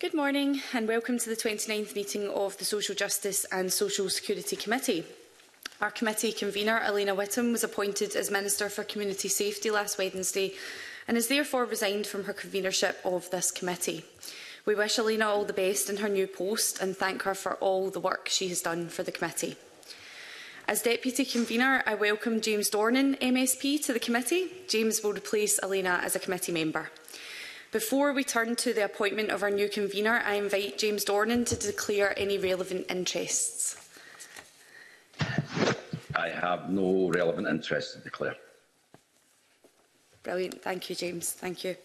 Good morning and welcome to the 29th meeting of the Social Justice and Social Security Committee. Our committee convener, Elena Whitham, was appointed as Minister for Community Safety last Wednesday and has therefore resigned from her convenership of this committee. We wish Elena all the best in her new post and thank her for all the work she has done for the committee. As Deputy Convener, I welcome James Dornan, MSP, to the committee. James will replace Elena as a committee member. Before we turn to the appointment of our new convener, I invite James Dornan to declare any relevant interests. I have no relevant interests to declare. Brilliant. Thank you, James. Thank you.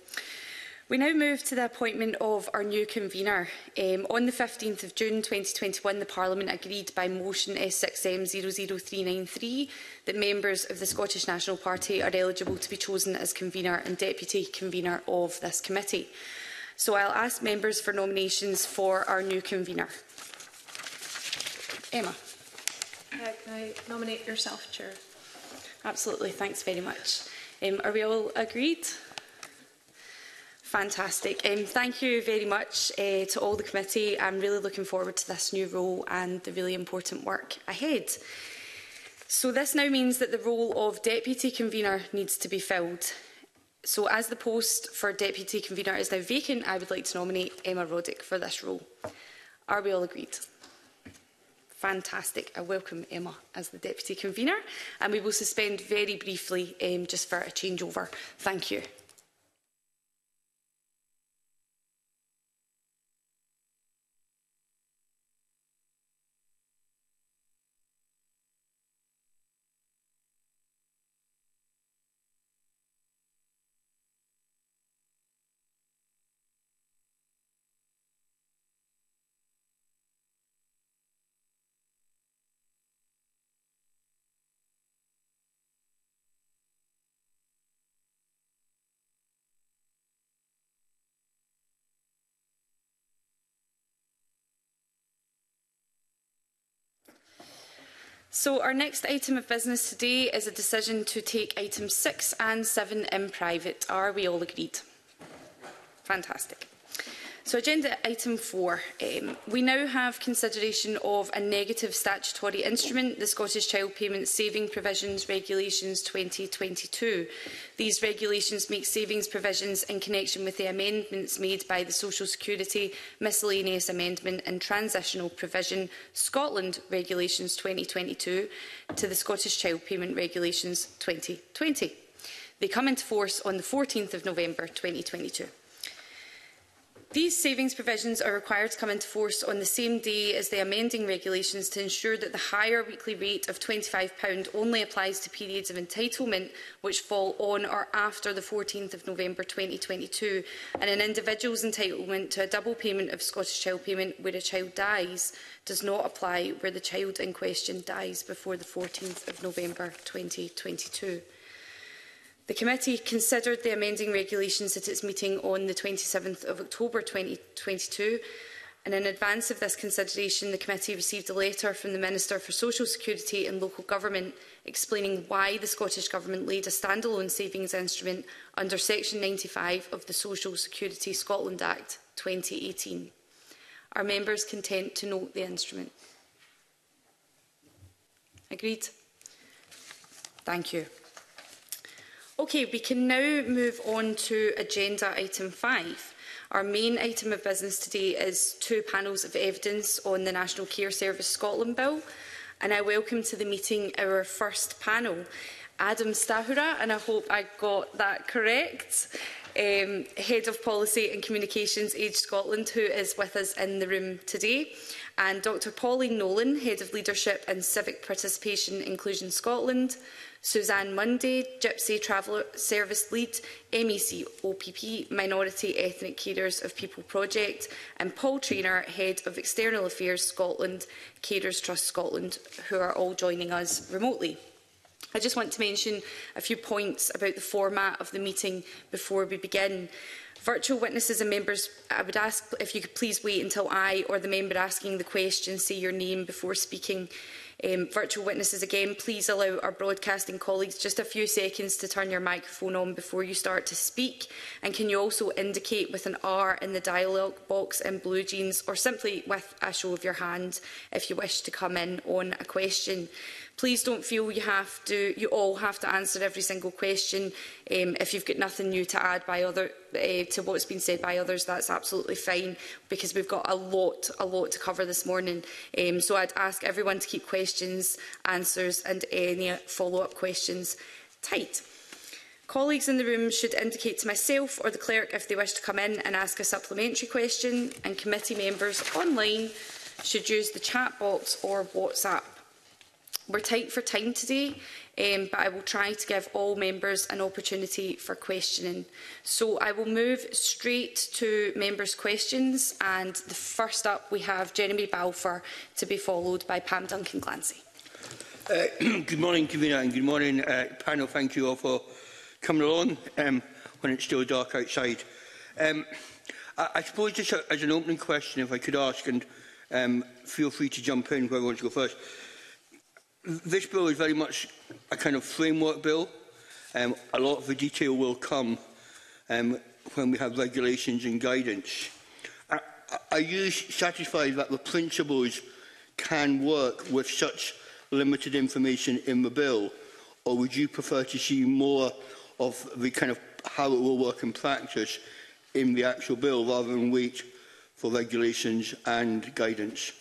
We now move to the appointment of our new convener. On the 15th of June 2021, the Parliament agreed by motion S6M00393 that members of the Scottish National Party are eligible to be chosen as convener and deputy convener of this committee. So I'll ask members for nominations for our new convener. Emma. Can I nominate yourself, Chair? Absolutely. Thanks very much. Are we all agreed? Fantastic. Thank you very much to all the committee. I'm really looking forward to this new role and the really important work ahead. So this now means that the role of Deputy Convener needs to be filled. So as the post for Deputy Convener is now vacant, I would like to nominate Emma Roddick for this role. Are we all agreed? Fantastic. I welcome Emma as the Deputy Convener and we will suspend very briefly just for a changeover. Thank you. So our next item of business today is a decision to take items 6 and 7 in private. Are we all agreed? Fantastic. So agenda item 4. We now have consideration of a negative statutory instrument, the Scottish Child Payment Saving Provisions Regulations 2022. These regulations make savings provisions in connection with the amendments made by the Social Security Miscellaneous Amendment and Transitional Provision Scotland Regulations 2022 to the Scottish Child Payment Regulations 2020. They come into force on the 14th of November 2022. These savings provisions are required to come into force on the same day as the amending regulations to ensure that the higher weekly rate of £25 only applies to periods of entitlement which fall on or after the 14th of November 2022 and an individual's entitlement to a double payment of Scottish Child Payment where a child dies does not apply where the child in question dies before the 14th of November 2022. The committee considered the amending regulations at its meeting on the 27th of October 2022, and in advance of this consideration, the committee received a letter from the Minister for Social Security and Local Government explaining why the Scottish Government laid a standalone savings instrument under Section 95 of the Social Security Scotland Act 2018. Are members content to note the instrument? Agreed? Thank you. Okay, we can now move on to agenda item 5. Our main item of business today is two panels of evidence on the National Care Service Scotland Bill, and I welcome to the meeting our first panel, Adam Stahura, and I hope I got that correct, Head of Policy and Communications, Age Scotland, who is with us in the room today, and Dr Pauline Nolan, Head of Leadership and Civic Participation, Inclusion Scotland, Suzanne Munday, Gypsy Traveller Service Lead, MEC OPP, Minority Ethnic Carers of People Project, and Paul Trainer, Head of External Affairs Scotland, Carers Trust Scotland, who are all joining us remotely. I just want to mention a few points about the format of the meeting before we begin. Virtual witnesses and members, I would ask if you could please wait until I or the member asking the question say your name before speaking. Virtual witnesses, again, please allow our broadcasting colleagues just a few seconds to turn your microphone on before you start to speak. And can you also indicate with an R in the dialogue box in blue jeans, or simply with a show of your hand if you wish to come in on a question. Please don't feel you have to, you all have to answer every single question. If you've got nothing new to add by to what's been said by others, that's absolutely fine, because we've got a lot to cover this morning. So I'd ask everyone to keep questions, answers and any follow-up questions tight. Colleagues in the room should indicate to myself or the clerk if they wish to come in and ask a supplementary question, and committee members online should use the chat box or WhatsApp. We're tight for time today, but I will try to give all members an opportunity for questioning. So I will move straight to members' questions, and the first up we have Jeremy Balfour, to be followed by Pam Duncan-Glancy. Good morning, Convener, and good morning, panel. Thank you all for coming along when it's still dark outside. I suppose just as an opening question, if I could ask, and feel free to jump in whoever wants to go first. This bill is very much a kind of framework bill. A lot of the detail will come when we have regulations and guidance. Are you satisfied that the principles can work with such limited information in the bill, or would you prefer to see more of the kind of how it will work in practice in the actual bill, rather than wait for regulations and guidance?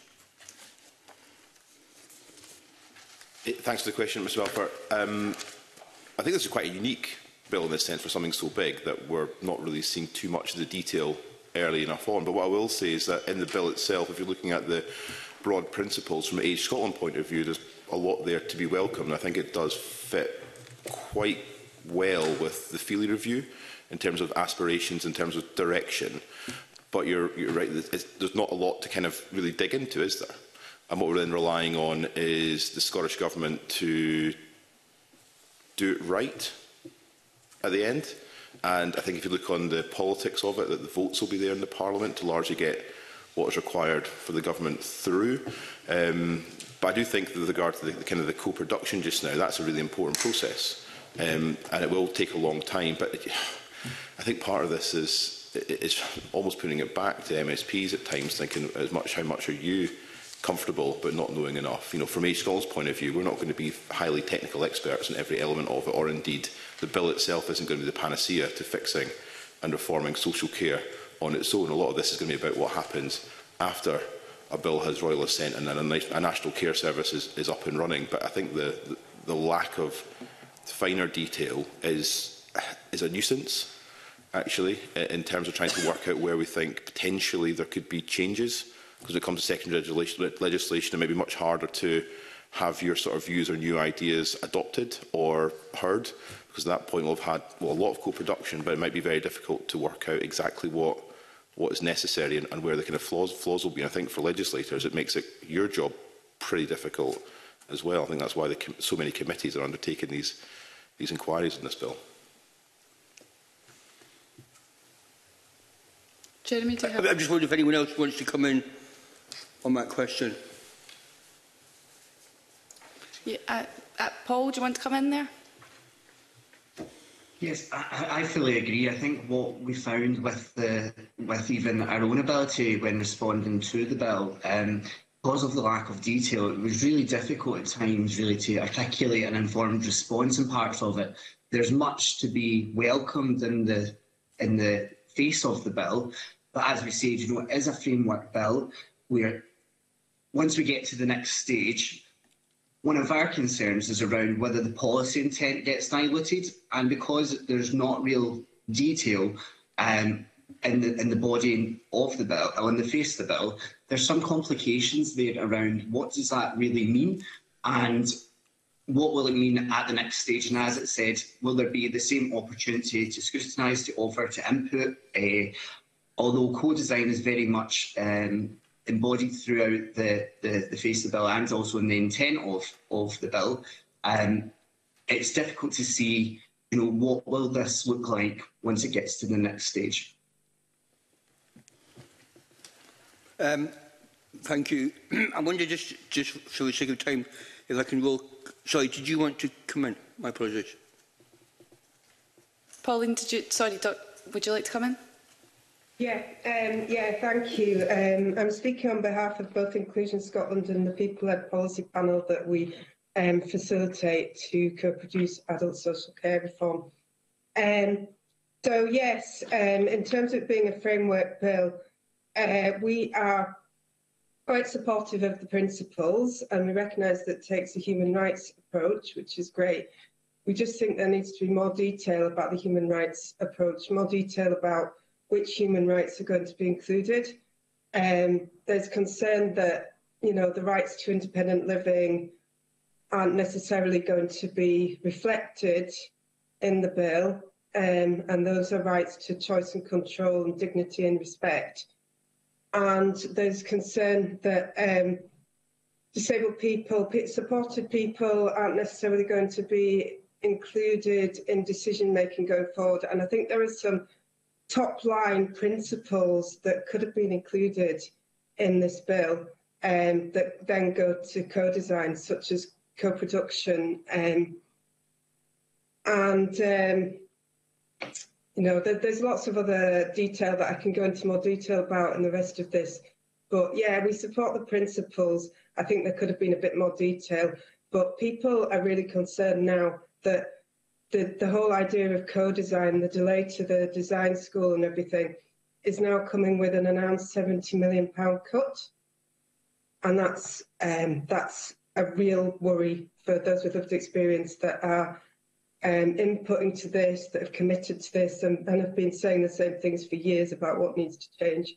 Thanks for the question, Mr. Balfour. I think this is quite a unique bill in this sense, for something so big that we're not really seeing too much of the detail early enough on. But what I will say is that in the bill itself, if you're looking at the broad principles from an Age Scotland point of view, there's a lot there to be welcomed. I think it does fit quite well with the Feely review in terms of aspirations, in terms of direction. But you're right, there's not a lot to kind of really dig into, is there? And what we're then relying on is the Scottish Government to do it right at the end. And I think if you look on the politics of it, that the votes will be there in the Parliament to largely get what is required for the Government through. But I do think that with regard to the kind of the co-production just now, that's a really important process. And it will take a long time. But I think part of this is almost putting it back to MSPs at times, thinking as much how much are you comfortable but not knowing enough. You know, from Age Scotland's point of view, we're not going to be highly technical experts in every element of it, or indeed the bill itself isn't going to be the panacea to fixing and reforming social care on its own. A lot of this is going to be about what happens after a bill has royal assent and then a national care service is up and running. But I think the lack of finer detail is a nuisance, actually, in terms of trying to work out where we think potentially there could be changes. Because when it comes to secondary legislation, it may be much harder to have your sort of views or new ideas adopted or heard, because at that point we'll have had a lot of co-production, but it might be very difficult to work out exactly what is necessary and where the kind of flaws will be. And I think for legislators, it makes your job pretty difficult as well. I think that's why so many committees are undertaking these inquiries in this bill. Jeremy, do you have... I'm just wondering if anyone else wants to come in on that question. Yeah, Paul, do you want to come in there? Yes, I fully agree. I think what we found with even our own ability when responding to the bill, because of the lack of detail, it was really difficult at times really to articulate an informed response in parts of it. There's much to be welcomed in the face of the bill, but as we said, you know, it is a framework bill where once we get to the next stage, one of our concerns is around whether the policy intent gets diluted, and because there's not real detail in the body of the bill, or in the face of the bill, there's some complications there around what does that really mean and what will it mean at the next stage. And as it said, will there be the same opportunity to scrutinise, to offer, to input? Although co-design is very much embodied throughout the face of the bill and also in the intent of the bill, it's difficult to see, you know, what will this look like once it gets to the next stage. Thank you. I wonder, just for the sake of time, If I can roll... Sorry, did you want to come in? My apologies. Pauline, did you... Sorry, Doc, would you like to come in? Yeah, thank you. I'm speaking on behalf of both Inclusion Scotland and the people-led policy panel that we facilitate to co-produce adult social care reform. So yes, in terms of being a framework bill, we are quite supportive of the principles, and we recognise that it takes a human rights approach, which is great. We just think there needs to be more detail about the human rights approach, more detail about which human rights are going to be included. There's concern that, you know, the rights to independent living aren't necessarily going to be reflected in the bill, and those are rights to choice and control and dignity and respect. And there's concern that disabled people, supported people aren't necessarily going to be included in decision making going forward. And I think there are some top line principles that could have been included in this bill that then go to co-design, such as co-production. You know, there's lots of other detail that I can go into more detail about in the rest of this. But yeah, we support the principles. I think there could have been a bit more detail. But people are really concerned now that the whole idea of co-design, the delay to the design school and everything, is now coming with an announced £70 million cut. And that's a real worry for those with lived experience that are inputting to this, that have committed to this, and have been saying the same things for years about what needs to change.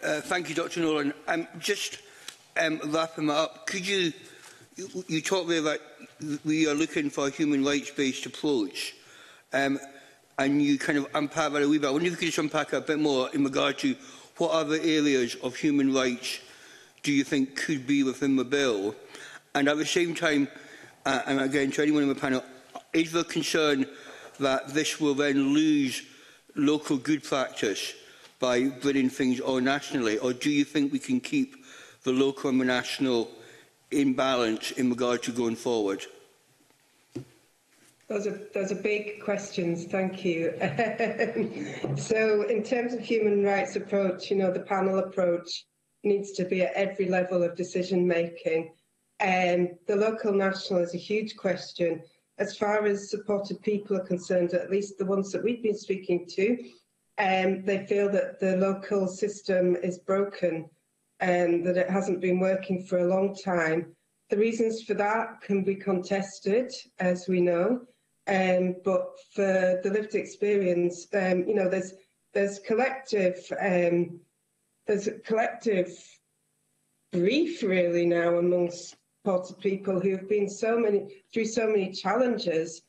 Thank you, Dr. Nolan. Just wrapping that up, could you talked there about we are looking for a human rights-based approach, and you kind of unpack that a wee bit. I wonder if you could just unpack a bit more in regard to what other areas of human rights do you think could be within the bill. And at the same time, and again to anyone on the panel, is there concern that this will then lose local good practice by bringing things on nationally? Or do you think we can keep the local and the national in balance in regard to going forward? Those are big questions, thank you. So in terms of human rights approach, you know, the panel approach needs to be at every level of decision making. The local national is a huge question. As far as supported people are concerned, at least the ones that we've been speaking to, they feel that the local system is broken and that it hasn't been working for a long time. The reasons for that can be contested, as we know, but for the lived experience, you know, there's collective grief really now amongst supported people who have been through so many challenges,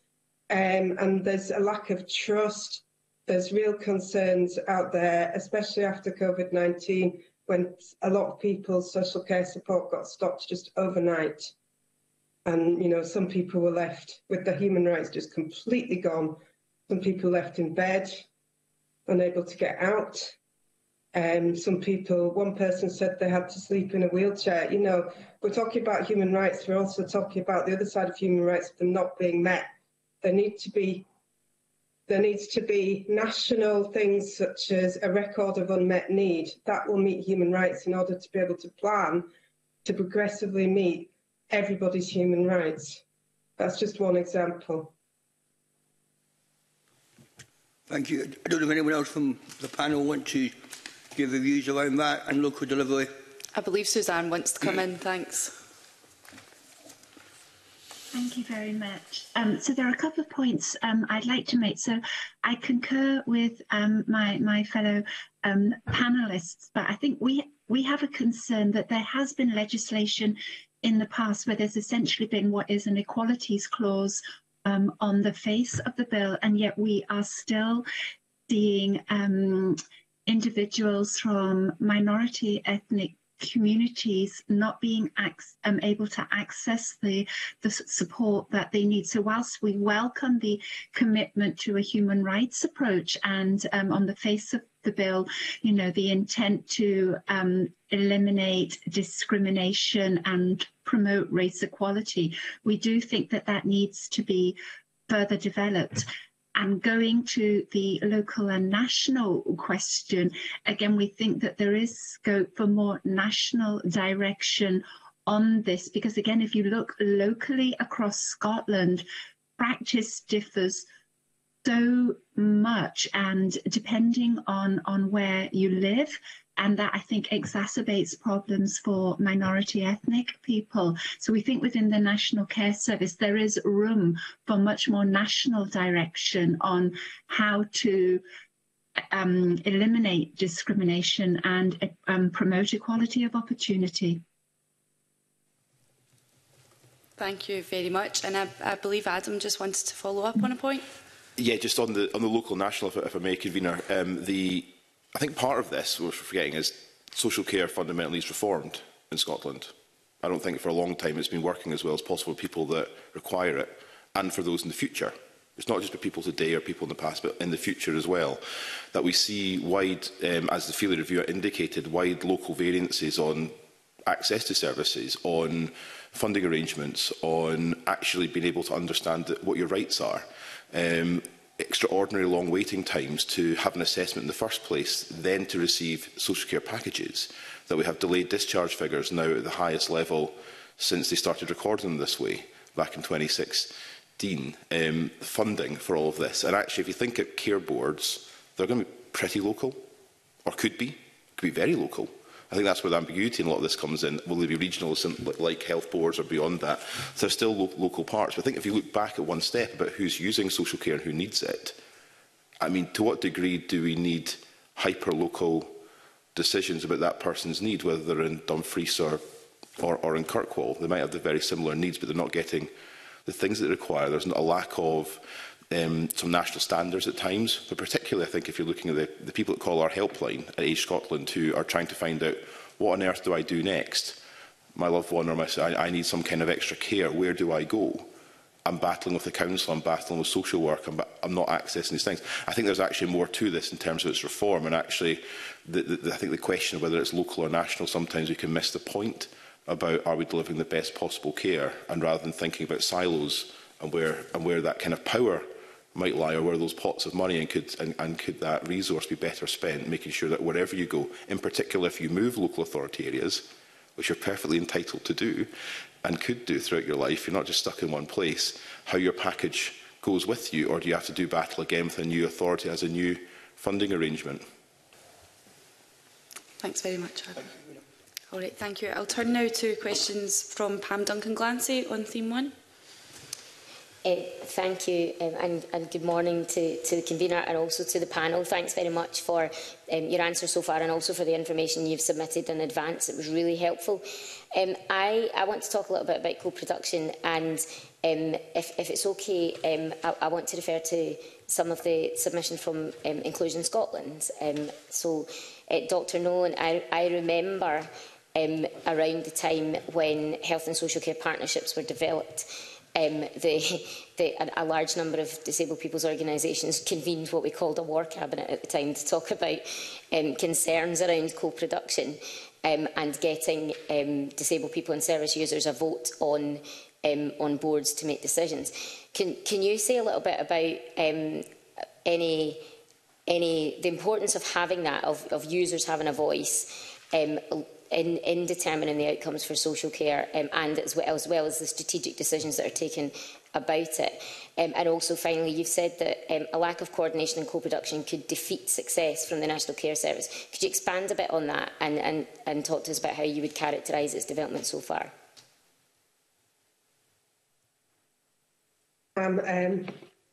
and there's a lack of trust. There's real concerns out there, especially after COVID-19, when a lot of people's social care support got stopped just overnight, and you know, some people were left with their human rights just completely gone. Some people left in bed, unable to get out. Some people, one person said they had to sleep in a wheelchair. You know, we're talking about human rights. We're also talking about the other side of human rights, them not being met. There needs to be national things such as a record of unmet need that will meet human rights in order to be able to plan to progressively meet everybody's human rights. That's just one example. Thank you. I don't know if anyone else from the panel want to give the views around that and local delivery. I believe Suzanne wants to come in. Thanks. Thank you very much. So there are a couple of points I'd like to make. So I concur with my fellow panellists, but I think we have a concern that there has been legislation in the past where there's essentially been what is an equalities clause on the face of the bill, and yet we are still seeing individuals from minority ethnic communities not being able to access the support that they need. So whilst we welcome the commitment to a human rights approach, and on the face of the bill, you know, the intent to eliminate discrimination and promote race equality. We do think that that needs to be further developed. And going to the local and national question, again, we think that there is scope for more national direction on this, because again, if you look locally across Scotland, practice differs so much, and depending on where you live, and that I think exacerbates problems for minority ethnic people. So we think within the National Care Service there is room for much more national direction on how to eliminate discrimination and promote equality of opportunity. Thank you very much, and I believe Adam just wanted to follow up on a point. Yeah, just on the local national, if I may, convener, I think part of this, what we're forgetting, is social care fundamentally is reformed in Scotland. I don't think for a long time it's been working as well as possible for people that require it, and for those in the future. It's not just for people today or people in the past, but in the future as well. That we see wide, as the Feely review indicated, wide local variances on access to services, on funding arrangements, on actually being able to understand what your rights are. Extraordinary long waiting times to have an assessment in the first place, then to receive social care packages, that we have delayed discharge figures now at the highest level since they started recording them this way back in 2016. Funding for all of this, and actually if you think of care boards, they're going to be pretty local, or could be very local. I think that's where the ambiguity in a lot of this comes in. Will they be regional, like health boards, or beyond that? So there's still local parts. But I think if you look back at one step about who's using social care and who needs it, I mean, to what degree do we need hyper-local decisions about that person's need, whether they're in Dumfries or in Kirkwall? They might have the very similar needs, but they're not getting the things that they require. There's a lack of some national standards at times, but particularly I think if you're looking at the people that call our helpline at Age Scotland, who are trying to find out what on earth do I do next, my loved one or I need some kind of extra care, where do I go? I'm battling with the council, I'm battling with social work, I'm not accessing these things. I think there's actually more to this in terms of its reform, and actually I think the question of whether it's local or national, sometimes we can miss the point about are we delivering the best possible care, and rather than thinking about silos and where that kind of power might lie, or where those pots of money and could that resource be better spent, making sure that wherever you go, in particular if you move local authority areas, which you're perfectly entitled to do and could do throughout your life, you're not just stuck in one place, how your package goes with you, or do you have to do battle again with a new authority as a new funding arrangement? Thanks very much, Adam. All right, thank you. I'll turn now to questions from Pam Duncan-Glancy on theme one. Thank you, and good morning to the convener and also to the panel. Thanks very much for your answer so far, and also for the information you've submitted in advance. It was really helpful. I want to talk a little bit about co-production, and if it's okay, I want to refer to some of the submissions from Inclusion Scotland. Dr Nolan, I remember around the time when health and social care partnerships were developed, a large number of disabled people's organisations convened what we called a war cabinet at the time to talk about concerns around co-production and getting disabled people and service users a vote on boards to make decisions. Can you say a little bit about the importance of having that, of users having a voice in determining the outcomes for social care, and as well as the strategic decisions that are taken about it? And also, finally, you've said that a lack of coordination and co-production could defeat success from the National Care Service. Could you expand a bit on that and talk to us about how you would characterise its development so far?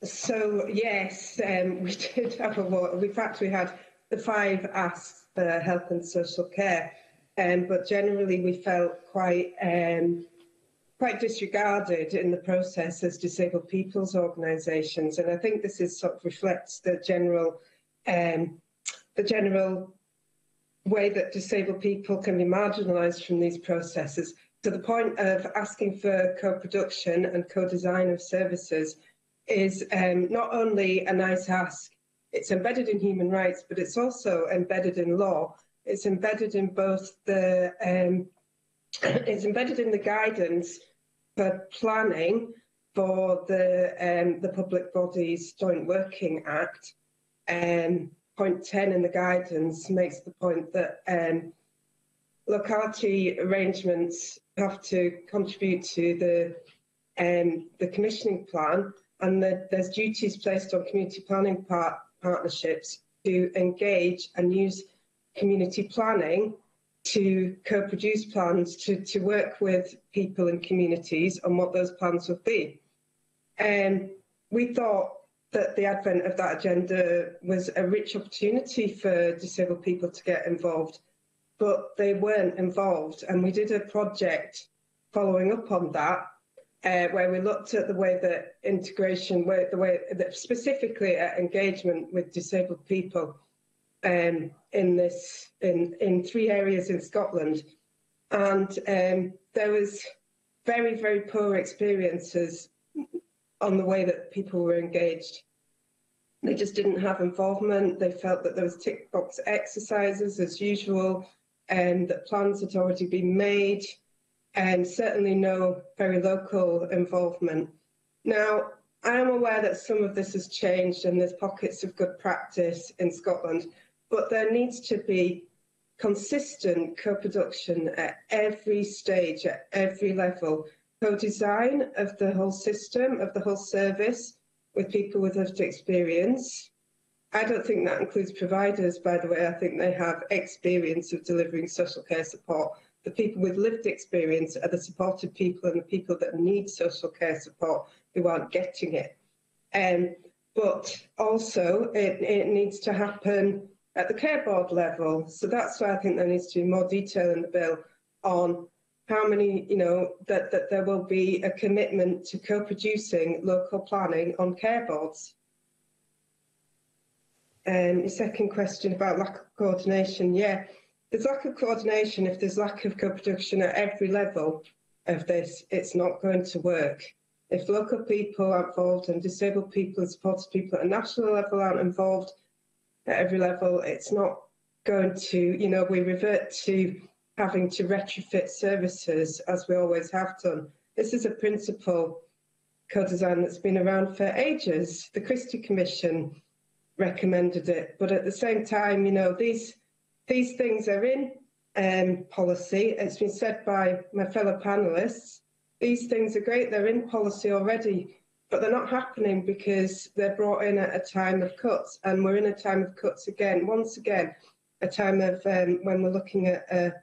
So, yes, we did have a war. In fact, we had the 5 asks for health and social care. But generally, we felt quite disregarded in the process as disabled people's organisations, and I think this is sort of reflects the general way that disabled people can be marginalised from these processes, to the point of asking for co-production and co-design of services is not only a nice ask It's embedded in human rights, but it's also embedded in law. It's embedded in both the it's embedded in the guidance for planning for the Public Bodies Joint Working Act. Point 10 in the guidance makes the point that locality arrangements have to contribute to the commissioning plan, and that there's duties placed on community planning partnerships to engage and use community planning to co-produce plans, to work with people and communities on what those plans would be. And we thought that the advent of that agenda was a rich opportunity for disabled people to get involved, but they weren't involved. And we did a project following up on that, where we looked at the way that integration, the way that specifically at engagement with disabled people in three areas in Scotland. And there was very, very poor experiences on the way that people were engaged. They just didn't have involvement. They felt that there was tick box exercises as usual, and that plans had already been made, and certainly no very local involvement. Now, I am aware that some of this has changed and there's pockets of good practice in Scotland, but there needs to be consistent co-production at every stage, at every level, co-design of the whole system, of the whole service with people with lived experience. I don't think that includes providers, by the way. I think they have experience of delivering social care support. The people with lived experience are the supported people and the people that need social care support who aren't getting it. But also it needs to happen at the care board level. So that's why I think there needs to be more detail in the bill on how many, you know, that there will be a commitment to co-producing local planning on care boards. Your second question about lack of coordination, yeah. There's lack of coordination. If there's lack of co-production at every level of this, it's not going to work. If local people aren't involved and disabled people and supported people at a national level aren't involved at every level, it's not going to, you know, we revert to having to retrofit services as we always have done. This is a principle co-design that's been around for ages. The Christie Commission recommended it, but at the same time, you know, these things are in policy. It's been said by my fellow panellists. These things are great, they're in policy already, but they're not happening because they're brought in at a time of cuts, and we're in a time of cuts again, once again, a time of when we're looking at,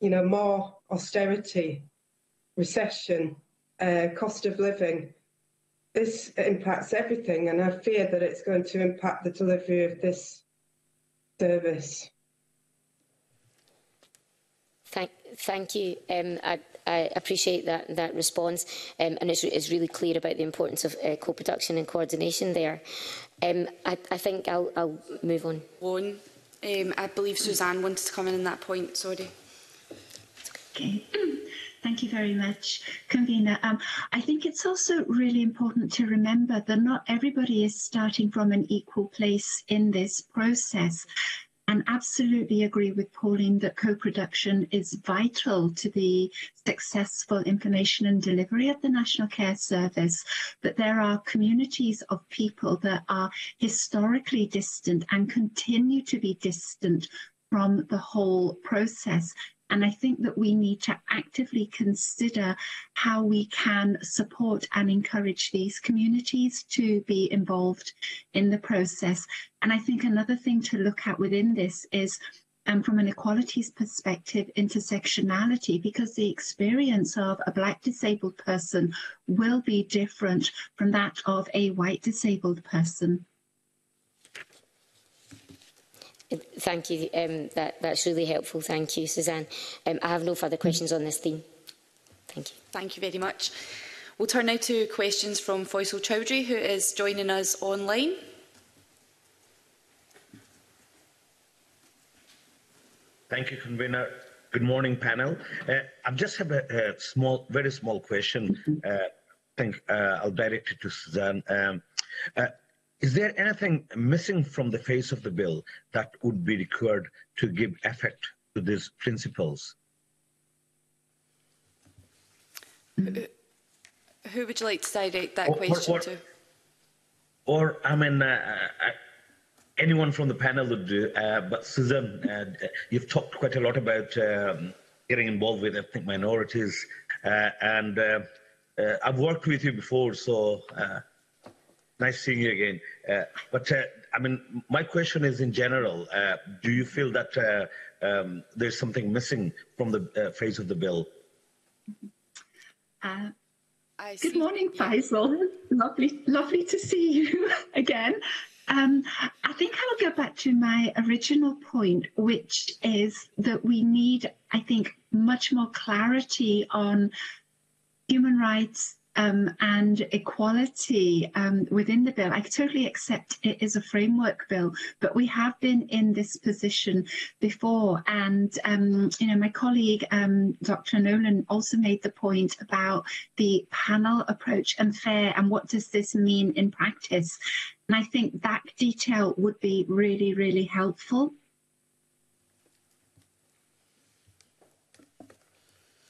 you know, more austerity, recession, cost of living. This impacts everything, and I fear that it's going to impact the delivery of this service. Thank you. I appreciate that response, and it's really clear about the importance of co-production and coordination there. I think I'll move on. I believe Suzanne wanted to come in on that point. Sorry. Okay. Thank you very much, Convener. I think it's also really important to remember that not everybody is starting from an equal place in this process. And absolutely agree with Pauline that co-production is vital to the successful information and delivery of the National Care Service. But there are communities of people that are historically distant and continue to be distant from the whole process. And I think that we need to actively consider how we can support and encourage these communities to be involved in the process. And I think another thing to look at within this is, from an equalities perspective, intersectionality, because the experience of a Black disabled person will be different from that of a white disabled person. Thank you. That's really helpful. Thank you, Suzanne. I have no further questions on this theme. Thank you. Thank you very much. We'll turn now to questions from Foysel Chowdhury, who is joining us online. Thank you, Convener. Good morning, panel. I just have a small, very small question. I think I'll direct it to Suzanne. Is there anything missing from the face of the bill that would be required to give effect to these principles? Who would you like to direct that question to? Or, I mean, anyone from the panel would do, but Suzanne, you've talked quite a lot about getting involved with ethnic minorities, and I've worked with you before, so nice seeing you again. But I mean, my question is in general, do you feel that there's something missing from the face of the bill? Good morning, Faisal. Lovely to see you again. I think I'll go back to my original point, which is that we need, I think, much more clarity on human rights and equality within the bill. I totally accept it is a framework bill, but we have been in this position before. And, you know, my colleague, Dr. Nolan, also made the point about the panel approach and fair, and what does this mean in practice? And I think that detail would be really, really helpful.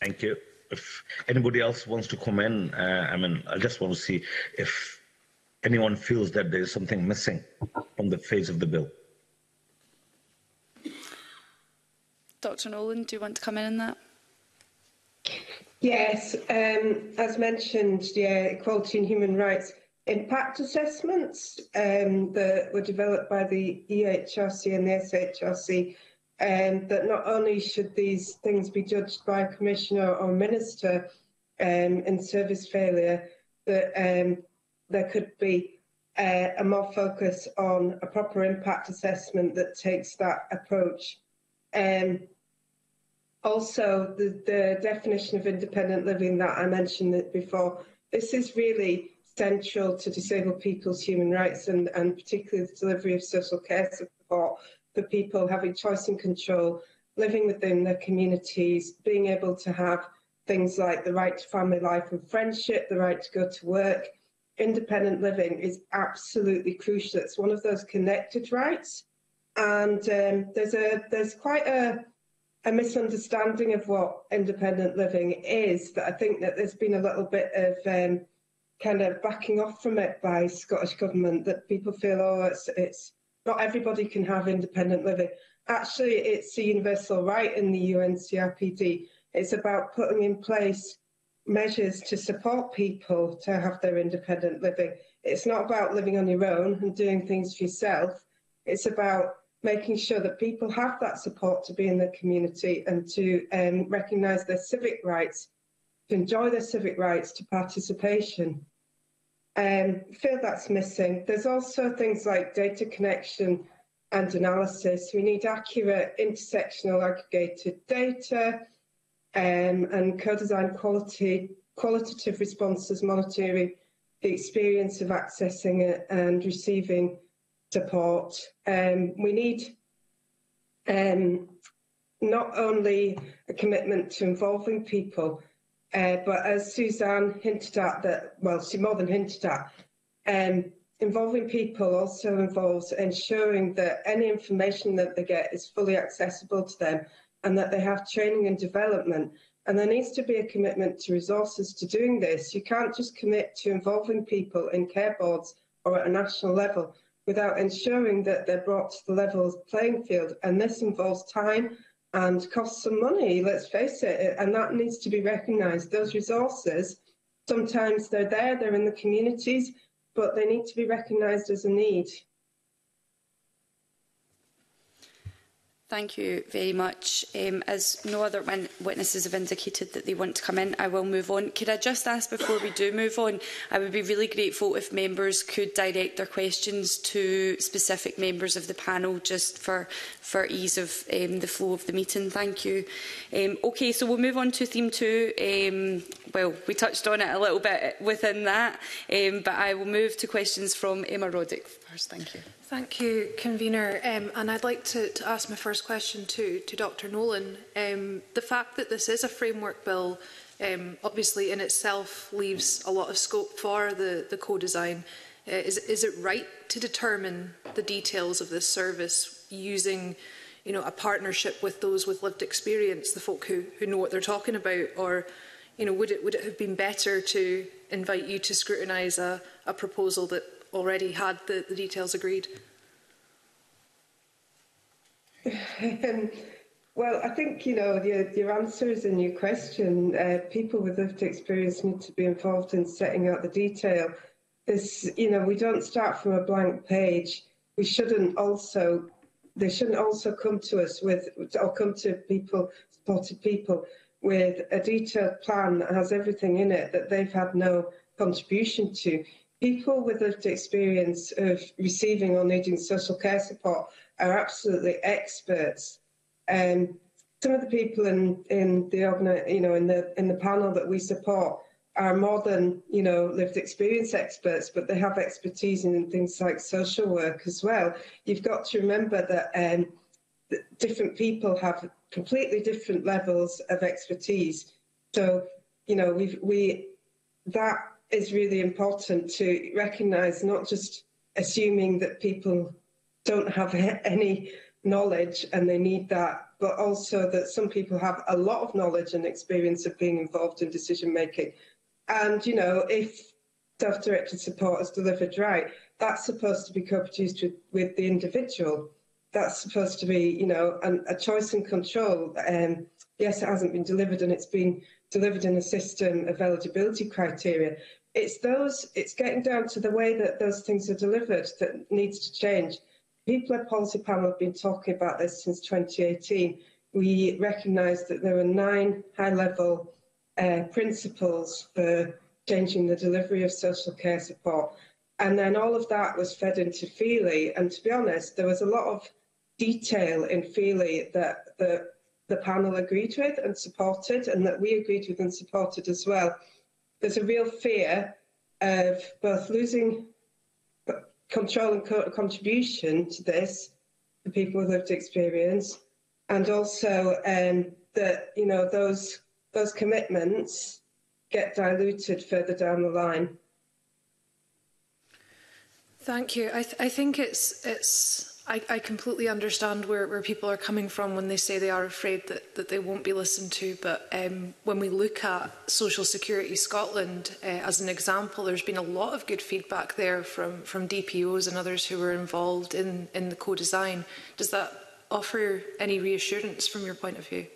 Thank you. If anybody else wants to come in, I mean, I just want to see if anyone feels that there is something missing from the face of the bill. Dr. Nolan, do you want to come in on that? Yes, as mentioned, equality and human rights impact assessments that were developed by the EHRC and the SHRC. That not only should these things be judged by commissioner or minister in service failure, that there could be a more focus on a proper impact assessment that takes that approach. Also, the definition of independent living that I mentioned before, this is really central to disabled people's human rights, and particularly the delivery of social care support for people having choice and control, living within their communities, being able to have things like the right to family life and friendship, the right to go to work. Independent living is absolutely crucial. It's one of those connected rights. And there's quite a misunderstanding of what independent living is, that I think that there's been a little bit of kind of backing off from it by Scottish Government, that people feel, oh, it's not everybody can have independent living. Actually, it's a universal right in the UNCRPD. It's about putting in place measures to support people to have their independent living. It's not about living on your own and doing things for yourself. It's about making sure that people have that support to be in their community and to recognise their civic rights, to enjoy their civic rights to participation. I feel that's missing. There's also things like data connection and analysis. We need accurate intersectional aggregated data and co-design qualitative responses monitoring the experience of accessing it and receiving support. We need not only a commitment to involving people, but as Suzanne hinted at, well, she more than hinted at, involving people also involves ensuring that any information that they get is fully accessible to them and that they have training and development. And there needs to be a commitment to resources to doing this. You can't just commit to involving people in care boards or at a national level without ensuring that they're brought to the level playing field. And this involves time and cost some money, let's face it, and that needs to be recognised. Those resources, sometimes they're there, they're in the communities, but they need to be recognised as a need. Thank you very much. As no other witnesses have indicated that they want to come in, I will move on. Could I just ask, before we do move on, I would be really grateful if members could direct their questions to specific members of the panel, just for ease of the flow of the meeting. Thank you. OK, so we'll move on to theme two. Well, we touched on it a little bit within that, but I will move to questions from Emma Roddick first. Thank you. Thank you, Convener. And I'd like to ask my first question to Dr. Nolan. The fact that this is a framework bill obviously in itself leaves a lot of scope for the co-design Is it right to determine the details of this service using, you know, a partnership with those with lived experience, the folk who know what they're talking about? Or, you know, would it have been better to invite you to scrutinise a proposal that already had the details agreed? Well, I think, you know, your answer is in your question. People with lived experience need to be involved in setting out the detail. This, you know, we don't start from a blank page. We shouldn't also, they shouldn't also come to us with, or come to people, supported people, with a detailed plan that has everything in it that they've had no contribution to. People with lived experience of receiving or needing social care support are absolutely experts. Some of the people in the panel that we support are more than, you know, lived experience experts, but they have expertise in things like social work as well. You've got to remember that different people have completely different levels of expertise. So, you know, that is really important to recognise, not just assuming that people don't have any knowledge and they need that, but also that some people have a lot of knowledge and experience of being involved in decision-making. And, you know, if self-directed support is delivered right, that's supposed to be co-produced with the individual. That's supposed to be, you know, a choice and control. Yes, it hasn't been delivered, and it's been delivered in a system of eligibility criteria. It's getting down to the way that those things are delivered that needs to change. People at Policy Panel have been talking about this since 2018. We recognise that there are 9 high-level principles for changing the delivery of social care support. And then all of that was fed into Feely. And to be honest, there was a lot of detail in Feely that the panel agreed with and supported, and that we agreed with and supported as well. There's a real fear of both losing control and contribution to this for people with lived experience, and also that, you know, those commitments get diluted further down the line. Thank you. I think I completely understand where people are coming from when they say they are afraid that they won't be listened to. But when we look at Social Security Scotland as an example, there's been a lot of good feedback there from DPOs and others who were involved in the co-design. Does that offer any reassurance from your point of view?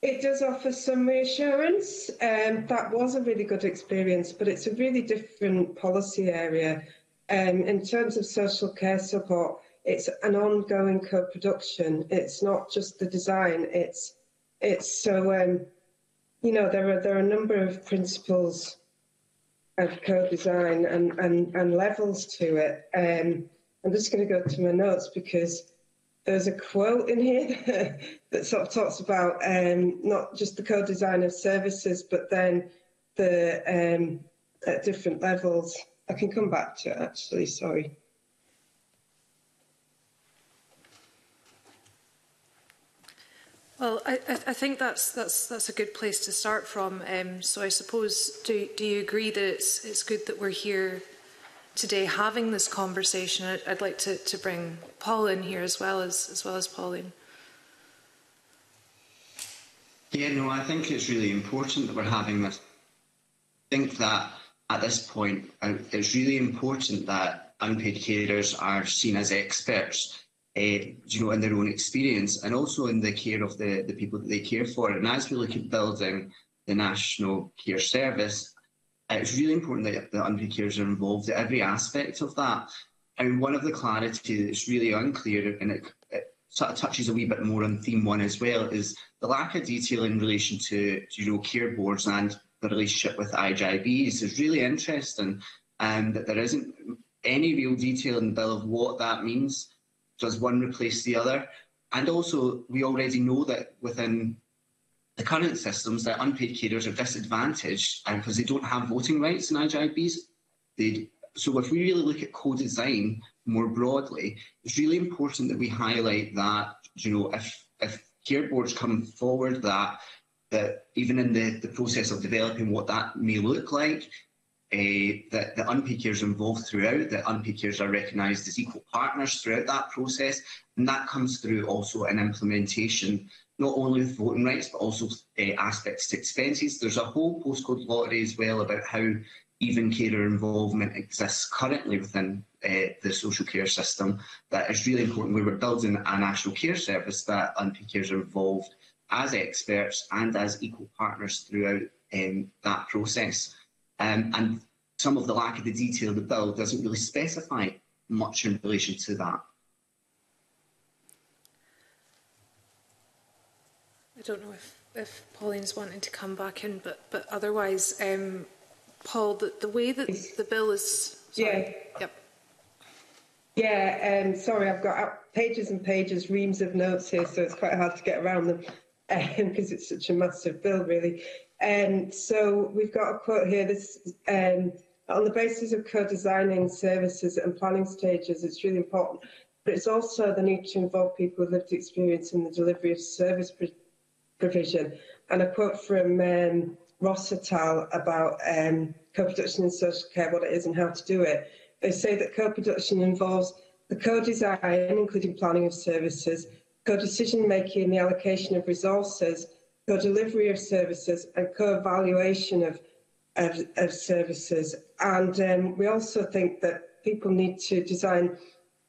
It does offer some reassurance. That was a really good experience, but it's a really different policy area. In terms of social care support, it's an ongoing co-production. It's not just the design. It's so, you know, there are a number of principles of co-design and levels to it. I'm just going to go to my notes because there's a quote in here that sort of talks about not just the co-design of services, but then the at different levels. I can come back to it, actually, sorry. Well, I think that's a good place to start from. So I suppose, do you agree that it's good that we're here today having this conversation? I'd like to bring Paul in here as well as Pauline. Yeah, no, I think it's really important that we're having this. I think that at this point, it's really important that unpaid carers are seen as experts, you know, in their own experience and also in the care of the people that they care for. And as we look at building the National Care Service, it's really important that the unpaid carers are involved in every aspect of that. I mean, one of the clarity that's really unclear, and it sort of touches a wee bit more on theme one as well, is the lack of detail in relation to, you know, care boards and the relationship with IJBs. Is really interesting, and that there isn't any real detail in the bill of what that means. Does one replace the other? And also, we already know that within the current systems that unpaid carers are disadvantaged because they don't have voting rights in IJBs. So if we really look at co-design more broadly, it's really important that we highlight that, you know, if care boards come forward, that even in the process of developing what that may look like, that the unpaid carers are involved throughout, that unpaid carers are recognised as equal partners throughout that process, and that comes through also in implementation, not only with voting rights but also aspects to expenses. There's a whole postcode lottery as well about how even carer involvement exists currently within the social care system. That is really important. We were building a national care service that unpaid carers are involved as experts and as equal partners throughout that process. And some of the lack of the detail of the bill doesn't really specify much in relation to that. I don't know if Pauline's wanting to come back in, but otherwise, Paul, the way that the bill is... Sorry. Yeah. Yep. Yeah, sorry, I've got pages and pages, reams of notes here, so it's quite hard to get around them because it's such a massive bill, really. So we've got a quote here. This, on the basis of co-designing services and planning stages, it's really important, but it's also the need to involve people with lived experience in the delivery of service provision. And a quote from Ross et al. About co-production in social care, what it is and how to do it. They say that co-production involves the co-design, including planning of services, co-decision-making in the allocation of resources, co-delivery of services and co-evaluation of services. And we also think that people need to design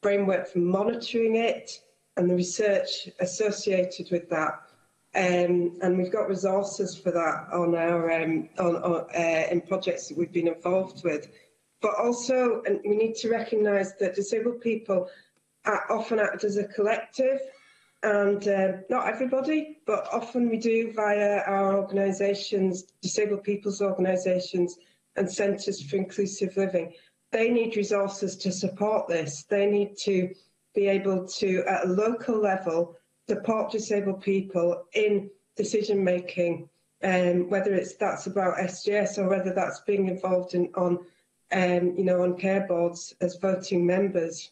framework for monitoring it and the research associated with that. And we've got resources for that on our in projects that we've been involved with. But also, and we need to recognise that disabled people often act as a collective, and not everybody, but often we do via our organisations, disabled people's organisations and Centres for Inclusive Living. They need resources to support this. They need to be able to, at a local level, support disabled people in decision making, whether it's that's about SGS or whether that's being involved in on care boards as voting members.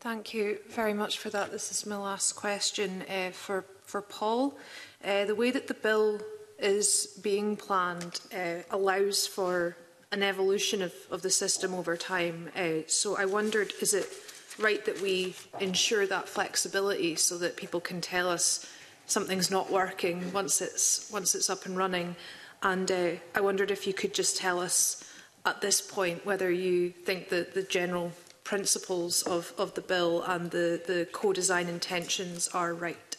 Thank you very much for that. This is my last question for Paul. The way that the bill is being planned allows for an evolution of the system over time. So I wondered, is it right that we ensure that flexibility so that people can tell us something's not working once it's up and running? And I wondered if you could just tell us at this point whether you think that the general principles of the bill and the co-design intentions are right.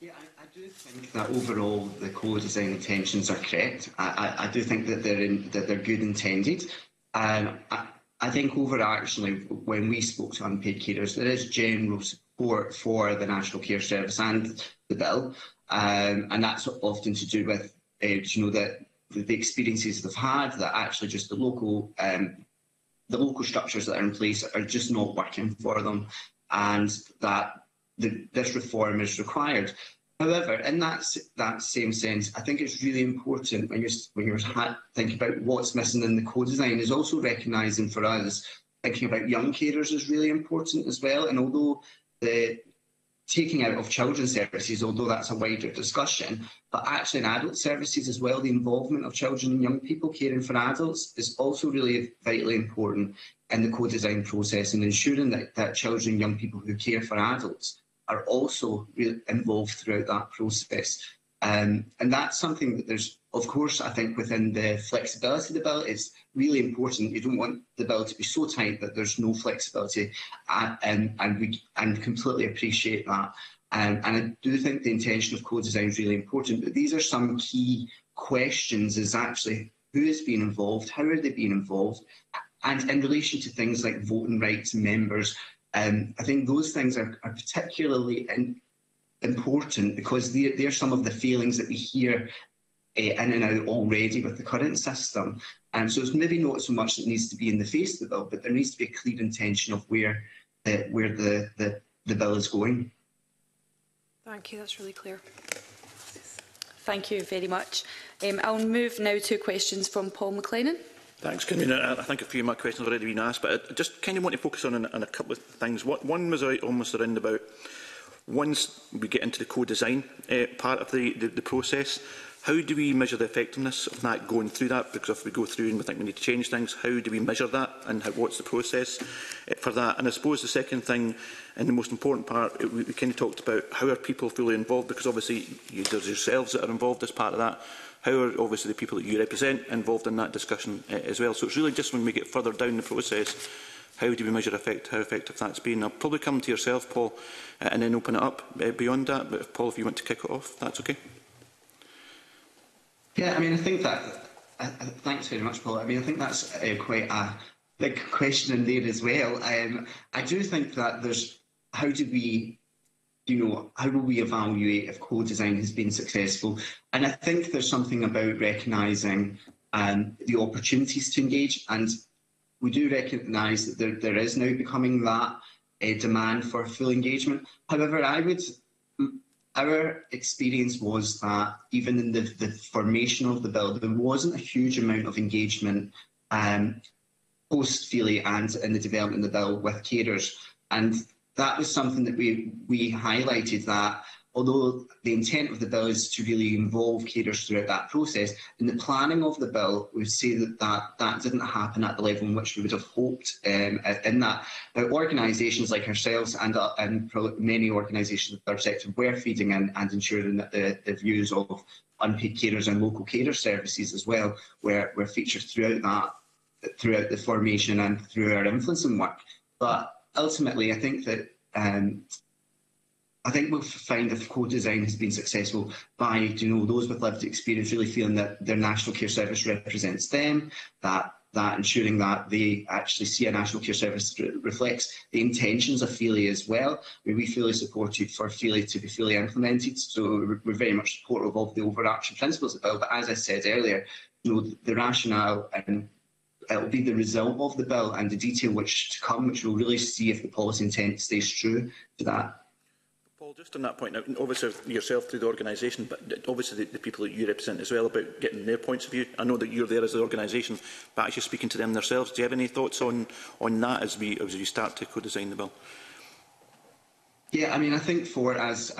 Yeah, I do think that overall the co-design intentions are correct. I do think that they're good intended. I think overarchingly, when we spoke to unpaid carers, there is general support for the National Care Service and the bill, and that's often to do with the experiences they've had, that actually just the local structures that are in place are just not working for them, and that this reform is required. However, in that same sense, I think it's really important when you're thinking about what's missing in the co-design is also recognising for us, thinking about young carers is really important as well. And although the taking out of children's services, although that's a wider discussion, but actually in adult services as well, the involvement of children and young people caring for adults is also really vitally important in the co-design process, and ensuring that children and young people who care for adults are also really involved throughout that process. And that's something that there's, of course, I think within the flexibility of the bill, it's really important. You don't want the bill to be so tight that there's no flexibility, and we completely appreciate that. And I do think the intention of co-design is really important, but these are some key questions, is actually who is being involved, how are they being involved, and in relation to things like voting rights, members. I think those things are particularly important because they're some of the failings that we hear in and out already with the current system. And so it's maybe not so much that needs to be in the face of the bill, but there needs to be a clear intention of where the bill is going. Thank you, that's really clear. Thank you very much. I'll move now to questions from Paul McLennan. Thanks, Convener. I think a few of my questions have already been asked, but I just kind of want to focus on a couple of things. One was almost around about once we get into the co-design part of the process, How do we measure the effectiveness of that going through that? Because if we go through and we think we need to change things, how do we measure that, and how, what's the process for that? And I suppose the second thing, and the most important part, we kind of talked about how are people fully involved, because obviously there's yourselves that are involved as part of that. How are obviously the people that you represent involved in that discussion as well? So it's really just when we get further down the process, how do we measure how effective that's been? I'll probably come to yourself, Paul, and then open it up beyond that. But, Paul, if you want to kick it off, that's okay. Yeah, I mean, I think that... thanks very much, Paul. I mean, I think that's quite a big question in there as well. I do think that there's... How do we... You know, how will we evaluate if co-design has been successful? And I think there's something about recognising the opportunities to engage, and we do recognise that there is now becoming that demand for full engagement. However, our experience was that even in the formation of the bill, there wasn't a huge amount of engagement post Feely and in the development of the bill with carers. And that was something that we highlighted, that although the intent of the bill is to really involve carers throughout that process, in the planning of the bill, we would say that that didn't happen at the level in which we would have hoped in that. Now, organisations like ourselves and many organisations of the third sector were feeding in and ensuring that the views of unpaid carers and local carer services as well were featured throughout the formation and through our influencing work. But ultimately, I think that we'll find if co-design has been successful by, you know, those with lived experience really feeling that their national care service represents them, that ensuring that they actually see a national care service that reflects the intentions of Feely as well. We fully supported for Feely to be fully implemented, so we're very much supportive of the overarching principles of the bill. But as I said earlier, you know, the rationale and it will be the result of the bill and the detail which to come, which will really see if the policy intent stays true to that. Paul, just on that point, now, obviously yourself through the organisation, but obviously the people that you represent as well, about getting their points of view. I know that you're there as the organisation, but actually speaking to them themselves, do you have any thoughts on that as we start to co-design the bill? Yeah, I mean, I think as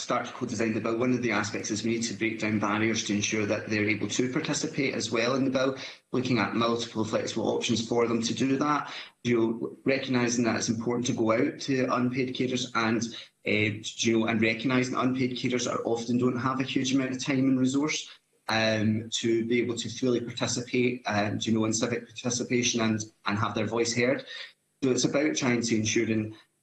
start to co-design the bill, one of the aspects is we need to break down barriers to ensure that they're able to participate as well in the bill, looking at multiple flexible options for them to do that, you know, recognising that it's important to go out to unpaid carers and recognising that unpaid carers often don't have a huge amount of time and resource to be able to fully participate in civic participation and have their voice heard. So it's about trying to ensure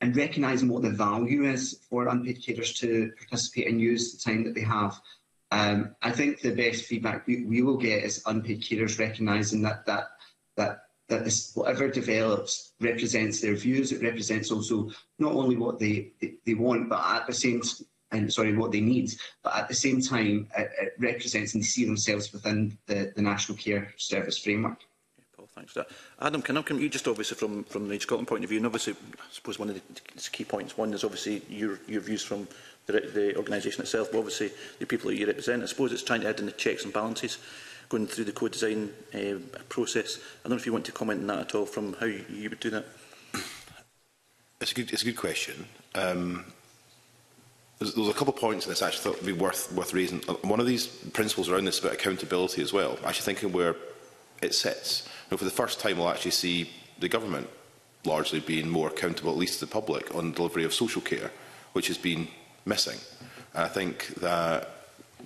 and recognising what the value is for unpaid carers to participate and use the time that they have. I think the best feedback we will get is unpaid carers recognising that this, whatever develops, represents their views. It represents also not only what they want, but at the same what they need. But at the same time, it represents and they see themselves within the National Care Service framework. Thanks for that. Adam, can I come to you just obviously from the Age Scotland point of view, and obviously I suppose one of the key points, one is obviously your views from the organisation itself, but obviously the people that you represent. I suppose it's trying to add in the checks and balances going through the co-design process. I don't know if you want to comment on that at all from how you would do that. It's a good question. There's a couple of points in this I actually thought would be worth raising. One of these principles around this is about accountability as well. I actually thinking where it sits. Now, for the first time, we'll actually see the government largely being more accountable, at least to the public, on the delivery of social care, which has been missing. And I think that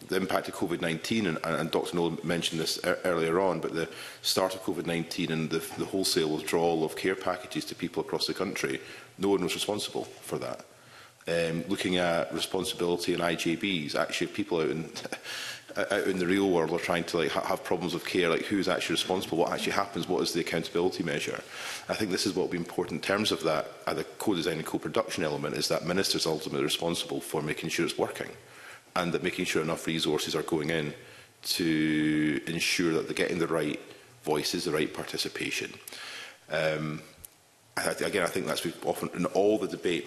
the impact of COVID-19, and Dr. Nolan mentioned this earlier on, but the start of COVID-19 and the wholesale withdrawal of care packages to people across the country, no one was responsible for that. Looking at responsibility in IJBs, actually people out in the real world are trying to have problems of care, like who's actually responsible, what actually happens, what is the accountability measure. I think this is what will be important in terms of that, the co-design and co-production element, is that ministers are ultimately responsible for making sure it's working, and that making sure enough resources are going in to ensure that they're getting the right voices, the right participation. Again, I think that's often in all the debate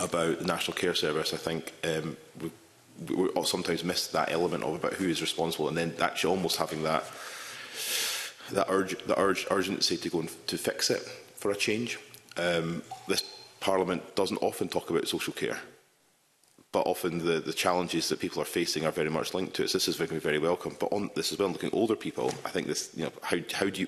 about the National Care Service. I think we sometimes miss that element of about who is responsible, and then actually almost having that urgency to go and to fix it for a change. This Parliament doesn't often talk about social care, but often the challenges that people are facing are very much linked to it. So this is very, very welcome. But on this as well, looking at older people, I think this,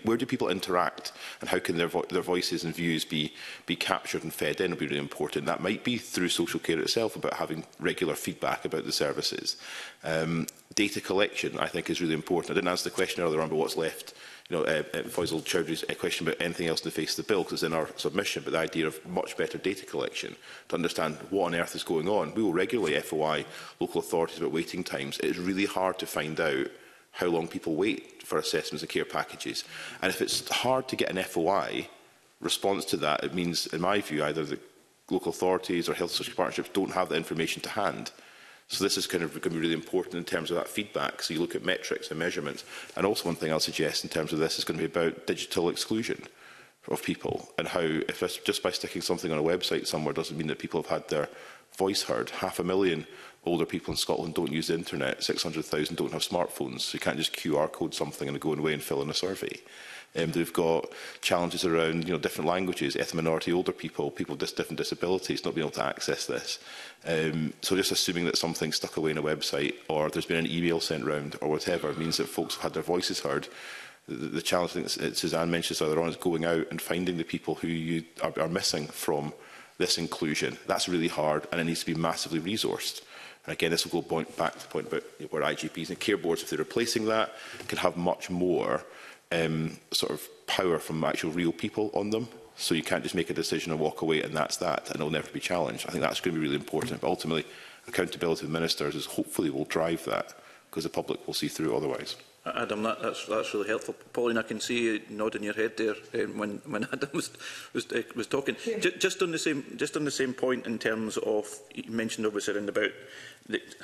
where do people interact, and how can their voices and views be captured and fed in, will be really important. That might be through social care itself, about having regular feedback about the services. Data collection, I think, is really important. I didn't answer the question earlier on about what's left. Foysel Chowdhury's question about anything else in the face of the bill, because it's in our submission, but the idea of much better data collection to understand what on earth is going on. We will regularly FOI local authorities about waiting times. It is really hard to find out how long people wait for assessments and care packages. And if it's hard to get an FOI response to that, it means, in my view, either the local authorities or health social partnerships don't have the information to hand. So this is kind of going to be really important in terms of that feedback. So you look at metrics and measurements. And also one thing I'll suggest in terms of this is going to be about digital exclusion of people, and how if it's just by sticking something on a website somewhere doesn't mean that people have had their voice heard. 500,000 older people in Scotland don't use the internet. 600,000 don't have smartphones. So you can't just QR code something and go away and fill in a survey. They've got challenges around different languages, ethnic minority, older people, people with different disabilities not being able to access this. So just assuming that something's stuck away in a website, or there's been an email sent round, or whatever, means that folks have had their voices heard. The challenge, I think, that Suzanne mentioned earlier on, is going out and finding the people who you are missing from this inclusion. That's really hard, and it needs to be massively resourced. And again, this will go back to the point about where IJBs and care boards, if they're replacing that, can have much more sort of power from actual real people on them. So you can't just make a decision and walk away and that's that, and it'll never be challenged. I think that's going to be really important. But ultimately, accountability of ministers is hopefully will drive that, because the public will see through otherwise. Adam, that's really helpful. Pauline, I can see you nodding your head there when Adam was talking. Yeah. Just on the same point, in terms of, you mentioned obviously about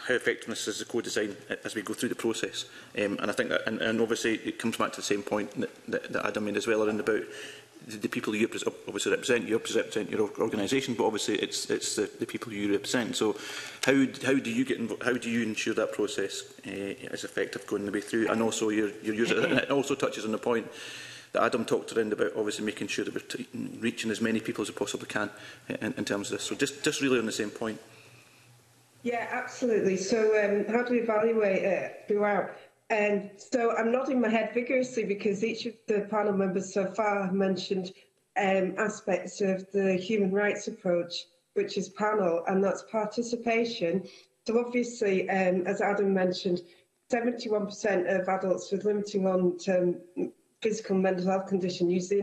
how effectiveness is the co-design as we go through the process, and I think that, and obviously it comes back to the same point that Adam made as well, around about the people you obviously represent. You represent your organisation, but obviously it's the people you represent. So how do you ensure that process is effective going the way through? And also your user, and it also touches on the point that Adam talked around about, obviously making sure that we're reaching as many people as we possibly can in terms of this. So just really on the same point. Yeah, absolutely. So how do we evaluate it throughout? And so I'm nodding my head vigorously, because each of the panel members so far have mentioned aspects of the human rights approach, which is panel, and that's participation. So obviously, as Adam mentioned, 71% of adults with limiting long-term physical and mental health condition use the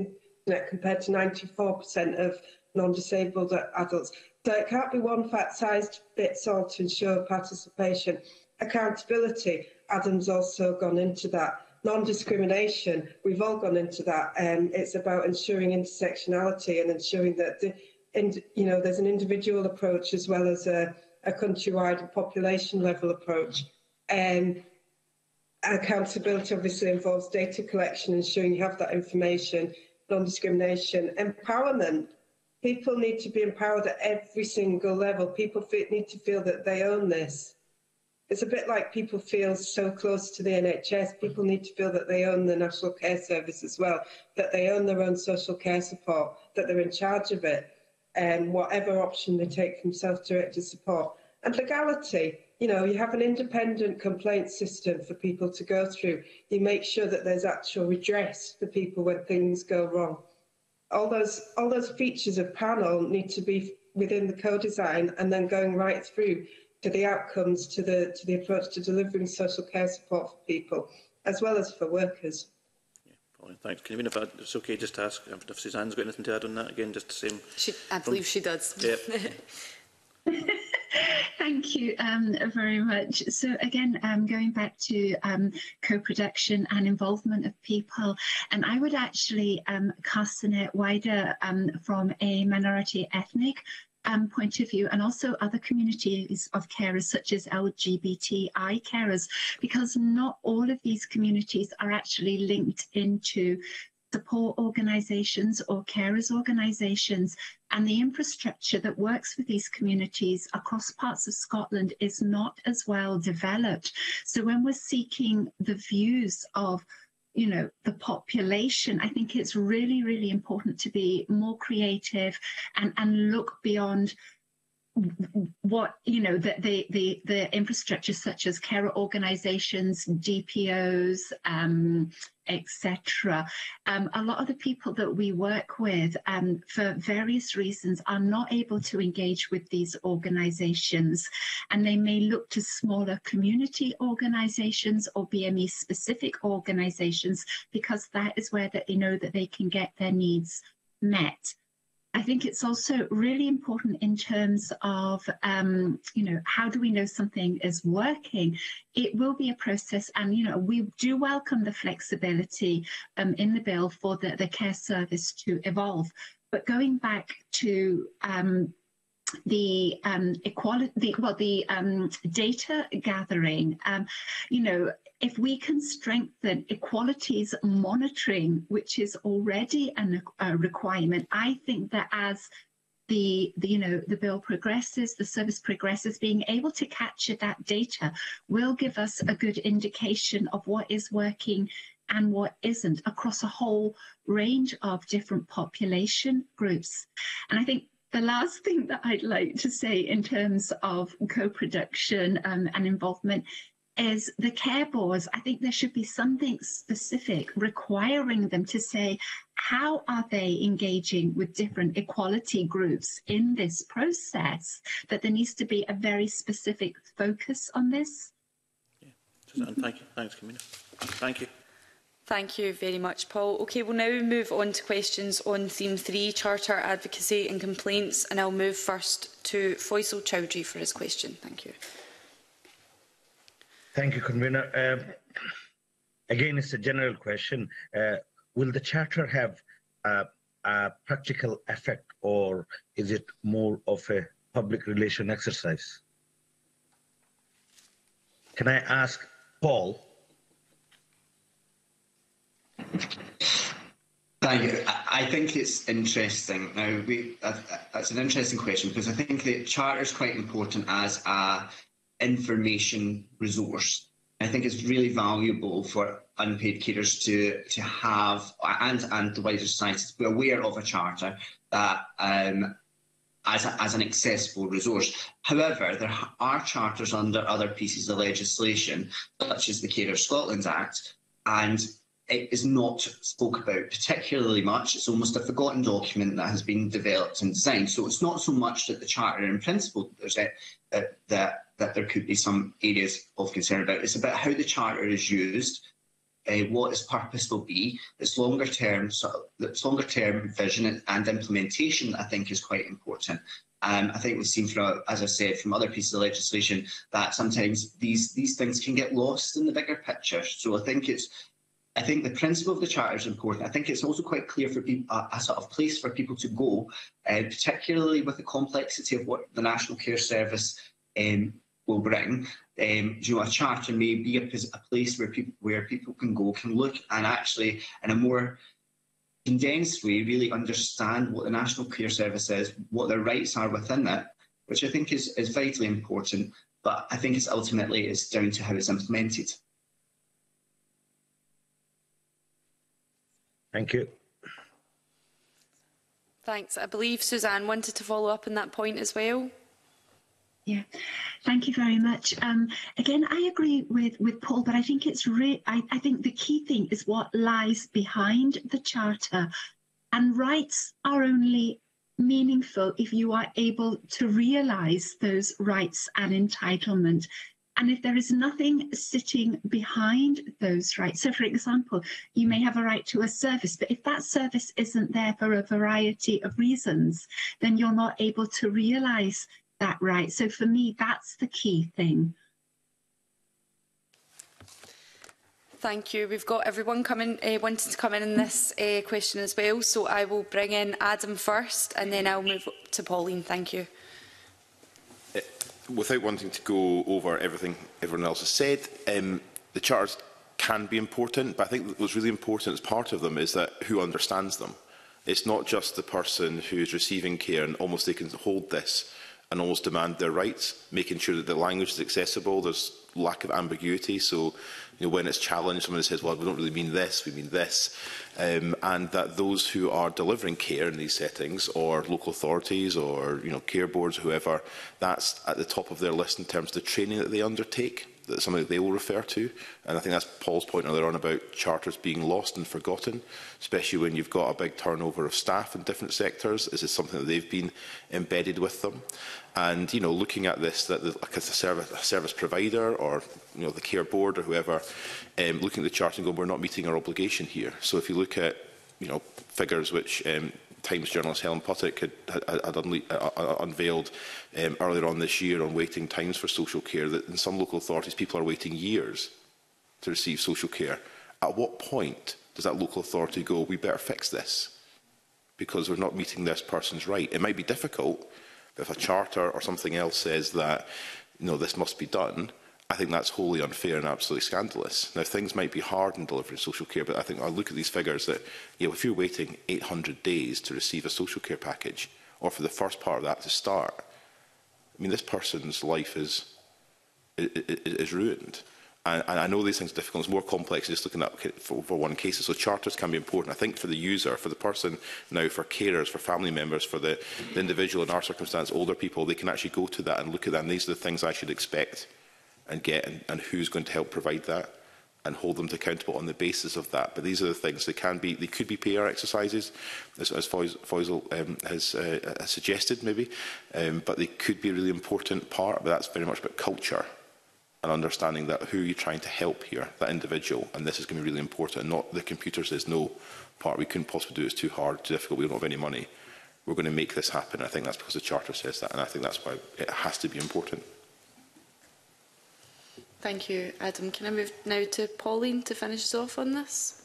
internet, compared to 94% of non-disabled adults. So it can't be one fact-sized fits all to ensure participation. Accountability, Adam's also gone into that. Non-discrimination, we've all gone into that. It's about ensuring intersectionality and ensuring that there's an individual approach as well as a countrywide and population-level approach. Accountability obviously involves data collection, ensuring you have that information. Non-discrimination, empowerment. People need to be empowered at every single level. People need to feel that they own this. It's a bit like people feel so close to the NHS. People need to feel that they own the National Care Service as well, that they own their own social care support, that they're in charge of it, and whatever option they take from self-directed support. And legality. You have an independent complaint system for people to go through. You make sure that there's actual redress for people when things go wrong. All those features of panel need to be within the co-design, and then going right through to the outcomes, to the approach to delivering social care support for people, as well as for workers. Yeah, Pauline, thanks. Can you mean if it's okay just to ask if Suzanne's got anything to add on that? Again, just the same. I believe she does. Yep. Thank you very much. So again, going back to co-production and involvement of people, and I would actually cast the net wider from a minority ethnic point of view, and also other communities of carers such as LGBTI carers, because not all of these communities are actually linked into support organisations or carers organisations, and the infrastructure that works with these communities across parts of Scotland is not as well developed. So when we're seeking the views of the population, I think it's really, really important to be more creative and look beyond what, you know, the infrastructure such as carer organisations, DPOs, etc. A lot of the people that we work with, for various reasons, are not able to engage with these organisations, and they may look to smaller community organisations or BME-specific organisations, because that is where they know that they can get their needs met. I think it's also really important in terms of, you know, how do we know something is working? It will be a process, and, you know, we do welcome the flexibility in the bill for the care service to evolve. But going back to the data gathering, you know, if we can strengthen equalities monitoring, which is already a requirement, I think that as the bill progresses, the service progresses, being able to capture that data will give us a good indication of what is working and what isn't across a whole range of different population groups. And I think the last thing that I'd like to say in terms of co-production and involvement is the care boards. I think there should be something specific requiring them to say, how are they engaging with different equality groups in this process? That there needs to be a very specific focus on this. Yeah. Suzanne, thank you. Thanks, Camina. Thank you. Thank you very much, Paul. Okay, we'll now move on to questions on Theme 3, Charter Advocacy and Complaints, and I'll move first to Foysel Chowdhury for his question. Thank you. Thank you, Convener. Again, it's a general question. Will the Charter have a practical effect, or is it more of a public relation exercise? Can I ask Paul? Thank you. I think it's interesting. Now, that's an interesting question, because I think the Charter is quite important as a information resource. I think it's really valuable for unpaid carers to have, and the wider society, to be aware of a charter that as an accessible resource. However, there are charters under other pieces of legislation, such as the Carers Scotland Act, and it is not spoke about particularly much. It's almost a forgotten document that has been developed and designed. So it's not so much that the Charter in principle that there could be some areas of concern about. It's about how the Charter is used, what its purpose will be, its longer term, vision and implementation, I think, is quite important. I think we've seen, as I said, from other pieces of legislation, that sometimes these things can get lost in the bigger picture. So I think the principle of the Charter is important. I think it's also quite clear for people, a sort of place for people to go, particularly with the complexity of what the National Care Service will bring. You know, a charter may be a place where people can go, can look, and actually, in a more condensed way, really understand what the National Care Service is, what their rights are within it, which I think is vitally important. But I think it's ultimately down to how it's implemented. Thank you. Thanks. I believe Suzanne wanted to follow up on that point as well. Yeah, thank you very much. Again, I agree with Paul, but I think it's I think the key thing is what lies behind the Charter, and rights are only meaningful if you are able to realise those rights and entitlement. And if there is nothing sitting behind those rights, so for example, you may have a right to a service, but if that service isn't there for a variety of reasons, then you're not able to realise that right. So for me, that's the key thing. Thank you. We've got everyone wanting to come in on this question as well. So I will bring in Adam first, and then I'll move to Pauline. Thank you. Without wanting to go over everything everyone else has said, the charters can be important, but I think what's really important as part of them is that who understands them. It's not just the person who's receiving care, and almost they can hold this and always demand their rights, making sure that the language is accessible, there's lack of ambiguity, so when it's challenged, someone says, well, we don't really mean this, we mean this, and that those who are delivering care in these settings, or local authorities, or care boards, whoever, that's at the top of their list in terms of the training that they undertake. That's something that they will refer to, and I think that's Paul's point earlier on about charters being lost and forgotten, especially when you've got a big turnover of staff in different sectors. This is something that they've been embedded with them, and looking at this, that like as a service provider or the care board or whoever, looking at the charter and going, we're not meeting our obligation here. So if you look at figures which Times journalist Helen Puttock had unveiled earlier on this year on waiting times for social care, that in some local authorities people are waiting years to receive social care. At what point does that local authority go, we better fix this because we're not meeting this person's right? It might be difficult, but if a charter or something else says that this must be done, I think that's wholly unfair and absolutely scandalous. Now, things might be hard in delivering social care, but I think I look at these figures that if you're waiting 800 days to receive a social care package, or for the first part of that to start, this person's life is ruined. And I know these things are difficult. It's more complex than just looking at for one case. So charters can be important, I think, for the user, for the person now, for carers, for family members, for the individual in our circumstance, older people. They can actually go to that and look at that, and these are the things I should expect and get, and who's going to help provide that, and hold them accountable on the basis of that. But these are the things that can be, they could be PR exercises, as Foysel has suggested maybe, but they could be a really important part. But that's very much about culture and understanding that who you're trying to help here, that individual, and this is going to be really important, and not the computer says, no, part we couldn't possibly do, it's too hard, too difficult, we don't have any money. We're going to make this happen. I think that's because the Charter says that, and I think that's why it has to be important. Thank you, Adam. Can I move now to Pauline to finish us off on this?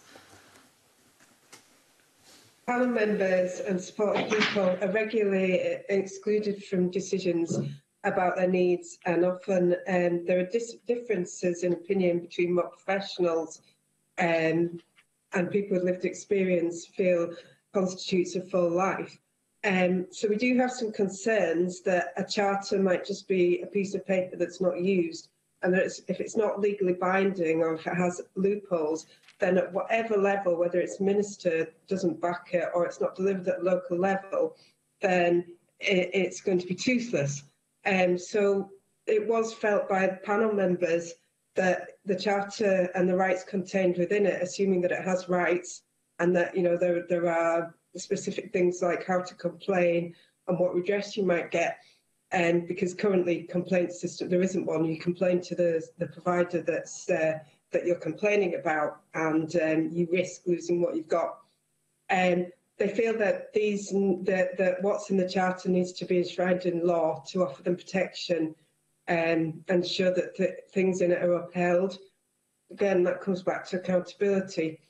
Parliament members and support people are regularly excluded from decisions about their needs, and often there are differences in opinion between what professionals and people with lived experience feel constitutes a full life. So we do have some concerns that a charter might just be a piece of paper that's not used, and if it's not legally binding or if it has loopholes, then at whatever level, whether it's minister doesn't back it or it's not delivered at local level, then it's going to be toothless. So it was felt by panel members that the Charter and the rights contained within it, assuming that it has rights and that there are specific things like how to complain and what redress you might get. Because currently complaint system, there isn't one. You complain to the provider that you're complaining about, and you risk losing what you've got. They feel that that what's in the Charter needs to be enshrined in law to offer them protection and ensure that things in it are upheld. Again, that comes back to accountability.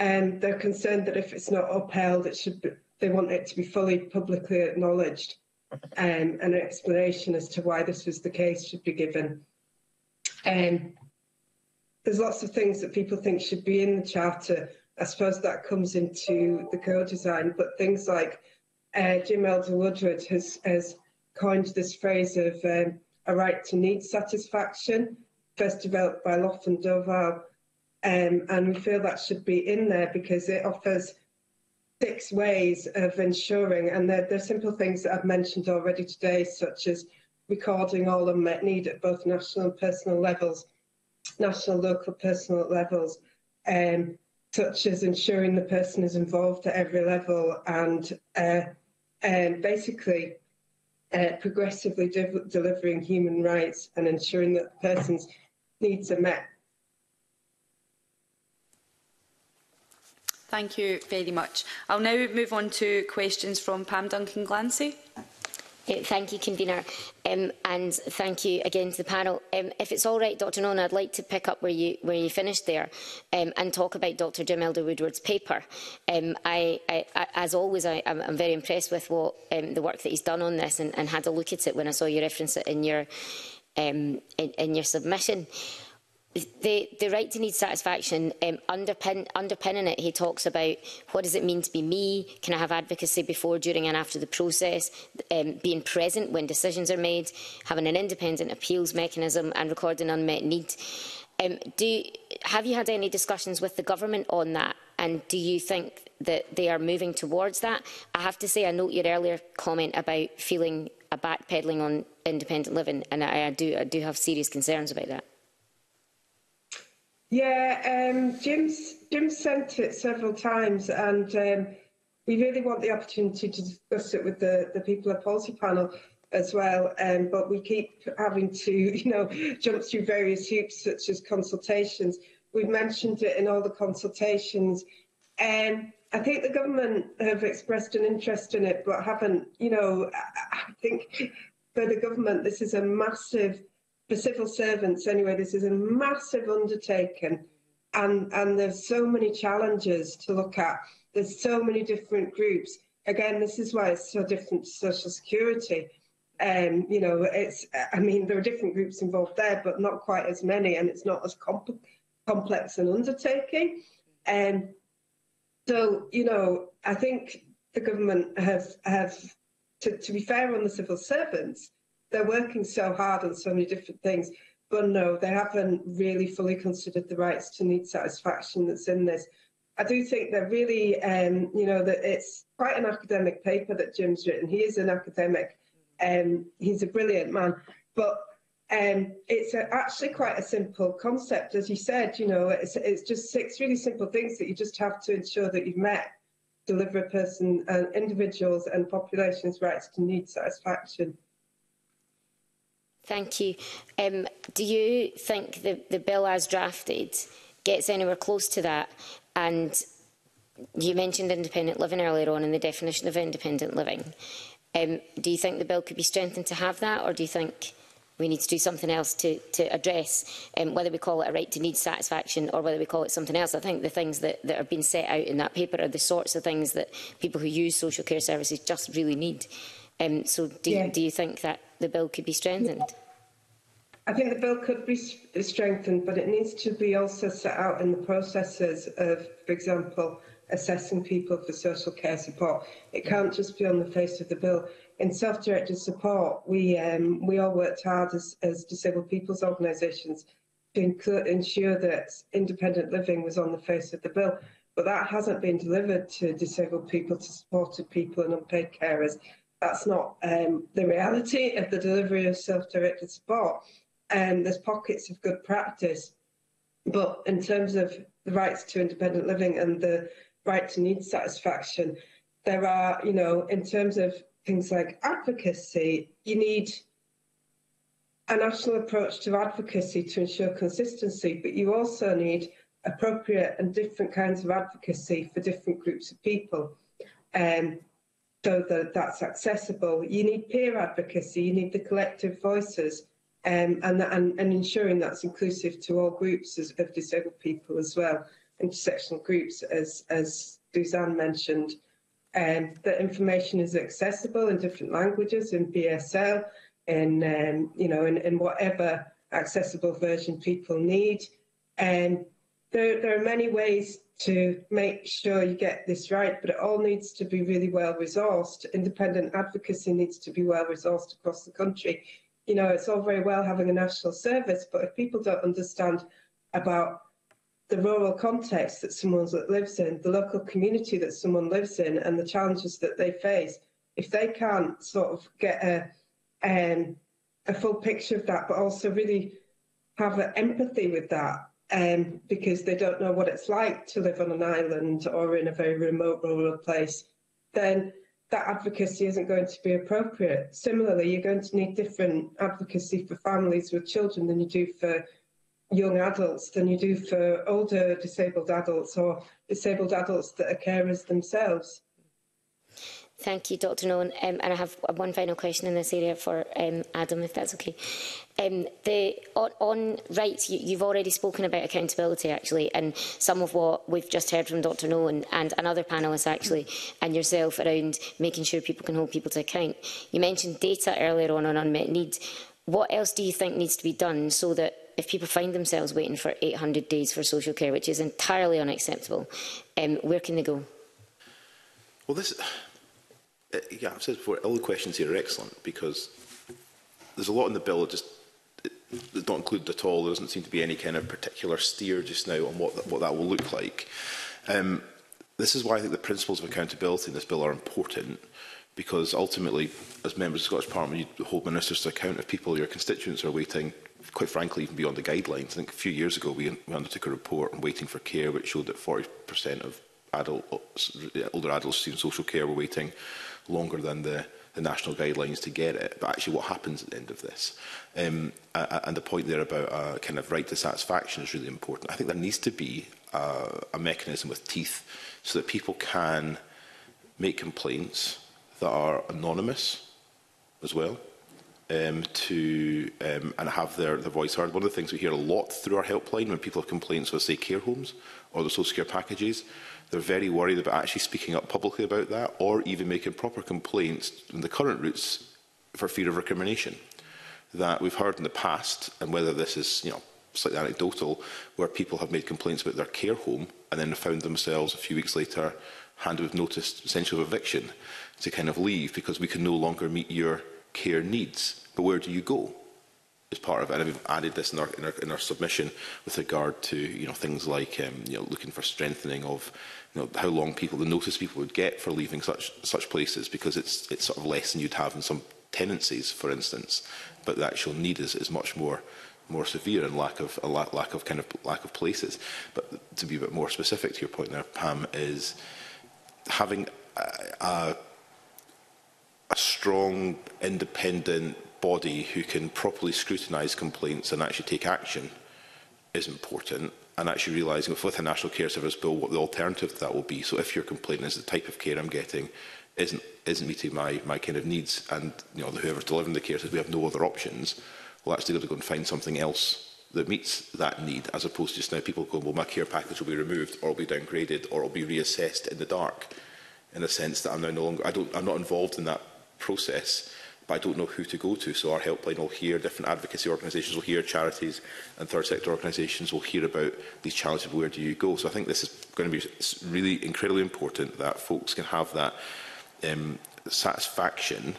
They're concerned that if it's not upheld, they want it to be fully publicly acknowledged. An explanation as to why this was the case should be given. There's lots of things that people think should be in the Charter. I suppose that comes into the co-design, but things like Jim Elder-Woodward has coined this phrase of a right to need satisfaction, first developed by Loft and Doval, and we feel that should be in there because it offers 6 ways of ensuring, and they're simple things that I've mentioned already today, such as recording all unmet need at both national and personal levels, national, local, personal levels, such as ensuring the person is involved at every level, and basically progressively delivering human rights and ensuring that the person's needs are met. Thank you very much. I'll now move on to questions from Pam Duncan-Glancy. Thank you, Convener, and thank you again to the panel. If it's all right, Dr Nolan, I'd like to pick up where you finished there and talk about Dr Jim Elder-Woodward's paper. As always, I'm very impressed with what the work that he's done on this, and had a look at it when I saw you reference it in your submission. The right to need satisfaction, underpinning it, he talks about what does it mean to be me, can I have advocacy before, during and after the process, being present when decisions are made, having an independent appeals mechanism and recording unmet need. Have you had any discussions with the government on that, and do you think that they are moving towards that? I have to say, I note your earlier comment about feeling a backpedalling on independent living, and I do have serious concerns about that. Yeah, Jim's sent it several times, and we really want the opportunity to discuss it with the people at policy panel as well. But we keep having to, jump through various hoops, such as consultations. We've mentioned it in all the consultations. I think the government have expressed an interest in it, but haven't. I think for the government, this is a massive. For civil servants, anyway, this is a massive undertaking, and there's so many challenges to look at. There's so many different groups. Again, this is why it's so different to social security. I mean, there are different groups involved there, but not quite as many, and it's not as complex an undertaking. So, I think the government have, to be fair on the civil servants. They're working so hard on so many different things, but no, they haven't really fully considered the rights to need satisfaction that's in this. I do think they're really, that it's quite an academic paper that Jim's written. He is an academic, he's a brilliant man, but it's actually quite a simple concept. As you said, it's just 6 really simple things that you just have to ensure that you've met, deliver a person, individuals and populations' rights to need satisfaction. Thank you. Do you think the bill as drafted gets anywhere close to that? And you mentioned independent living earlier on in the definition of independent living. Do you think the bill could be strengthened to have that, or do you think we need to do something else to address, whether we call it a right to need satisfaction or whether we call it something else? I think the things that have been set out in that paper are the sorts of things that people who use social care services just really need. So do you think that the bill could be strengthened? I think the bill could be strengthened, but it needs to be also set out in the processes of, for example, assessing people for social care support. It can't just be on the face of the bill. In self-directed support, we all worked hard as disabled people's organisations to ensure that independent living was on the face of the bill, but that hasn't been delivered to disabled people, to supported people and unpaid carers. That's not the reality of the delivery of self-directed support. There's pockets of good practice, but in terms of the rights to independent living and the right to need satisfaction, there are, in terms of things like advocacy, you need a national approach to advocacy to ensure consistency, but you also need appropriate and different kinds of advocacy for different groups of people. So that's accessible. You need peer advocacy, you need the collective voices, and ensuring that's inclusive to all groups of disabled people as well, intersectional groups, as Suzanne mentioned. That information is accessible in different languages, in BSL, in whatever accessible version people need. There are many ways to make sure you get this right, but it all needs to be really well resourced. Independent advocacy needs to be well resourced across the country. It's all very well having a national service, but if people don't understand about the rural context that someone lives in, the local community that someone lives in, and the challenges that they face, if they can't sort of get a full picture of that, but also really have empathy with that, because they don't know what it's like to live on an island or in a very remote rural place, then that advocacy isn't going to be appropriate. Similarly, you're going to need different advocacy for families with children than you do for young adults, than you do for older disabled adults or disabled adults that are carers themselves. Thank you, Dr. Nolan. And I have one final question in this area for Adam, if that's okay. On rights, you've already spoken about accountability, actually, and some of what we've just heard from Dr. Nolan and another panellist, actually, and yourself, around making sure people can hold people to account. You mentioned data earlier on unmet need. What else do you think needs to be done so that if people find themselves waiting for 800 days for social care, which is entirely unacceptable, where can they go? Well, this, yeah, I've said before, all the questions here are excellent, because there's a lot in the bill that just is not included at all. There doesn't seem to be any kind of particular steer just now on what that will look like. This is why I think the principles of accountability in this bill are important, because ultimately, as members of the Scottish Parliament, you hold ministers to account if people, your constituents, are waiting, quite frankly, even beyond the guidelines. I think a few years ago, we undertook a report on waiting for care, which showed that 40% of older adults receiving social care were waiting longer than the national guidelines to get it. But actually, what happens at the end of this? And the point there about kind of right to satisfaction is really important. I think there needs to be a mechanism with teeth so that people can make complaints that are anonymous as well, and have their voice heard. One of the things we hear a lot through our helpline when people have complaints with, say, care homes or the social care packages, they're very worried about actually speaking up publicly about that, or even making proper complaints in the current routes for fear of recrimination. That we've heard in the past, and whether this is, you know, slightly anecdotal, where people have made complaints about their care home and then found themselves a few weeks later handed with notice, essentially of eviction, to kind of leave because we can no longer meet your care needs. But where do you go? Is part of it, and we've added this in our submission with regard to, you know, things like you know, looking for strengthening of, you know, how long people, the notice people would get for leaving such places, because it's sort of less than you'd have in some tenancies, for instance, but the actual need is much more severe, and lack of places. But to be a bit more specific to your point there, Pam, is having a strong, independent body who can properly scrutinise complaints and actually take action is important, and actually realising with the National Care Service Bill what the alternative to that will be. So if your complaint is the type of care I'm getting isn't meeting my kind of needs, and, you know, whoever's delivering the care says we have no other options, we'll actually have to go and find something else that meets that need, as opposed to just now people going, well, my care package will be removed, or it'll be downgraded, or it'll be reassessed in the dark, in a sense that I'm now no longer, I'm not involved in that process. But I don't know who to go to, so our helpline will hear, different advocacy organisations will hear, charities and third sector organisations will hear about these challenges of where do you go. So I think this is going to be really incredibly important, that folks can have that satisfaction,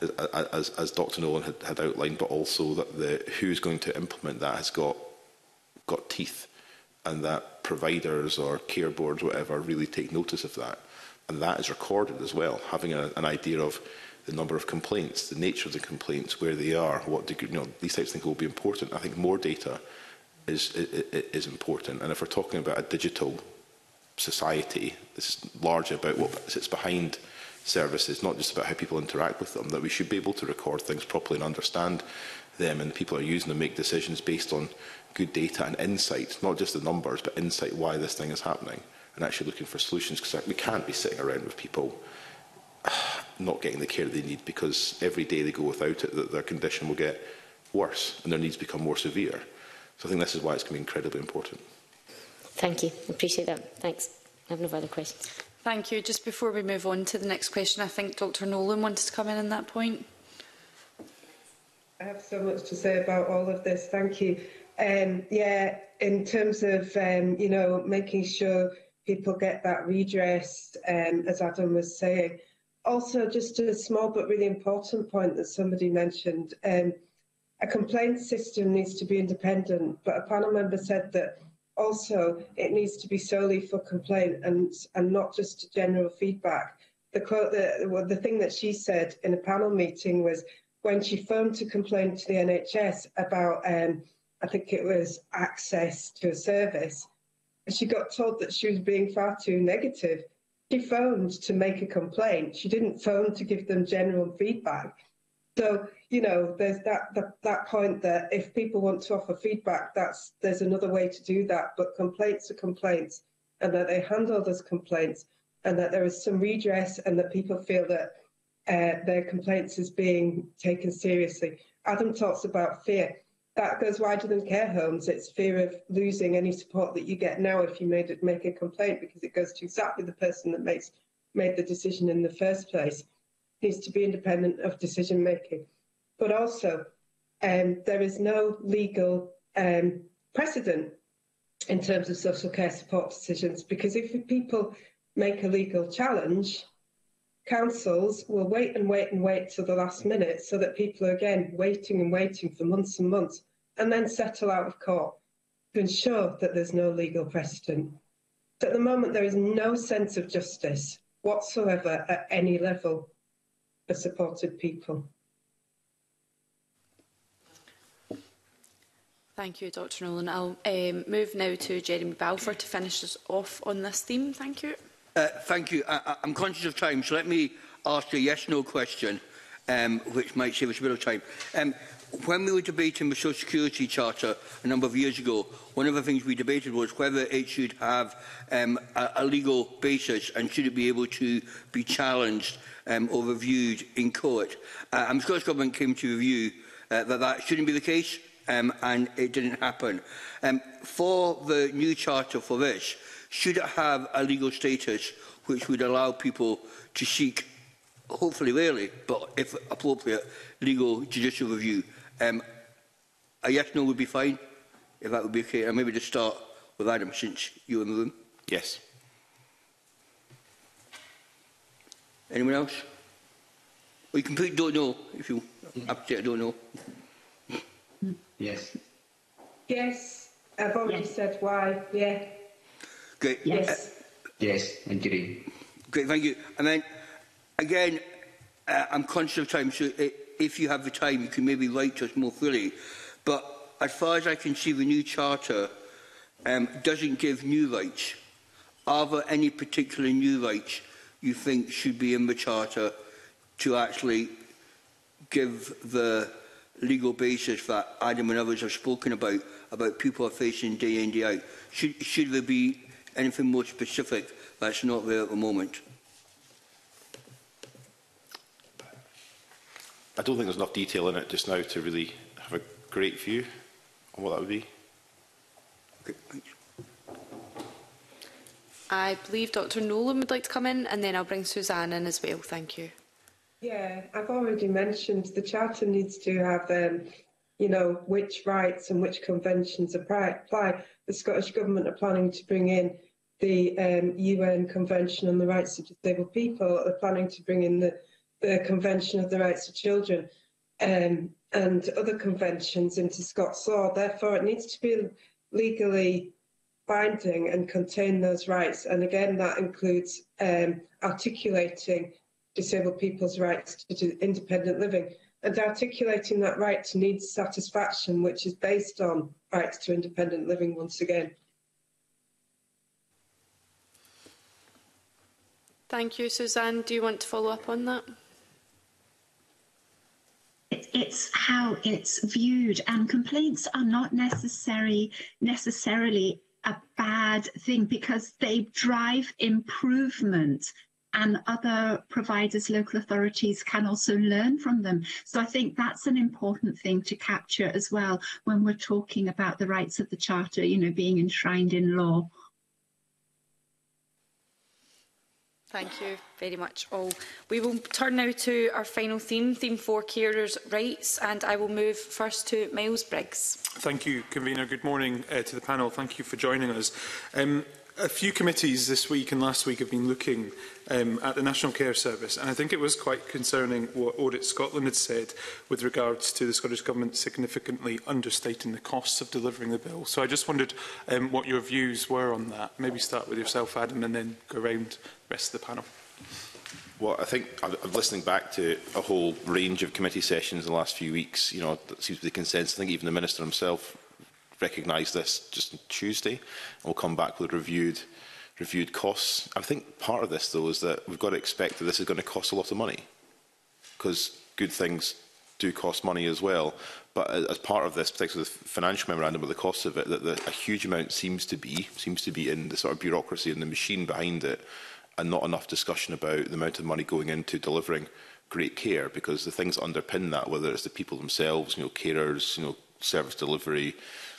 as Dr Nolan had outlined, but also that the who's going to implement that has got teeth, and that providers or care boards, whatever, really take notice of that. And that is recorded as well, having an idea of the number of complaints, the nature of the complaints, where they are, what degree, you know, these types of things will be important. I think more data is important. And if we're talking about a digital society, this is largely about what sits behind services, not just about how people interact with them, that we should be able to record things properly and understand them, and the people who are using them make decisions based on good data and insight, not just the numbers, but insight why this thing is happening, and actually looking for solutions, because we can't be sitting around with people not getting the care they need, because every day they go without it, that their condition will get worse and their needs become more severe. So I think this is why it's going to be incredibly important. Thank you. I appreciate that. Thanks. I have no further questions. Thank you. Just before we move on to the next question, I think Dr Nolan wanted to come in on that point. I have so much to say about all of this. Thank you. Yeah, in terms of, you know, making sure people get that redress, as Adam was saying. Also, just a small but really important point that somebody mentioned, a complaint system needs to be independent, but a panel member said that also it needs to be solely for complaint and not just general feedback. The quote, the thing that she said in a panel meeting was when she phoned to complain to the NHS about, I think it was access to a service, and she got told that she was being far too negative. She phoned to make a complaint. She didn't phone to give them general feedback. So, you know, there's that point that if people want to offer feedback, there's another way to do that. But complaints are complaints, and that they handled as complaints, and that there is some redress, and that people feel that their complaints is being taken seriously. Adam talks about fear. That goes wider than care homes. It's fear of losing any support that you get now if you make a complaint, because it goes to exactly the person that made the decision in the first place. It needs to be independent of decision making. But also, there is no legal precedent in terms of social care support decisions, because if people make a legal challenge, councils will wait and wait and wait to the last minute, so that people are again waiting and waiting for months and months, and then settle out of court to ensure that there's no legal precedent. So at the moment, there is no sense of justice whatsoever at any level for supported people. Thank you, Dr. Nolan. I'll move now to Jeremy Balfour to finish us off on this theme. Thank you. Thank you. I'm conscious of time, so let me ask a yes/no question, which might save us a bit of time. When we were debating the Social Security Charter a number of years ago, one of the things we debated was whether it should have a legal basis and should it be able to be challenged or reviewed in court. And the Scottish Government came to review that shouldn't be the case, and it didn't happen. For the new charter for this, should it have a legal status which would allow people to seek, hopefully rarely, but if appropriate, legal judicial review? A yes/no would be fine, if that would be okay. And maybe to start with Adam, since you're in the room. Yes. Anyone else? Well, you completely don't know. If you have to say I don't know. Yes. Yes. I've already said why. Yeah. Great. Yes. Yes. Agree. Great. Thank you. And then, again, I'm conscious of time, so if you have the time, you can maybe write to us more fully. But as far as I can see, the new charter doesn't give new rights. Are there any particular new rights you think should be in the charter to actually give the legal basis that Adam and others have spoken about people are facing day in, day out? Should there be anything more specific that's not there at the moment? I don't think there's enough detail in it just now to really have a great view on what that would be. Okay, thanks. I believe Dr. Nolan would like to come in, and then I'll bring Suzanne in as well. Thank you. Yeah, I've already mentioned the Charter needs to have, you know, which rights and which conventions apply. The Scottish Government are planning to bring in the UN Convention on the Rights of Disabled People. They're planning to bring in the Convention of the Rights of Children and other conventions into Scots law. Therefore, it needs to be legally binding and contain those rights. And again, that includes articulating disabled people's rights to independent living and articulating that right to needs satisfaction, which is based on rights to independent living once again. Thank you. Suzanne, do you want to follow up on that? It's how it's viewed, and complaints are not necessarily a bad thing, because they drive improvement, and other providers, local authorities can also learn from them. So I think that's an important thing to capture as well when we're talking about the rights of the Charter, you know, being enshrined in law. Thank you very much all. We will turn now to our final theme, theme 4, carers' rights, and I will move first to Miles Briggs. Thank you, Convener. Good morning to the panel. Thank you for joining us. A few committees this week and last week have been looking at the National Care Service, and I think it was quite concerning what Audit Scotland had said with regards to the Scottish Government significantly understating the costs of delivering the bill. So I just wondered what your views were on that. Maybe start with yourself, Adam, and then go around the rest of the panel. Well, I think I'm listening back to a whole range of committee sessions in the last few weeks. You know, that seems to be the consensus. I think even the Minister himself recognised this just on Tuesday. We'll come back with reviewed costs. I think part of this, though, is that we've got to expect that this is going to cost a lot of money, because good things do cost money as well. But as part of this, particularly the financial memorandum, with the cost of it, that a huge amount seems to be in the sort of bureaucracy and the machine behind it, and not enough discussion about the amount of money going into delivering great care, because the things that underpin that, whether it's the people themselves, you know, carers, you know, service delivery,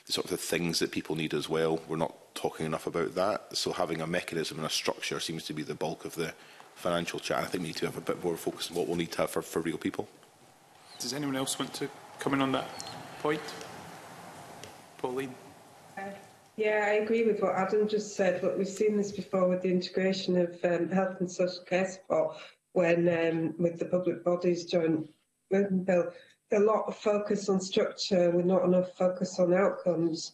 the sort of the things that people need as well. We're not talking enough about that. So having a mechanism and a structure seems to be the bulk of the financial chat. I think we need to have a bit more focus on what we'll need to have for real people. Does anyone else want to come in on that point? Pauline? Yeah, I agree with what Adam just said. Look, we've seen this before with the integration of health and social care support when with the public bodies joint movement bill. A lot of focus on structure with not enough focus on outcomes.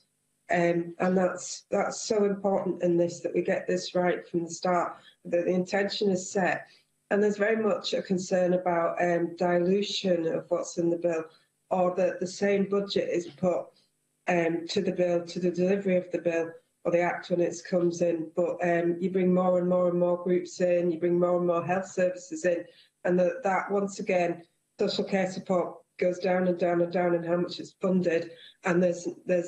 And that's so important in this, that we get this right from the start, that the intention is set. And there's very much a concern about dilution of what's in the bill, or that the same budget is put to the bill, to the delivery of the bill or the act when it comes in. But you bring more and more groups in, you bring more and more health services in, and that once again, social care support goes down and down and down in how much it's funded, and there's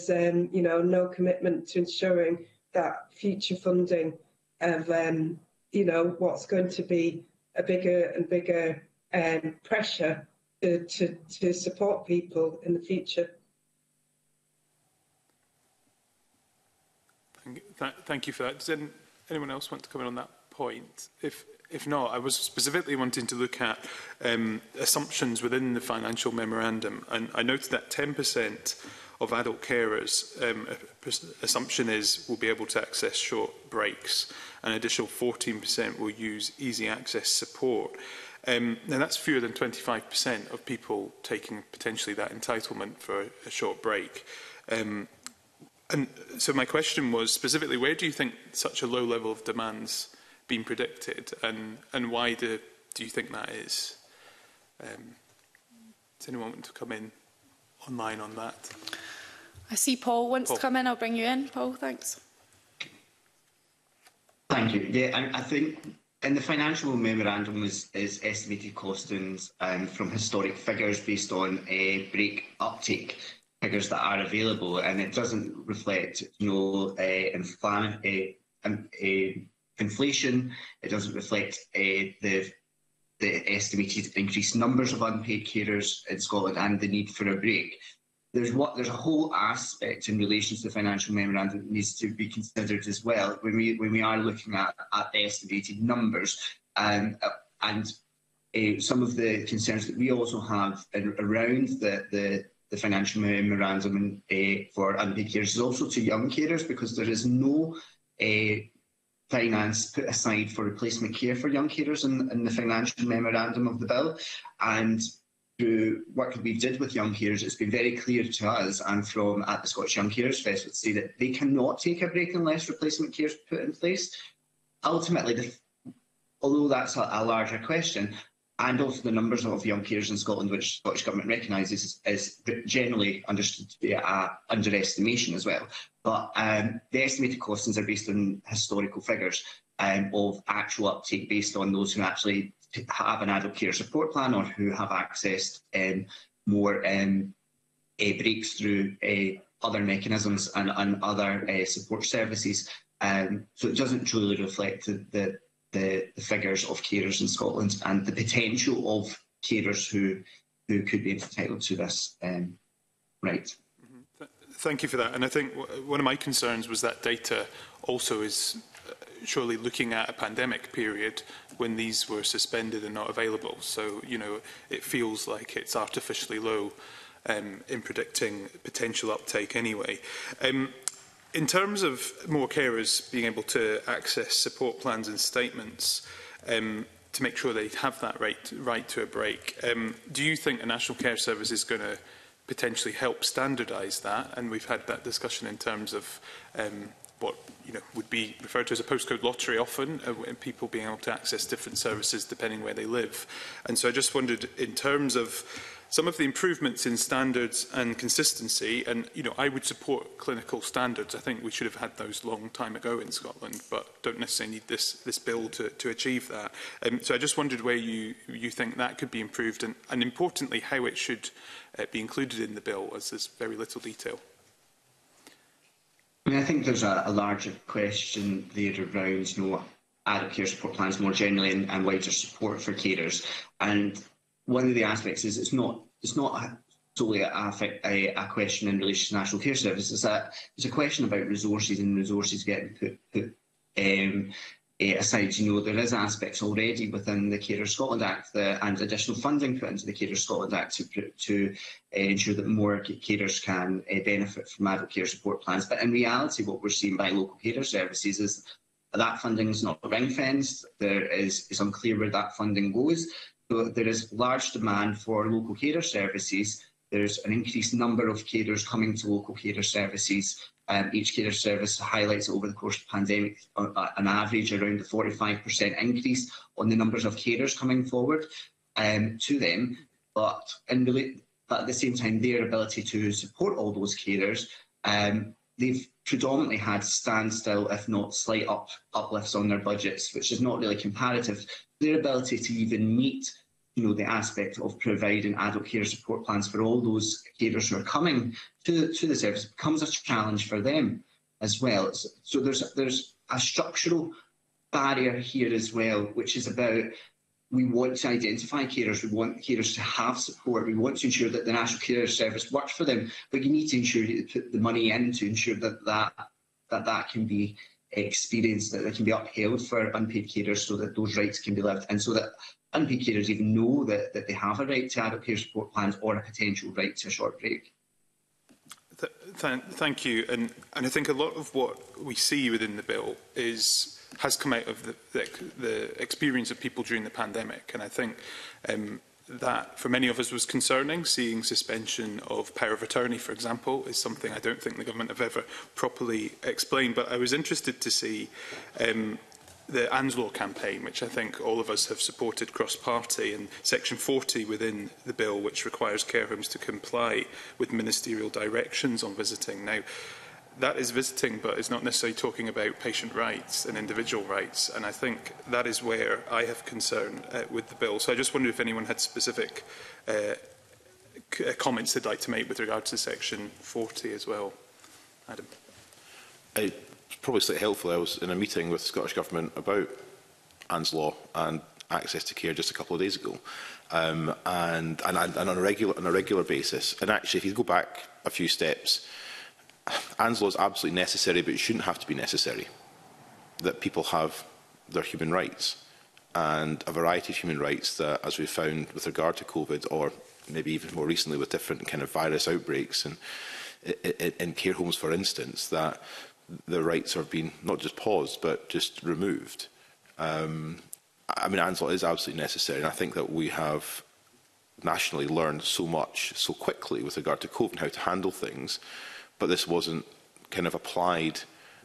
you know, no commitment to ensuring that future funding of you know, what's going to be a bigger and bigger pressure to support people in the future. Thank you for that. Does anyone else want to comment on that point? If not, I was specifically wanting to look at assumptions within the financial memorandum, and I noted that 10% of adult carers assumption is will be able to access short breaks, and an additional 14% will use easy access support. Now that's fewer than 25% of people taking potentially that entitlement for a short break. And so my question was specifically, where do you think such a low level of demands been predicted, and why do you think that is? Does anyone want to come in online on that? I see Paul wants to come in. I'll bring you in, Paul. Thanks. Thank you. Yeah, I think in the financial memorandum is estimated costings from historic figures based on break uptake figures that are available, and it doesn't reflect, you know, inflation. It doesn't reflect the estimated increased numbers of unpaid carers in Scotland and the need for a break. There's a whole aspect in relation to the financial memorandum that needs to be considered as well when we are looking at the estimated numbers, and some of the concerns that we also have around the financial memorandum for unpaid carers is also to young carers, because there is no finance put aside for replacement care for young carers in the financial memorandum of the bill. And through work that we did with young carers, it's been very clear to us and from at the Scottish Young Carers Fest would say that they cannot take a break unless replacement care is put in place. Ultimately, although that's a larger question, and also the numbers of young carers in Scotland, which the Scottish Government recognises is generally understood to be an underestimation as well. But the estimated costings are based on historical figures of actual uptake based on those who actually have an adult care support plan or who have accessed more breaks through other mechanisms and other support services. So it doesn't truly reflect the figures of carers in Scotland and the potential of carers who could be entitled to this right. Thank you for that. And I think one of my concerns was that data also is surely looking at a pandemic period when these were suspended and not available. So, you know, it feels like it's artificially low in predicting potential uptake anyway. In terms of more carers being able to access support plans and statements to make sure they have that right to a break, do you think the National Care Service is going to potentially help standardise that? And we've had that discussion in terms of what, you know, would be referred to as a postcode lottery often, and people being able to access different services depending where they live. And so I just wondered, in terms of some of the improvements in standards and consistency, and, you know, I would support clinical standards. I think we should have had those long time ago in Scotland, but don't necessarily need this bill to achieve that. So I just wondered where you think that could be improved, and importantly, how it should be included in the bill, as there's very little detail. I mean, I think there's a larger question there around, you know, adult care support plans more generally and wider support for carers. And one of the aspects is it's not solely a question in relation to National Care Service. It's a question about resources and resources getting put Aside, you know, there is aspects already within the Carers Scotland Act and additional funding put into the Carers Scotland Act to ensure that more carers can benefit from adult care support plans. But in reality, what we're seeing by local carer services is that funding is not ring-fenced. There is, it's unclear where that funding goes. So there is large demand for local carer services. There's an increased number of carers coming to local carer services. Each carer service highlights over the course of the pandemic an average around a 45% increase on the numbers of carers coming forward to them. But at the same time, their ability to support all those carers, they've predominantly had standstill, if not slight uplifts on their budgets, which is not really comparative. Their ability to even meet, you know, the aspect of providing adult care support plans for all those carers who are coming to the service becomes a challenge for them as well. So there's a structural barrier here as well, which is about, we want to identify carers, we want carers to have support, we want to ensure that the National Care Service works for them, but you need to ensure you put the money in to ensure that can be experienced, that they can be upheld for unpaid carers so that those rights can be lived, and so that unpaid carers even know that they have a right to adult care support plans or a potential right to a short break. Thank you. And I think a lot of what we see within the bill has come out of the experience of people during the pandemic. And I think that for many of us was concerning. Seeing suspension of power of attorney, for example, is something I don't think the government have ever properly explained. But I was interested to see the Anne's Law campaign, which I think all of us have supported cross-party, and Section 40 within the bill, which requires care homes to comply with ministerial directions on visiting. Now, that is visiting, but it's not necessarily talking about patient rights and individual rights, and I think that is where I have concern with the bill. So I just wondered if anyone had specific comments they'd like to make with regard to Section 40 as well. Adam? Probably slightly helpful. I was in a meeting with the Scottish Government about Anne's Law and access to care just a couple of days ago, and on a regular basis. And actually, if you go back a few steps, Anne's Law is absolutely necessary, but it shouldn't have to be necessary. That people have their human rights, and a variety of human rights that, as we found with regard to COVID, or maybe even more recently with different kind of virus outbreaks and in care homes, for instance, that the rights have been not just paused, but just removed. I mean, Anne's Law is absolutely necessary, and I think that we have nationally learned so much so quickly with regard to COVID and how to handle things, but this wasn't kind of applied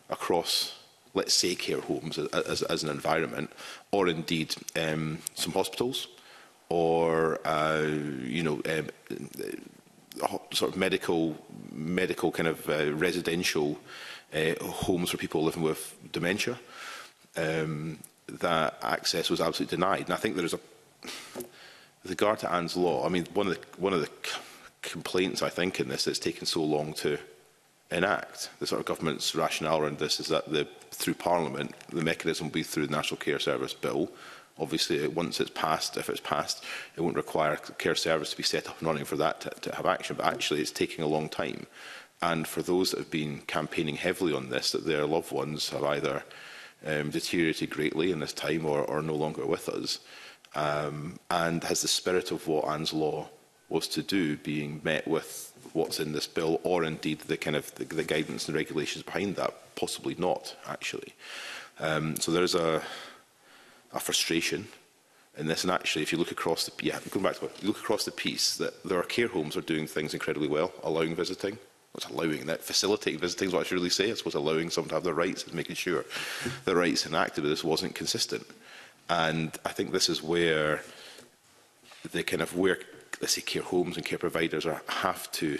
across, let's say, care homes as an environment, or indeed some hospitals, or, you know, sort of medical kind of residential homes for people living with dementia, that access was absolutely denied. And I think there is with regard to Anne's Law, I mean, one of the complaints I think in this that's taken so long to enact, the sort of government's rationale around this is that through Parliament, the mechanism will be through the National Care Service Bill. Obviously, once it's passed, if it's passed, it won't require care service to be set up and running for that to have action. But actually, it's taking a long time. And for those that have been campaigning heavily on this, that their loved ones have either deteriorated greatly in this time or no longer with us, and has the spirit of what Anne's Law was to do being met with what's in this bill, or indeed the kind of the guidance and regulations behind that? Possibly not, actually. So there is a frustration in this, and actually, if you look across the piece, that there are care homes are doing things incredibly well, allowing visiting. It's allowing that, facilitating visiting is what I should really say. I suppose allowing someone to have their rights and making sure the rights enacted with this wasn't consistent. And I think this is where the kind of let's say care homes and care providers have to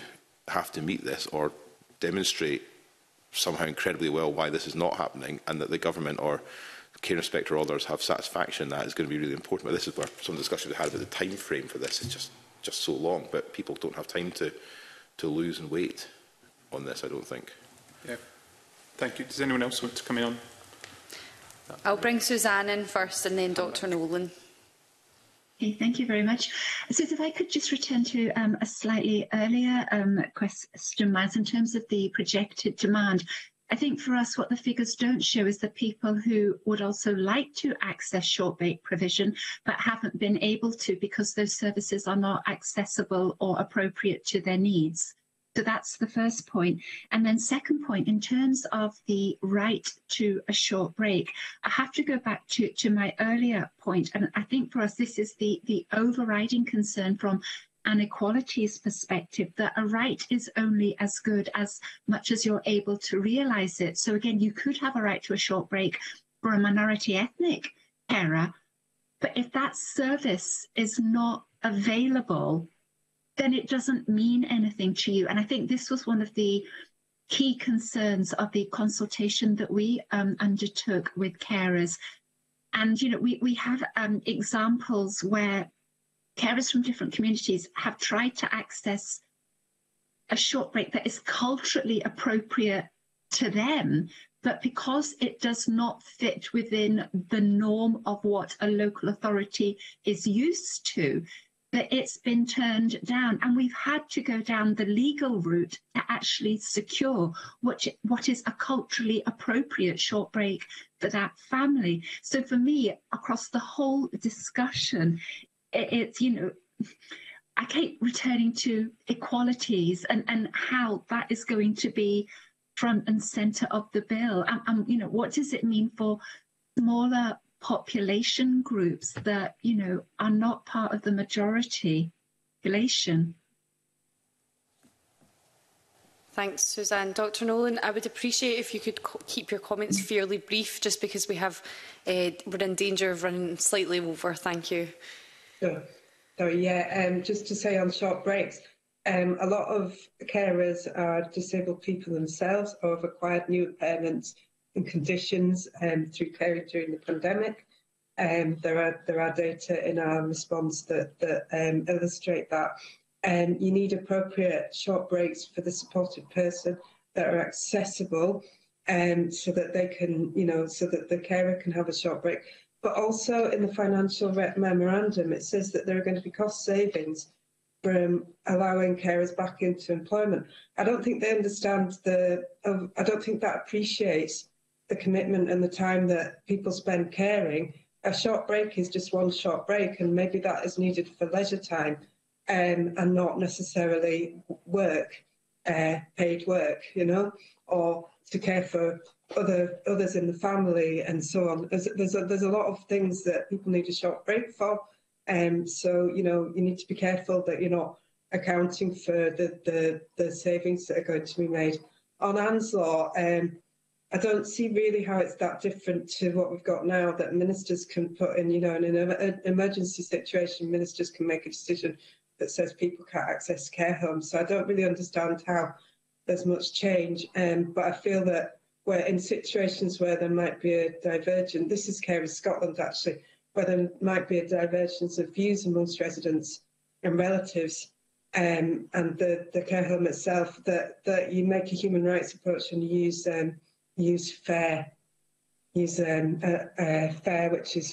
meet this or demonstrate somehow incredibly well why this is not happening, and that the government or care inspector or others have satisfaction that is going to be really important. But this is where some discussion we had about the time frame for this is just so long, but people don't have time to lose and wait on this, I don't think. Yeah. Thank you. Does anyone else want to come in on? I'll bring Suzanne in first and then Dr. Nolan. Okay, thank you very much. So if I could just return to a slightly earlier question, Miles, in terms of the projected demand. I think for us, what the figures don't show is the people who would also like to access short bake provision, but haven't been able to because those services are not accessible or appropriate to their needs. So that's the first point. And then second point, in terms of the right to a short break, I have to go back to my earlier point. And I think for us, this is the overriding concern from an equalities perspective, that a right is only as good as much as you're able to realise it. So again, you could have a right to a short break for a minority ethnic carer, but if that service is not available, then it doesn't mean anything to you. And I think this was one of the key concerns of the consultation that we undertook with carers. And, you know, we have examples where carers from different communities have tried to access a short break that is culturally appropriate to them, but because it does not fit within the norm of what a local authority is used to, that it's been turned down, and we've had to go down the legal route to actually secure what is a culturally appropriate short break for that family. So for me, across the whole discussion, it's, you know, I keep returning to equalities and how that is going to be front and centre of the bill. And you know, what does it mean for smaller population groups that, you know, are not part of the majority population? Thanks, Suzanne. Dr. Nolan, I would appreciate if you could keep your comments fairly brief, just because we have we're in danger of running slightly over. Thank you. Sure. So yeah, just to say on short breaks, a lot of carers are disabled people themselves, or have acquired new impairments and conditions through caring during the pandemic. There are data in our response that illustrate that. You need appropriate short breaks for the supported person that are accessible, so that they can, you know, so that the carer can have a short break. But also in the financial memorandum, it says that there are going to be cost savings from allowing carers back into employment. I don't think they understand I don't think that appreciates the commitment and the time that people spend caring. A short break is just one short break, and maybe that is needed for leisure time and not necessarily work, paid work, you know, or to care for others in the family and so on. There's a lot of things that people need a short break for, and so, you know, you need to be careful that you're not accounting for the savings that are going to be made. On Anne's Law, I don't see really how it's that different to what we've got now, that ministers can put in, you know, in an emergency situation, ministers can make a decision that says people can't access care homes. So I don't really understand how there's much change, but I feel that where in situations where there might be a divergence, this is Carers Scotland actually, where there might be a divergence of views amongst residents and relatives, and the care home itself, that you make a human rights approach and use fair, which is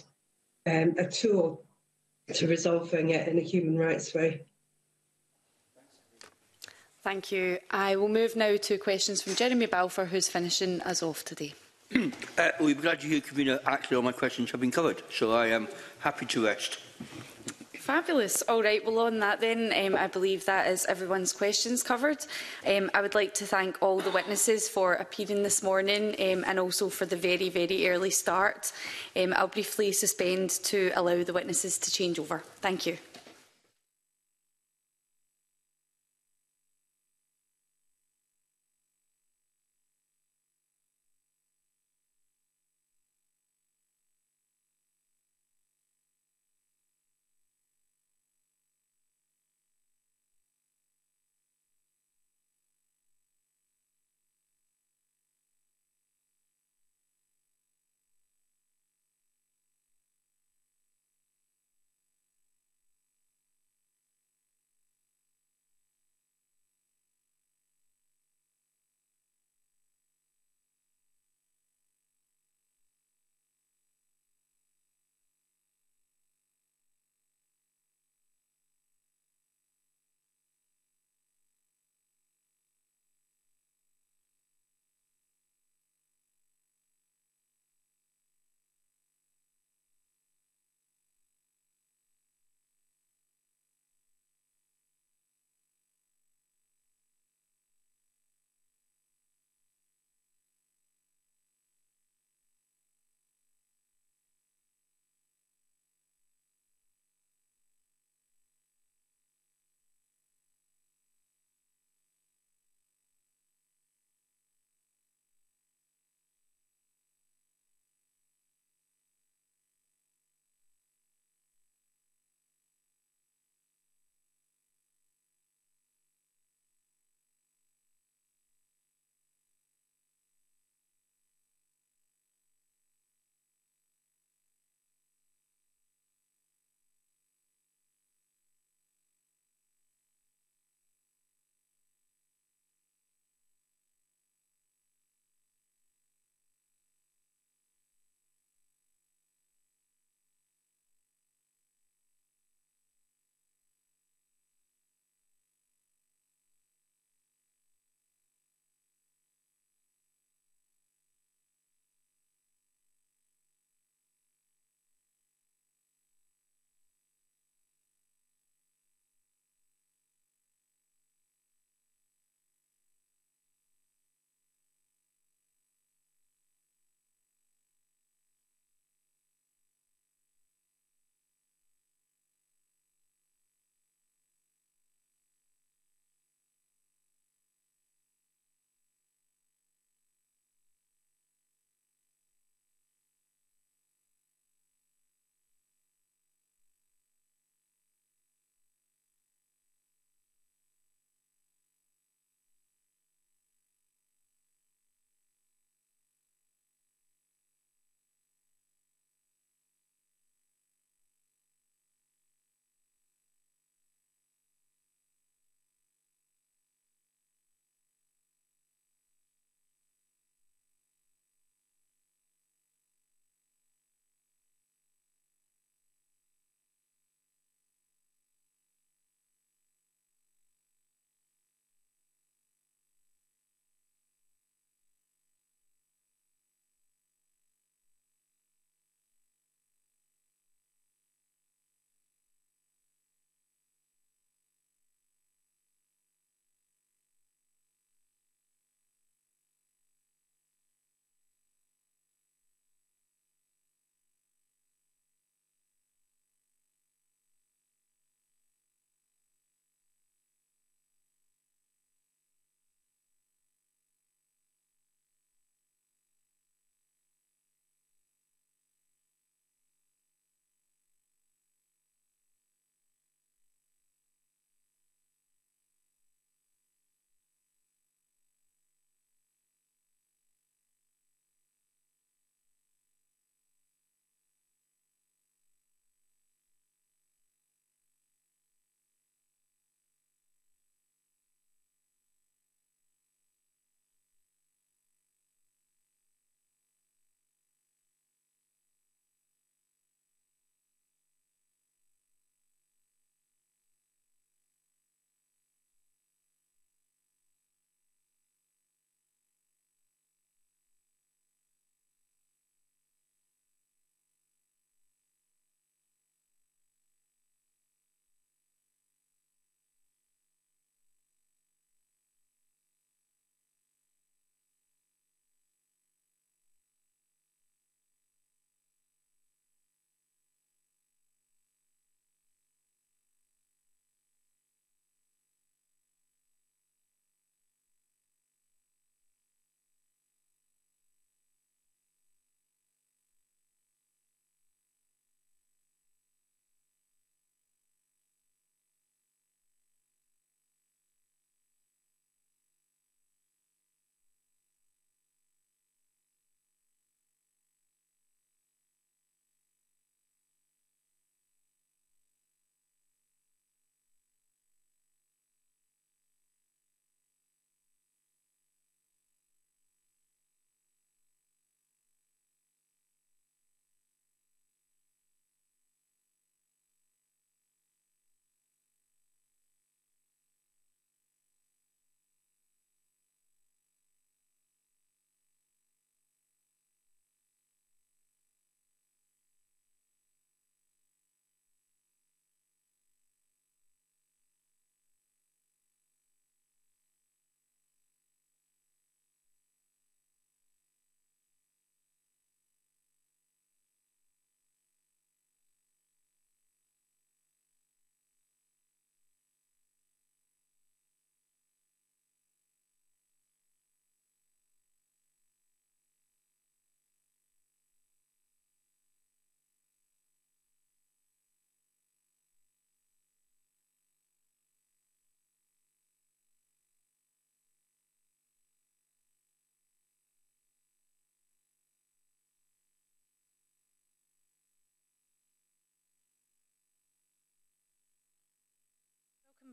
a tool to resolving it in a human rights way. Thank you. I will move now to questions from Jeremy Balfour, who's finishing us off today. We've glad you hear, Convener. Actually, all my questions have been covered, so I am happy to rest. Fabulous. All right. Well, on that then, I believe that is everyone's questions covered. I would like to thank all the witnesses for appearing this morning, and also for the very, very early start. I'll briefly suspend to allow the witnesses to change over. Thank you.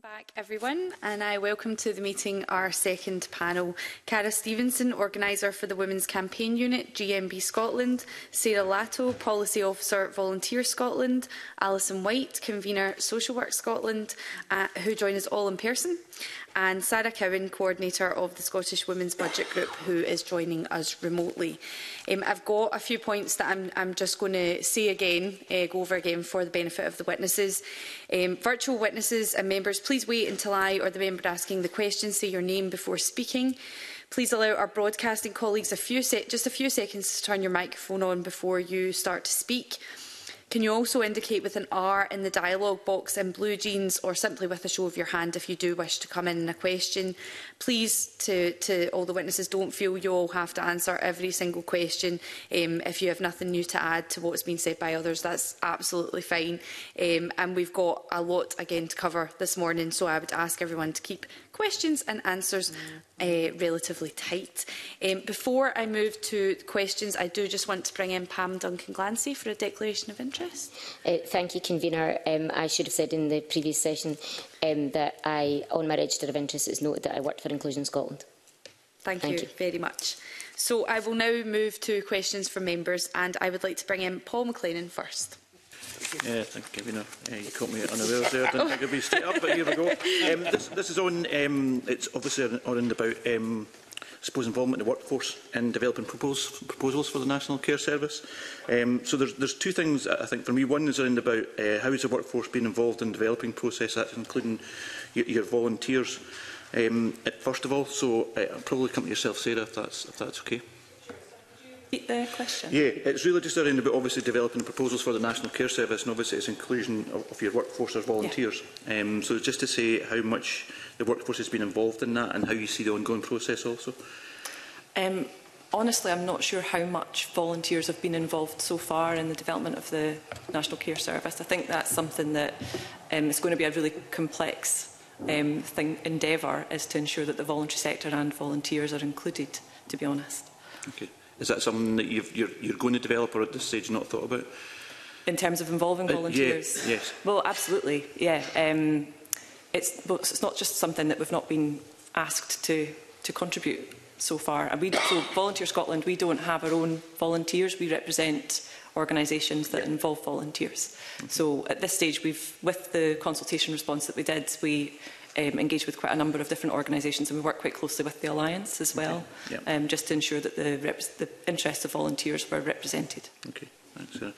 Welcome back, everyone, and I welcome to the meeting our second panel. Cara Stevenson, Organiser for the Women's Campaign Unit, GMB Scotland; Sarah Latto, Policy Officer, Volunteer Scotland; Alison White, Convener, Social Work Scotland, who join us all in person; and Sarah Cowan, Coordinator of the Scottish Women's Budget Group, who is joining us remotely. I've got a few points that I'm just going to say again, go over again for the benefit of the witnesses. Virtual witnesses and members, please wait until I or the member asking the question say your name before speaking. Please allow our broadcasting colleagues just a few seconds to turn your microphone on before you start to speak. Can you also indicate with an R in the dialogue box in blue jeans, or simply with a show of your hand if you do wish to come in a question? Please, to all the witnesses, don't feel you all have to answer every single question. If you have nothing new to add to what's been said by others, that's absolutely fine. And we've got a lot, again, to cover this morning, so I would ask everyone to keep questions and answers relatively tight. Before I move to questions, I do just want to bring in Pam Duncan-Glancy for a declaration of interest. Thank you, Convener. I should have said in the previous session that on my register of interest it's noted that I worked for Inclusion Scotland. Thank you very much. So I will now move to questions from members, and I would like to bring in Paul McLennan first. Yeah, thank you, Convener. You caught me unawares there. I didn't think I'd be straight up, but here we go. This is on. It's obviously on and about. I suppose involvement in the workforce in developing proposals for the National Care Service. So there's two things I think for me. One is around about how is the workforce being involved in the developing process, that's including your volunteers. First of all, so I'll probably come to yourself, Sarah, if that's okay. The question. Yeah, it's really just around about obviously developing proposals for the National Care Service, and obviously it's inclusion of your workforce as volunteers. Yeah. So just to say how much the workforce has been involved in that and how you see the ongoing process also. Honestly, I'm not sure how much volunteers have been involved so far in the development of the National Care Service. I think that's something that is going to be a really complex endeavour, is to ensure that the voluntary sector and volunteers are included, to be honest. Okay. Is that something that you're going to develop, or at this stage not thought about? In terms of involving volunteers? Yes. Well, absolutely, yeah. It's not just something that we've not been asked to contribute so far. And so Volunteer Scotland, we don't have our own volunteers. We represent organisations that involve volunteers. Mm-hmm. So at this stage, with the consultation response that we did, we engage with quite a number of different organisations, and we work quite closely with the Alliance as well, okay. Just to ensure that the interests of volunteers were represented. Okay, thanks, Sarah.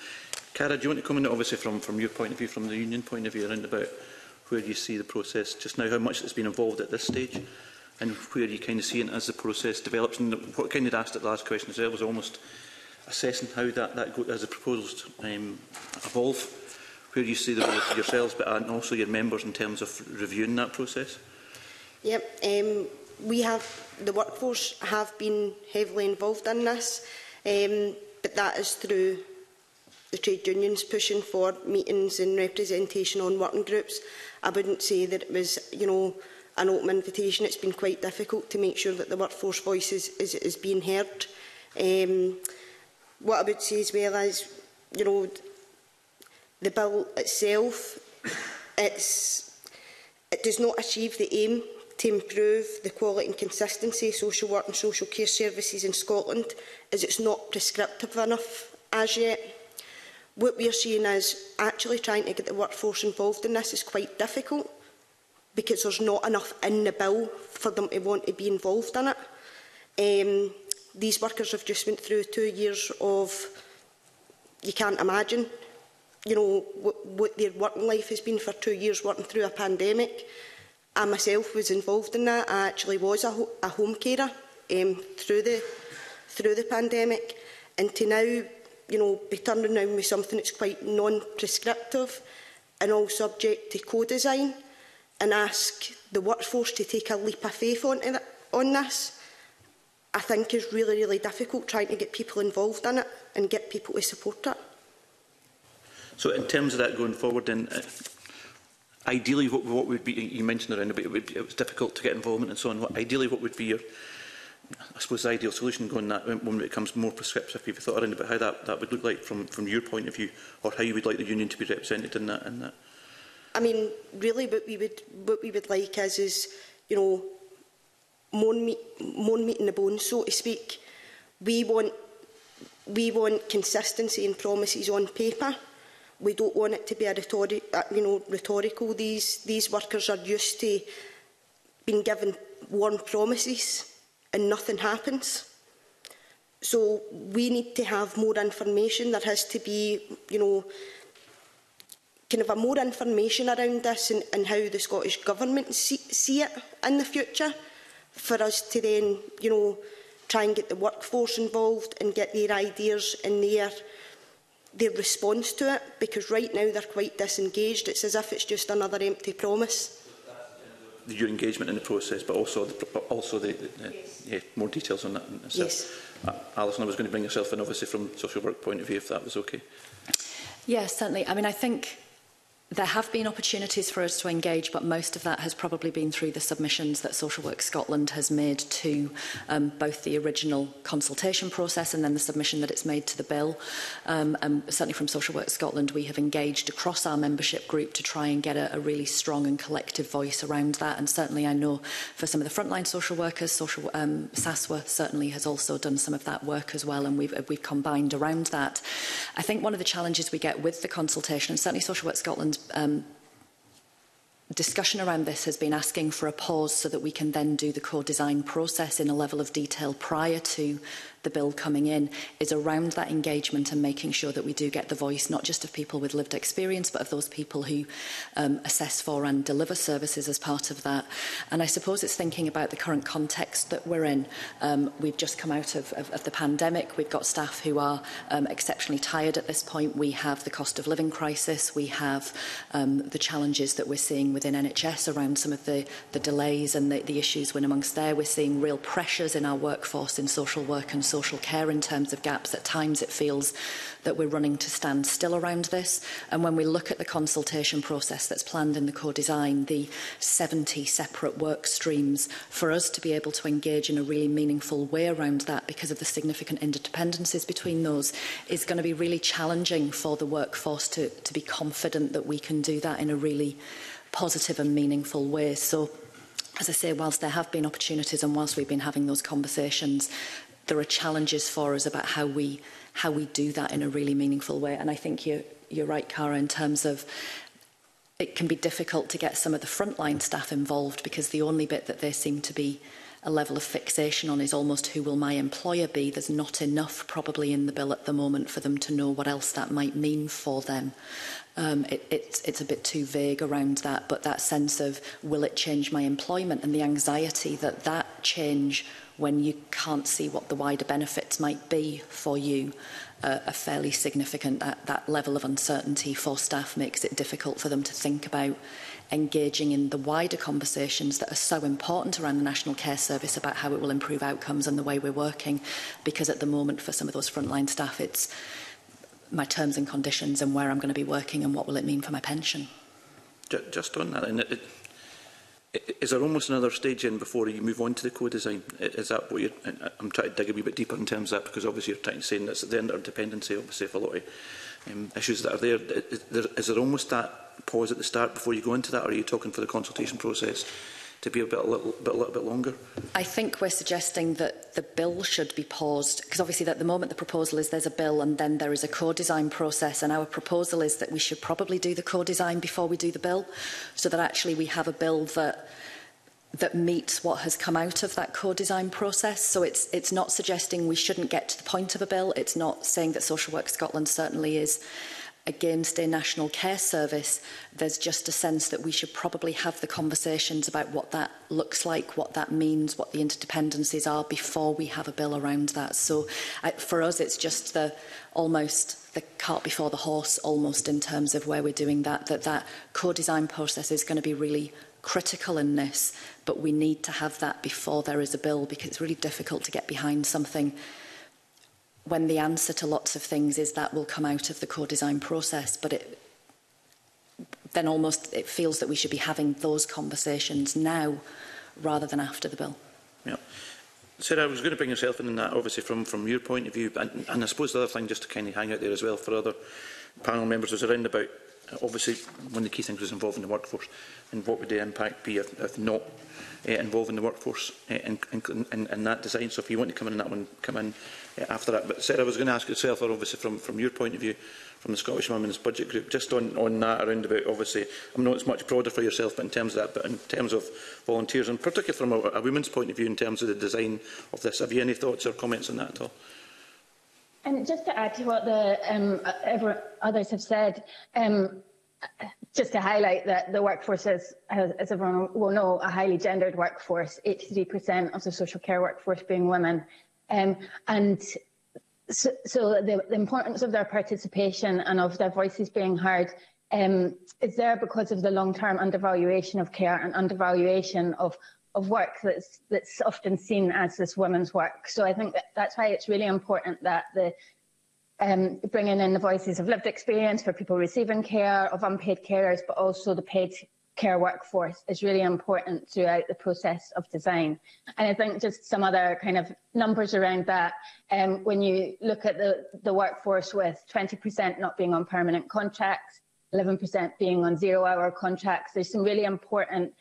Cara, do you want to comment, obviously from your point of view, from the union point of view, around about where you see the process just now, how much it's been involved at this stage, and where you kind of see it as the process develops, and what kind of asked at the last question as well was almost assessing how as the proposals evolve. Where you see the role of yourselves, but also your members in terms of reviewing that process? Yep, the workforce have been heavily involved in this, but that is through the trade unions pushing for meetings and representation on working groups. I wouldn't say that it was, an open invitation. It's been quite difficult to make sure that the workforce voice is being heard. What I would say as well is, the bill itself, it does not achieve the aim to improve the quality and consistency of social work and social care services in Scotland, as it's not prescriptive enough as yet. What we are seeing is actually trying to get the workforce involved in this is quite difficult, because there's not enough in the bill for them to want to be involved in it. These workers have just went through 2 years of, you can't imagine, what their working life has been for 2 years, working through a pandemic. I myself was involved in that. I actually was a home carer through the pandemic, and to now, be turning around with something that's quite non-prescriptive and all subject to co-design, and ask the workforce to take a leap of faith on this, I think is really, really difficult, trying to get people involved in it and get people to support it. So in terms of that going forward, then, ideally, what would be, you mentioned around about it was difficult to get involvement and so on, ideally what would be your, I suppose, the ideal solution going that when it becomes more prescriptive? If you've thought around about how that would look like from your point of view, or how you would like the union to be represented in that? I mean, really, what we would like is, you know, more meat in the bone, so to speak. We want consistency and promises on paper. We don't want it to be a rhetorical. These workers are used to being given warm promises and nothing happens. So we need to have more information. There has to be, you know, kind of more information around this and how the Scottish Government see it in the future, for us to then, you know, try and get the workforce involved and get their ideas and their response to it, because right now they're quite disengaged. It's as if it's just another empty promise. Your engagement in the process, but also more details on that. Yes. Alison, I was going to bring yourself in, obviously, from social work point of view, if that was okay. Yes, certainly. I mean, I think there have been opportunities for us to engage, but most of that has probably been through the submissions that Social Work Scotland has made to both the original consultation process and then the submission that it's made to the bill. And certainly from Social Work Scotland, we have engaged across our membership group to try and get a really strong and collective voice around that. And certainly I know for some of the frontline social workers, SASWA certainly has also done some of that work as well, and we've combined around that. I think one of the challenges we get with the consultation, and certainly Social Work Scotland's discussion around this has been asking for a pause so that we can then do the co-design process in a level of detail prior to the bill coming in, is around that engagement and making sure that we do get the voice not just of people with lived experience but of those people who assess for and deliver services as part of that. And I suppose it's thinking about the current context that we're in. We've just come out of the pandemic. We've got staff who are exceptionally tired at this point. We have the cost of living crisis. We have the challenges that we're seeing within NHS around some of the delays and the issues when amongst there. We're seeing real pressures in our workforce in social work and social care in terms of gaps. At times it feels that we're running to stand still around this, and when we look at the consultation process that's planned in the co-design, the 70 separate work streams, for us to be able to engage in a really meaningful way around that because of the significant interdependencies between those is going to be really challenging for the workforce to be confident that we can do that in a really positive and meaningful way. So, as I say, whilst there have been opportunities and whilst we've been having those conversations, there are challenges for us about how we do that in a really meaningful way. And I think you're right, Cara, in terms of it can be difficult to get some of the frontline staff involved, because the only bit that they seem to be a level of fixation on is almost who will my employer be. There's not enough probably in the bill at the moment for them to know what else that might mean for them. It's a bit too vague around that, but that sense of will it change my employment and the anxiety that change when you can't see what the wider benefits might be for you are fairly significant. That level of uncertainty for staff makes it difficult for them to think about engaging in the wider conversations that are so important around the National Care Service about how it will improve outcomes and the way we're working, because at the moment for some of those frontline staff it's my terms and conditions and where I'm going to be working and what will it mean for my pension. Just on that, and is there almost another stage in before you move on to the co-design? Is that what I'm trying to dig a wee bit deeper in terms of that, because obviously you're trying to say that's the interdependency, obviously, for a lot of issues that are there. Is there almost that pause at the start before you go into that, or are you talking for the consultation process to be a little bit longer? I think we're suggesting that the bill should be paused, because obviously at the moment the proposal is there's a bill and then there is a co-design process, and our proposal is that we should probably do the co-design before we do the bill, so that actually we have a bill that meets what has come out of that co-design process. So it's not suggesting we shouldn't get to the point of a bill. It's not saying that Social Work Scotland certainly is against a National Care Service. There's just a sense that we should probably have the conversations about what that looks like, what that means, what the interdependencies are before we have a bill around that. So for us, it's just almost the cart before the horse, almost, in terms of where we're doing that, that co-design process is going to be really critical in this, but we need to have that before there is a bill, because it's really difficult to get behind something when the answer to lots of things is that will come out of the co-design process. But then almost it feels that we should be having those conversations now rather than after the bill. Yeah. Sarah, I was going to bring yourself in that, obviously, from your point of view, and I suppose the other thing just to kind of hang out there as well for other panel members was around about obviously one of the key things was involving the workforce, and what would the impact be if not involving the workforce in that design. So if you want to come in on that one, come in after that. But Sarah, I was going to ask yourself, or obviously from your point of view, from the Scottish Women's Budget Group, just on that around about, obviously, I know it's much broader for yourself, but in terms of that, but in terms of volunteers, and particularly from a women's point of view in terms of the design of this, have you any thoughts or comments on that at all? And just to add to what the others have said, just to highlight that the workforce is, as everyone will know, a highly gendered workforce, 83% of the social care workforce being women. So the importance of their participation and of their voices being heard is there because of the long-term undervaluation of care and undervaluation of work that's often seen as this women's work. So I think that's why it's really important that the bringing in the voices of lived experience for people receiving care, of unpaid carers, but also the paid care workforce is really important throughout the process of design. And I think just some other kind of numbers around that, when you look at the workforce with 20% not being on permanent contracts, 11% being on zero-hour contracts, there's some really important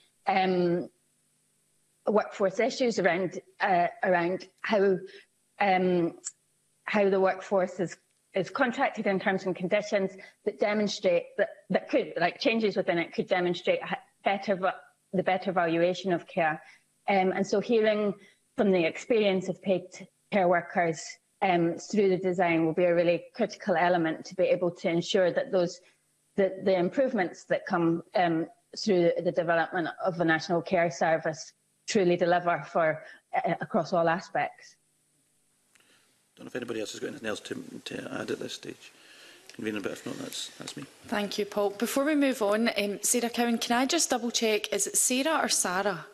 workforce issues around how the workforce is contracted in terms and conditions that demonstrate that could, like, changes within it could demonstrate the better valuation of care. And so hearing from the experience of paid care workers through the design will be a really critical element to be able to ensure that the improvements that come through the development of the National Care Service truly deliver for across all aspects. I don't know if anybody else has got anything else to add at this stage. Convener, but if not, that's me. Thank you, Paul. Before we move on, Sarah Cowan, can I just double check? Is it Sarah or Sarah?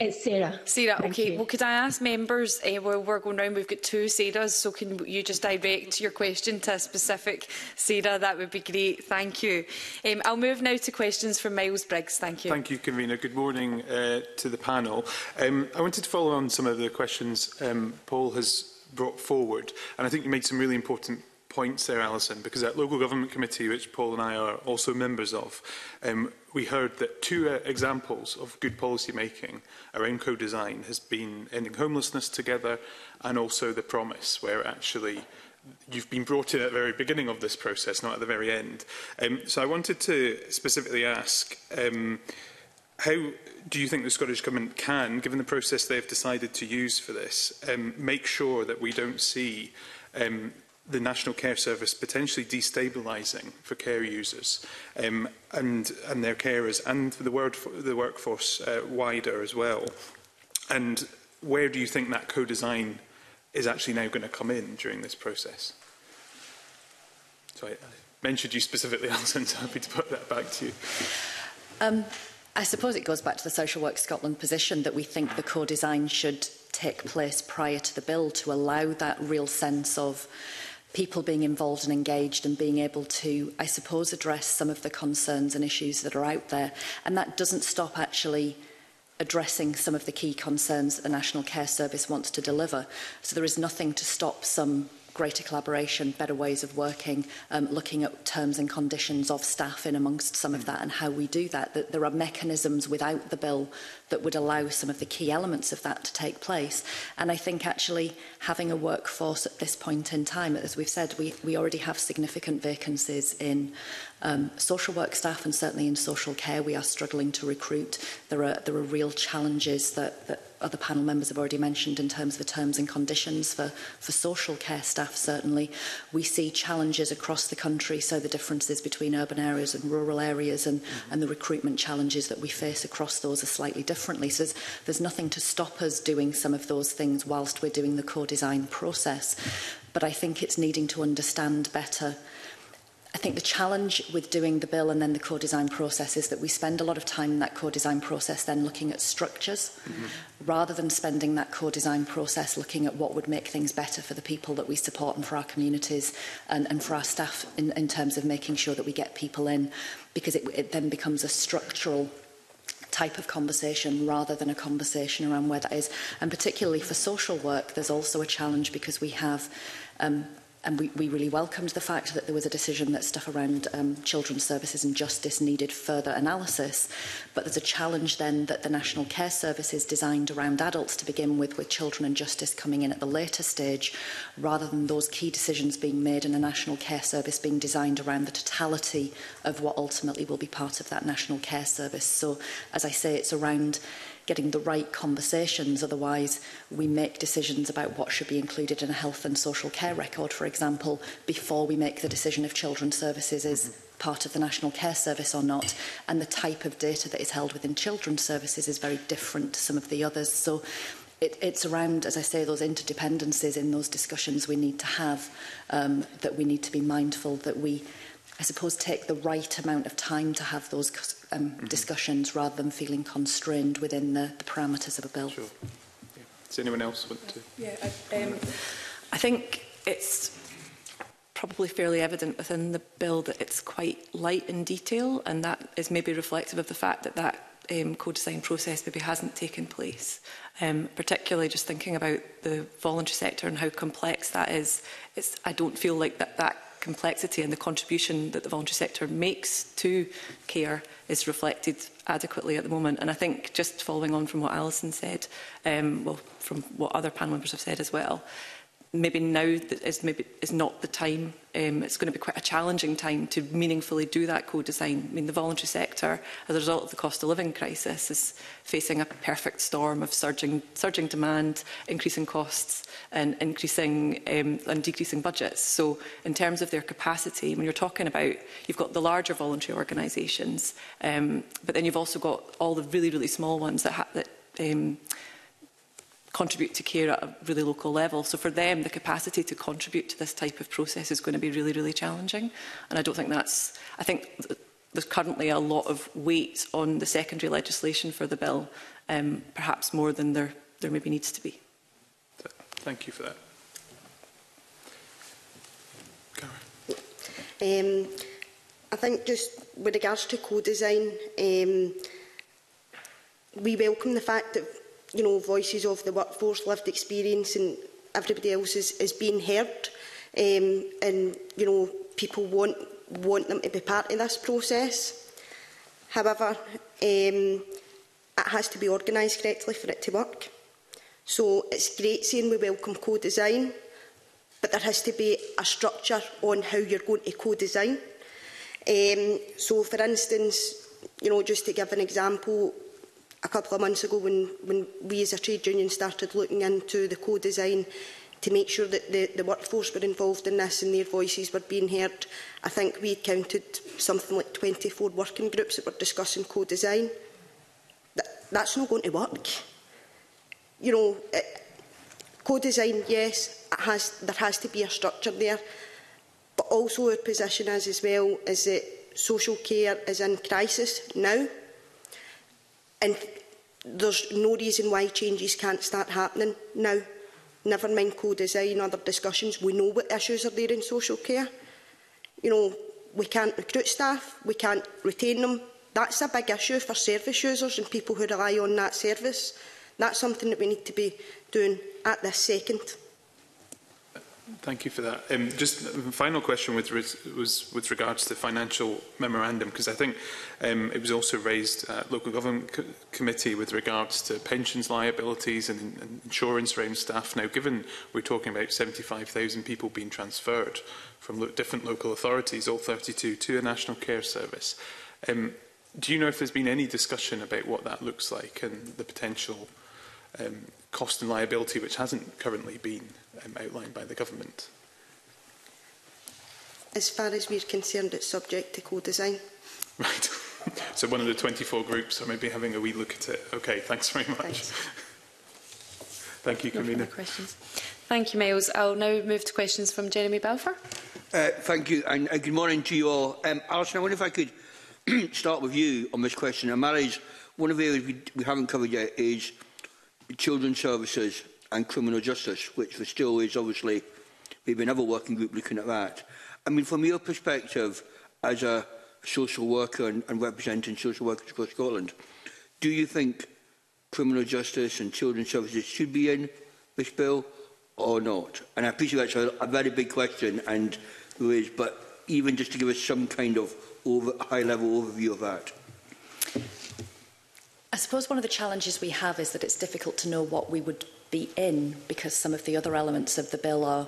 It's Sarah. Sarah, OK. Well, could I ask members, while we're going round, we've got two Sarahs, so can you just direct your question to a specific Sarah? That would be great. Thank you. I'll move now to questions from Miles Briggs. Thank you. Thank you, Convener. Good morning to the panel. I wanted to follow on some of the questions Paul has brought forward. And I think you made some really important points there, Alison, because at Local Government Committee, which Paul and I are also members of, we heard that two examples of good policy making around co-design has been ending homelessness together and also the promise, where actually you've been brought in at the very beginning of this process, not at the very end. So I wanted to specifically ask, how do you think the Scottish Government can, given the process they have decided to use for this, make sure that we don't see the National Care Service potentially destabilising for care users and their carers and the workforce wider as well? And where do you think that co-design is actually now going to come in during this process? So I mentioned you specifically, Alison, so I'm happy to put that back to you. I suppose it goes back to the Social Work Scotland position that we think the co-design should take place prior to the bill to allow that real sense of people being involved and engaged and being able to, I suppose, address some of the concerns and issues that are out there. And that doesn't stop actually addressing some of the key concerns that the National Care Service wants to deliver. So there is nothing to stop some greater collaboration, better ways of working, looking at terms and conditions of staff in amongst some of that and how we do that. That there are mechanisms without the bill that would allow some of the key elements of that to take place. And I think actually having a workforce at this point in time, as we've said, we already have significant vacancies in social work staff, and certainly in social care we are struggling to recruit. There are real challenges that other panel members have already mentioned in terms of the terms and conditions for social care staff, certainly. We see challenges across the country, so the differences between urban areas and rural areas and the recruitment challenges that we face across those are slightly differently. So there's nothing to stop us doing some of those things whilst we're doing the co-design process. But I think it's needing to understand better. I think the challenge with doing the bill and then the co-design process is that we spend a lot of time in that co-design process then looking at structures, rather than spending that co-design process looking at what would make things better for the people that we support and for our communities and for our staff in terms of making sure that we get people in, because it then becomes a structural type of conversation rather than a conversation around where that is. And particularly for social work, there's also a challenge because we have And we really welcomed the fact that there was a decision that stuff around children's services and justice needed further analysis. But there's a challenge then that the National Care Service is designed around adults to begin with children and justice coming in at the later stage, rather than those key decisions being made and the National Care Service being designed around the totality of what ultimately will be part of that National Care Service. So, as I say, it's around getting the right conversations. Otherwise, we make decisions about what should be included in a health and social care record, for example, before we make the decision if children's services is part of the National Care Service or not. And the type of data that is held within children's services is very different to some of the others. So it's around, as I say, those interdependencies in those discussions we need to have, that we need to be mindful that we, I suppose, take the right amount of time to have those discussions rather than feeling constrained within the parameters of a bill. Sure. Yeah. Does anyone else want to? Yeah, I think it's probably fairly evident within the bill that it's quite light in detail, and that is maybe reflective of the fact that co-design process maybe hasn't taken place. Particularly just thinking about the voluntary sector and how complex that is, I don't feel like that complexity and the contribution that the voluntary sector makes to care is reflected adequately at the moment. And I think, just following on from what Alison said, well, from what other panel members have said as well, maybe now is not the time. It's going to be quite a challenging time to meaningfully do that co-design. I mean, the voluntary sector, as a result of the cost of living crisis, is facing a perfect storm of surging demand, increasing costs, and decreasing budgets. So, in terms of their capacity, when you're talking about, you've got the larger voluntary organisations, but then you've also got all the really, really small ones that contribute to care at a really local level. So for them, the capacity to contribute to this type of process is going to be really, really challenging. And I don't think that's... I think there's currently a lot of weight on the secondary legislation for the bill, perhaps more than there maybe needs to be. Thank you for that. Cara. I think just with regards to co-design, we welcome the fact that, you know, voices of the workforce, lived experience and everybody else is being heard, and, you know, people want them to be part of this process. However, it has to be organised correctly for it to work. So it's great saying we welcome co-design, but there has to be a structure on how you're going to co-design. So, for instance, you know, just to give an example, a couple of months ago when we as a trade union started looking into the co-design to make sure that the workforce were involved in this and their voices were being heard, I think we counted something like 24 working groups that were discussing co-design. That's not going to work. You know, co-design, yes, there has to be a structure there, but also our position is as well is that social care is in crisis now, and there's no reason why changes can't start happening now. Never mind co-design, other discussions. We know what issues are there in social care. You know, we can't recruit staff, we can't retain them. That's a big issue for service users and people who rely on that service. That's something that we need to be doing at this second. Thank you for that. Just a final question was with regards to the financial memorandum, because I think it was also raised at Local Government Committee with regards to pensions liabilities and insurance for staff. Now, given we're talking about 75,000 people being transferred from different local authorities, all 32, to a National Care Service, do you know if there's been any discussion about what that looks like and the potential cost and liability, which hasn't currently been outlined by the government? As far as we're concerned, it's subject to co-design. Right. So one of the 24 groups are maybe having a wee look at it. Okay, thanks very much. Thanks. Thank you, Convener. Thank you, Miles. I'll now move to questions from Jeremy Balfour. Thank you, and good morning to you all. Alison, I wonder if I could start with you on this question. And Mary's, one of the areas we haven't covered yet is children's services and criminal justice, which there still is obviously maybe another working group looking at that. I mean, from your perspective as a social worker and representing social workers across Scotland, do you think criminal justice and children's services should be in this bill, or not? And I appreciate that's a very big question, and but even just to give us some kind of high-level overview of that. I suppose one of the challenges we have is that it's difficult to know what we would be in, because some of the other elements of the bill are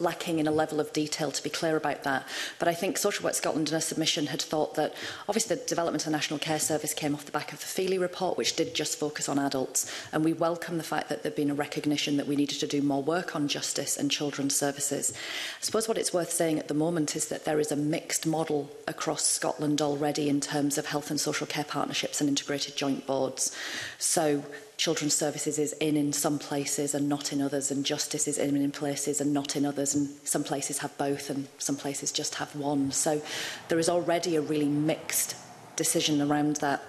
lacking in a level of detail to be clear about that. But I think Social Work Scotland in a submission had thought that, obviously, the development of the National Care Service came off the back of the Feely report, which did just focus on adults. And we welcome the fact that there had been a recognition that we needed to do more work on justice and children's services. I suppose what it's worth saying at the moment is that there is a mixed model across Scotland already in terms of health and social care partnerships and integrated joint boards. So children's services is in some places and not in others, and justice is in places and not in others, and some places have both and some places just have one. So there is already a really mixed decision around that.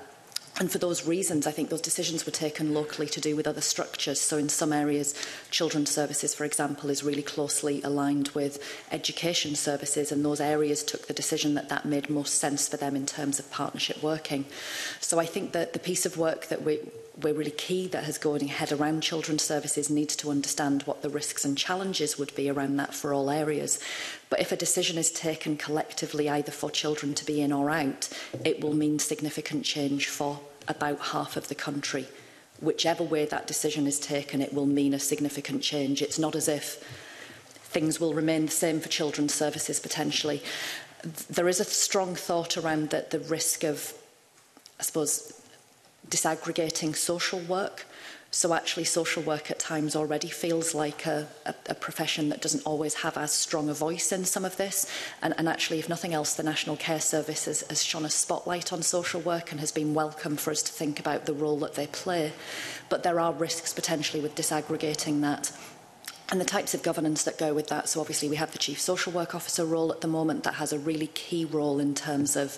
And for those reasons, I think those decisions were taken locally to do with other structures. So in some areas, children's services, for example, is really closely aligned with education services, and those areas took the decision that that made most sense for them in terms of partnership working. So I think that the piece of work that we're really key that has gone ahead around children's services needs to understand what the risks and challenges would be around that for all areas. But if a decision is taken collectively either for children to be in or out, it will mean significant change for about half of the country. Whichever way that decision is taken, it will mean a significant change. It's not as if things will remain the same for children's services potentially. There is a strong thought around that the risk of, I suppose, disaggregating social work. So actually social work at times already feels like a profession that doesn't always have as strong a voice in some of this. And actually, if nothing else, the National Care Service has shone a spotlight on social work and has been welcome for us to think about the role that they play. But there are risks potentially with disaggregating that. And the types of governance that go with that. So obviously we have the Chief Social Work Officer role at the moment that has a really key role in terms of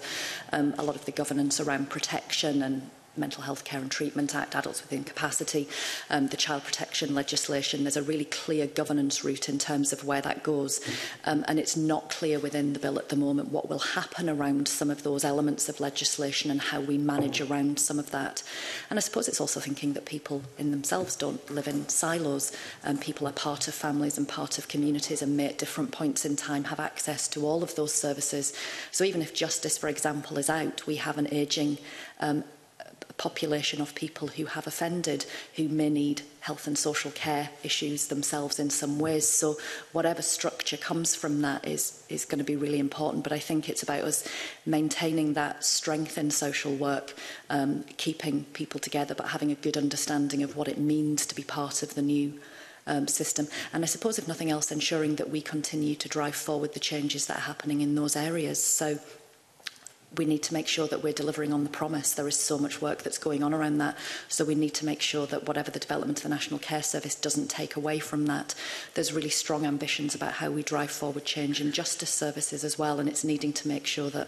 a lot of the governance around protection and Mental Health Care and Treatment Act, Adults with Incapacity, the child protection legislation. There's a really clear governance route in terms of where that goes. And it's not clear within the bill at the moment what will happen around some of those elements of legislation and how we manage around some of that. And I suppose it's also thinking that people in themselves don't live in silos. People are part of families and part of communities and may at different points in time have access to all of those services. So even if justice, for example, is out, we have an ageing population of people who have offended, who may need health and social care issues themselves in some ways. So whatever structure comes from that is going to be really important. But I think it's about us maintaining that strength in social work, keeping people together, but having a good understanding of what it means to be part of the new system. And I suppose, if nothing else, ensuring that we continue to drive forward the changes that are happening in those areas. So we need to make sure that we're delivering on the promise. There is so much work that's going on around that. So we need to make sure that whatever the development of the National Care Service doesn't take away from that. There's really strong ambitions about how we drive forward change in justice services as well. And it's needing to make sure that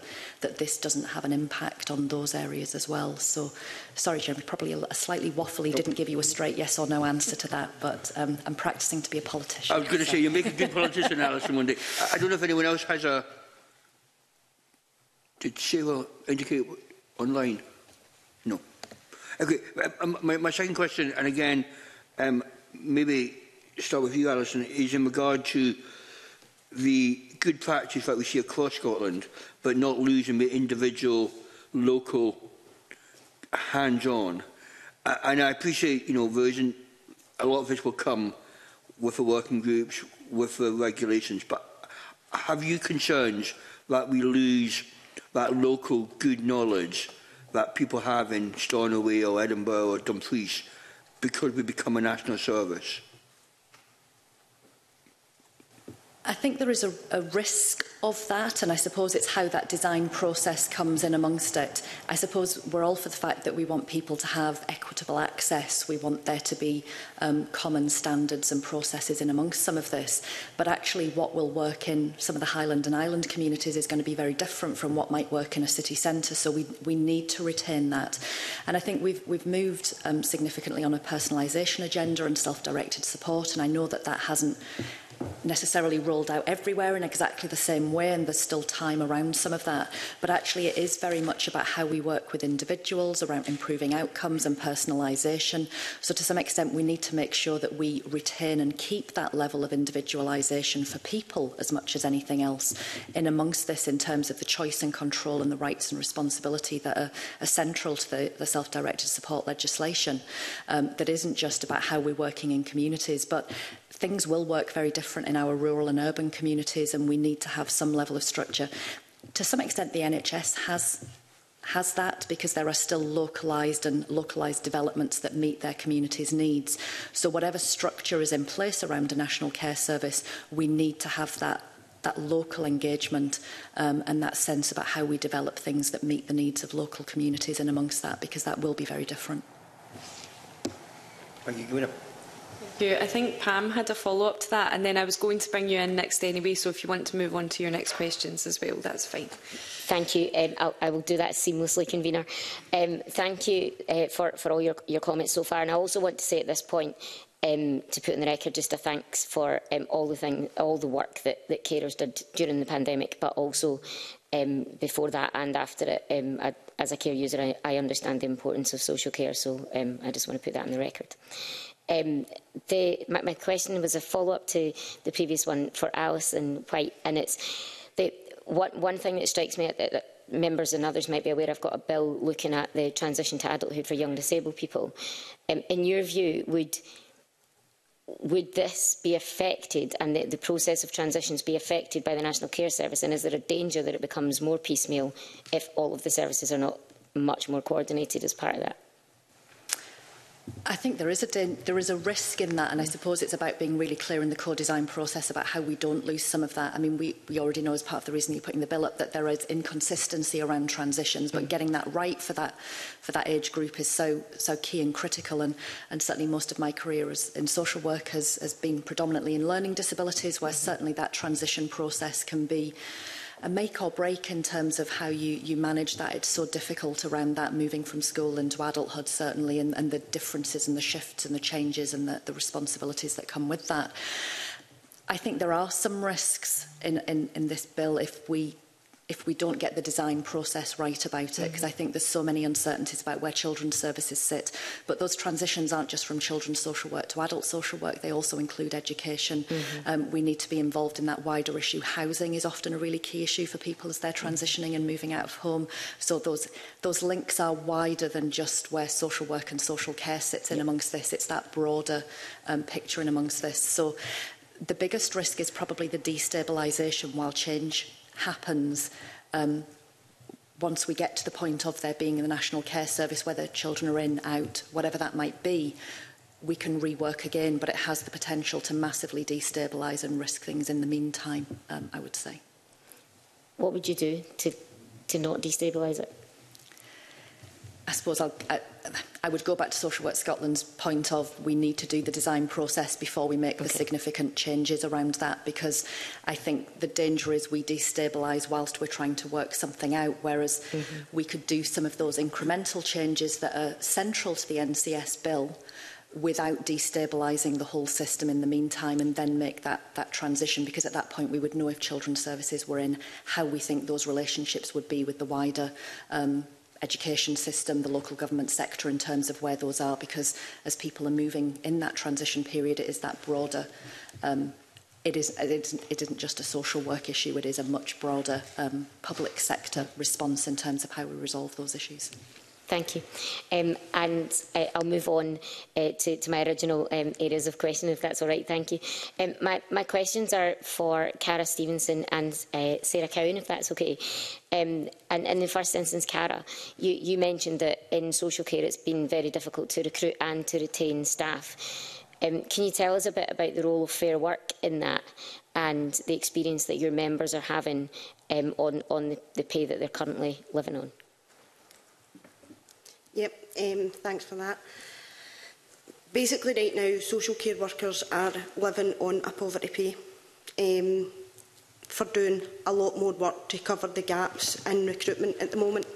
this doesn't have an impact on those areas as well. So, sorry, Jeremy, probably a slightly waffly, didn't give you a straight yes or no answer to that, but I'm practising to be a politician. I was going to say, you make a good politician, Alison, one day. I don't know if anyone else has a... Did Sarah indicate online? No. Okay, my second question, and again, maybe start with you, Alison, is in regard to the good practice that we see across Scotland, but not losing the individual, local, hands-on. And I appreciate, you know, there isn't, a lot of this will come with the working groups, with the regulations, but have you concerns that we lose that local good knowledge that people have in Stornoway or Edinburgh or Dumfries because we become a national service? I think there is a risk of that, and I suppose it's how that design process comes in amongst it. I suppose we're all for the fact that we want people to have equitable access. We want there to be common standards and processes in amongst some of this. But actually what will work in some of the Highland and Island communities is going to be very different from what might work in a city centre. So we need to retain that. And I think we've moved significantly on a personalisation agenda and self-directed support, and I know that that hasn't necessarily rolled out everywhere in exactly the same way, and there's still time around some of that. But actually it is very much about how we work with individuals, around improving outcomes and personalisation. So to some extent we need to make sure that we retain and keep that level of individualisation for people as much as anything else in amongst this, in terms of the choice and control and the rights and responsibility that are central to the self-directed support legislation, that isn't just about how we're working in communities. But things will work very different in our rural and urban communities, and we need to have some level of structure. To some extent, the NHS has that, because there are still localised developments that meet their communities' needs. So whatever structure is in place around a national care service, we need to have that local engagement and that sense about how we develop things that meet the needs of local communities and amongst that, because that will be very different. Are you going to... I think Pam had a follow-up to that, and then I was going to bring you in next anyway, so if you want to move on to your next questions as well, that's fine. Thank you. I will do that seamlessly, Convener. Thank you for all your comments so far, and I also want to say at this point, to put on the record just a thanks for all the work that carers did during the pandemic, but also before that and after it. As a care user, I understand the importance of social care, so I just want to put that on the record. My question was a follow-up to the previous one for Alison White, and it's one thing that strikes me that members and others might be aware. I've got a bill looking at the transition to adulthood for young disabled people. In your view, would this be affected, and the process of transitions be affected by the National Care Service, and is there a danger that it becomes more piecemeal if all of the services are not much more coordinated as part of that? I think there is a risk in that, and I suppose it's about being really clear in the co-design process about how we don't lose some of that. I mean, we already know, as part of the reason you're putting the bill up, that there is inconsistency around transitions, but getting that right for that age group is so key and critical. And certainly most of my career in social work has been predominantly in learning disabilities, where certainly that transition process can be a make or break in terms of how you manage that. It's so difficult around that, moving from school into adulthood, certainly, and the differences and the shifts and the changes and the responsibilities that come with that. I think there are some risks in this bill if we don't get the design process right about it, because I think there's so many uncertainties about where children's services sit. But those transitions aren't just from children's social work to adult social work, they also include education. We need to be involved in that wider issue. Housing is often a really key issue for people as they're transitioning and moving out of home. So those links are wider than just where social work and social care sits in amongst this. It's that broader picture in amongst this. So the biggest risk is probably the destabilisation while change happens, once we get to the point of there being in the National Care Service, whether children are in, out, whatever that might be, we can rework again, but it has the potential to massively destabilise and risk things in the meantime, I would say. What would you do to not destabilise it? I suppose I would go back to Social Work Scotland's point of we need to do the design process before we make the significant changes around that, because I think the danger is we destabilise whilst we're trying to work something out, whereas we could do some of those incremental changes that are central to the NCS bill without destabilising the whole system in the meantime, and then make that transition, because at that point we would know if children's services were in, how we think those relationships would be with the wider education system, the local government sector, in terms of where those are, because as people are moving in that transition period, it is that broader, it isn't just a social work issue, it is a much broader public sector response in terms of how we resolve those issues. Thank you. I'll move on to my original areas of question, if that's all right. Thank you. My questions are for Cara Stevenson and Sarah Cowan, if that's okay. And in the first instance, Cara, you mentioned that in social care it's been very difficult to recruit and to retain staff. Can you tell us a bit about the role of Fair Work in that, and the experience that your members are having on the pay that they're currently living on? Yep, thanks for that. Basically, right now, social care workers are living on a poverty pay for doing a lot more work to cover the gaps in recruitment at the moment.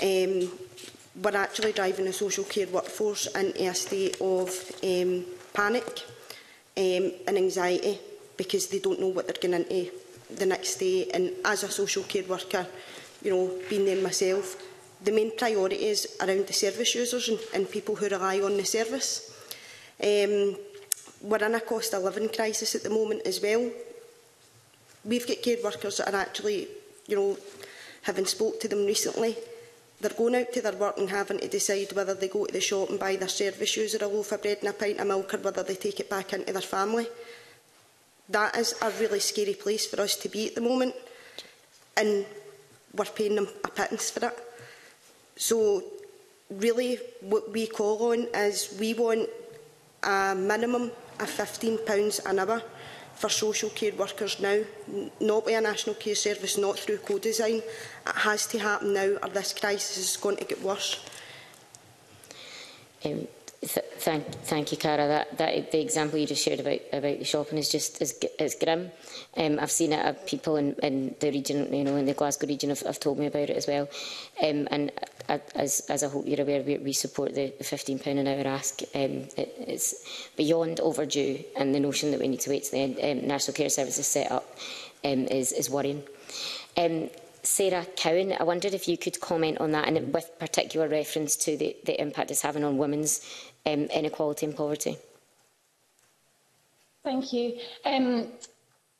We're actually driving the social care workforce into a state of panic and anxiety because they don't know what they're going into the next day. And as a social care worker, you know, being there myself, the main priority is around the service users and people who rely on the service. We're in a cost of living crisis at the moment as well. We've got care workers that are actually, you know, having spoke to them recently, they're going out to their work and having to decide whether they go to the shop and buy their service user a loaf of bread and a pint of milk, or whether they take it back into their family. That is a really scary place for us to be at the moment, and we're paying them a pittance for it. So really what we call on is we want a minimum of £15 an hour for social care workers now, not by a national care service, not through co-design. It has to happen now, or this crisis is going to get worse. Thank you, Cara. The example you just shared about the shopping is just it's grim. I've seen it. People in the region, you know, in the Glasgow region, have told me about it as well. And as I hope you're aware, we support the £15 an hour ask. It's beyond overdue, and the notion that we need to wait till the National Care Service is set up is worrying. Sarah Cowan, I wondered if you could comment on that, and with particular reference to the impact it's having on women's inequality and poverty. Thank you.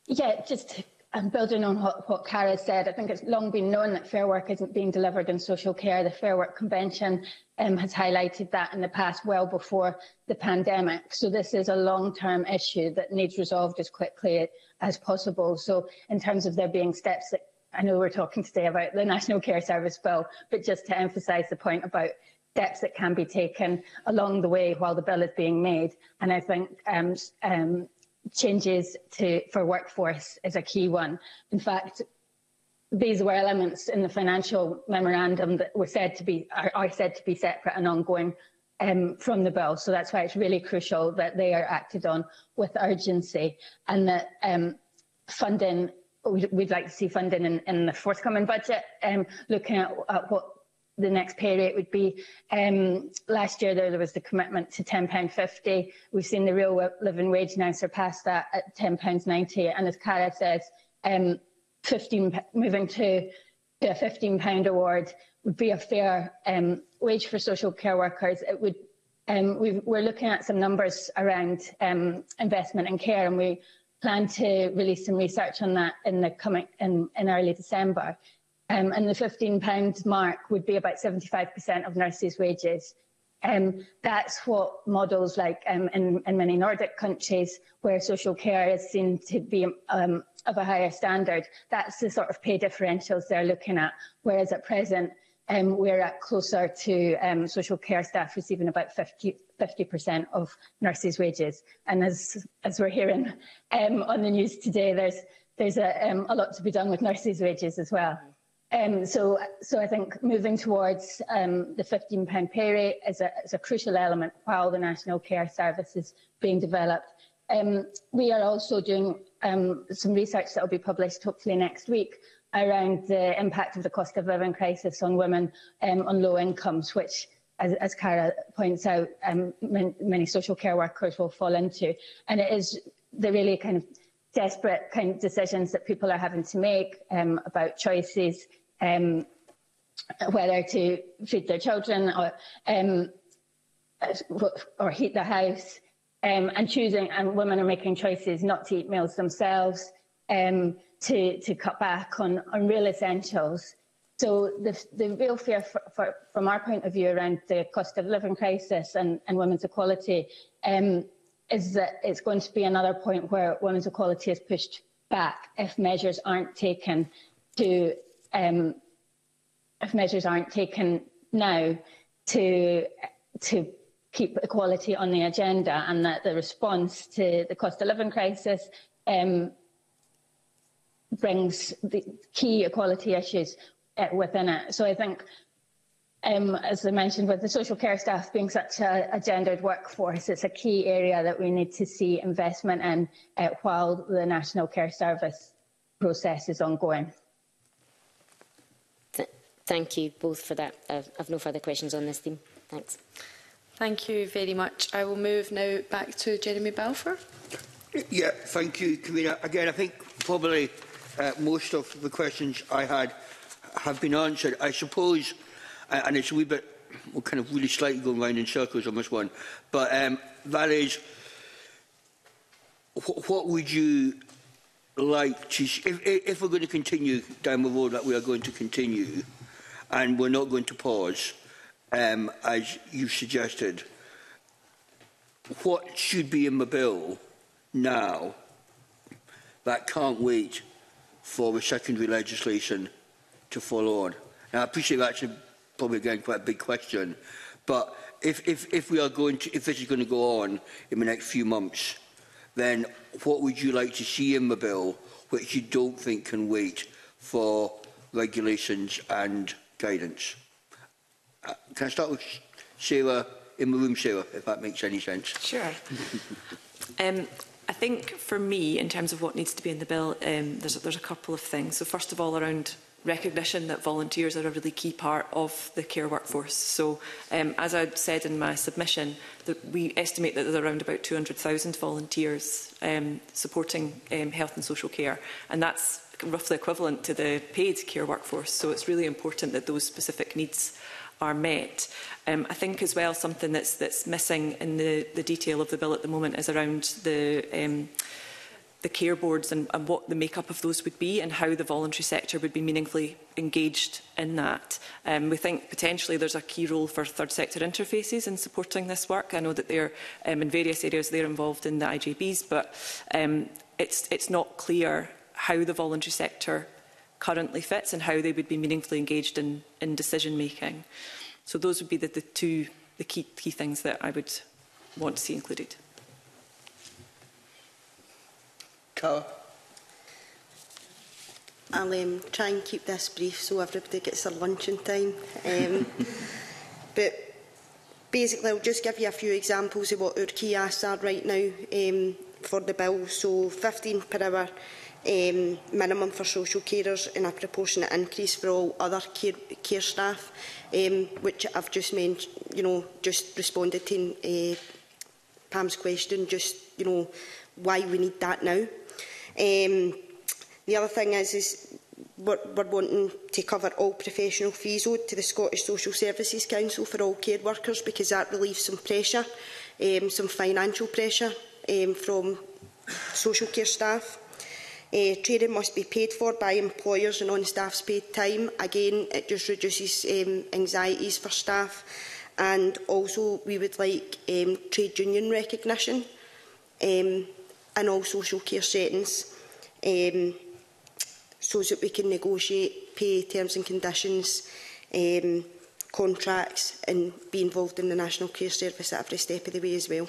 Yeah, just building on what Cara said, I think it's long been known that fair work isn't being delivered in social care. The Fair Work Convention has highlighted that in the past, well before the pandemic. So this is a long-term issue that needs resolved as quickly as possible. So in terms of there being steps that, I know we're talking today about the National Care Service Bill, but just to emphasise the point about steps that can be taken along the way while the bill is being made. And I think changes for workforce is a key one. In fact, these were elements in the financial memorandum that were said to be are said to be separate and ongoing from the bill. So that's why it's really crucial that they are acted on with urgency, and that funding. We'd like to see funding in the forthcoming budget, looking at what the next pay rate would be. Last year there was the commitment to £10.50. We've seen the real living wage now surpass that at £10.90. And as Cara says, moving to a £15 award would be a fair wage for social care workers. It would. We're looking at some numbers around investment in care, and we plan to release some research on that in the coming in early December. And the £15 mark would be about 75% of nurses' wages. That's what models like in many Nordic countries, where social care is seen to be of a higher standard. That's the sort of pay differentials they're looking at, whereas at present we're at closer to social care staff receiving about 50% of nurses' wages. And as we're hearing on the news today, there's a lot to be done with nurses' wages as well. So I think moving towards the £15 pay rate is a crucial element while the National Care Service is being developed. We are also doing some research that will be published hopefully next week around the impact of the cost of living crisis on women on low incomes, which, as Cara points out, many social care workers will fall into. And it is the really kind of desperate kind of decisions that people are having to make about choices, whether to feed their children or heat their house, and choosing, and women are making choices not to eat meals themselves, to cut back on real essentials. So the real fear from our point of view around the cost of living crisis and women's equality is that it's going to be another point where women's equality is pushed back if measures aren't taken now to keep equality on the agenda, and that the response to the cost of living crisis brings the key equality issues within it. So I think, as I mentioned, with the social care staff being such a gendered workforce, it's a key area that we need to see investment in while the National Care Service process is ongoing. Thank you both for that. I've no further questions on this theme. Thanks. Thank you very much. I will move now back to Jeremy Balfour. Yeah, thank you, Camina. Again, I think probably most of the questions I had have been answered. I suppose, and it's a wee bit, we're kind of really slightly going round in circles on this one, but that is, what would you like to, if we're going to continue down the road that we are going to continue, and we're not going to pause, as you suggested, what should be in the bill now that can't wait for the secondary legislation to follow on? Now, I appreciate that's probably again quite a big question, but if we are going to, if this is going to go on in the next few months, then what would you like to see in the bill which you don't think can wait for regulations and guidance? Can I start with Sarah in the room, Sarah, if that makes any sense? Sure. I think for me, in terms of what needs to be in the bill, there's a couple of things. So first of all, around recognition that volunteers are a really key part of the care workforce. So, as I said in my submission, we estimate that there's around about 200,000 volunteers supporting health and social care, and that's roughly equivalent to the paid care workforce. So it's really important that those specific needs are met. I think as well something that's missing in the detail of the bill at the moment is around the care boards and what the make-up of those would be and how the voluntary sector would be meaningfully engaged in that. We think potentially there's a key role for third sector interfaces in supporting this work. I know that they're in various areas they're involved in the IJBs, but it's not clear how the voluntary sector currently fits and how they would be meaningfully engaged in decision making. So those would be the two key things that I would want to see included. I'll try and keep this brief so everybody gets their lunch in time. But basically, I'll just give you a few examples of what our key asks are right now for the bill. So £15 per hour minimum for social carers and a proportionate increase for all other care staff, which I've just mentioned, just responded to in Pam's question, why we need that now. The other thing is we're wanting to cover all professional fees owed to the Scottish Social Services Council for all care workers, because that relieves some pressure, some financial pressure from social care staff. Training must be paid for by employers and on staff's paid time. Again, it just reduces anxieties for staff. And also we would like trade union recognition in all social care settings, so that we can negotiate pay, terms and conditions, contracts, and be involved in the National Care Service at every step of the way as well.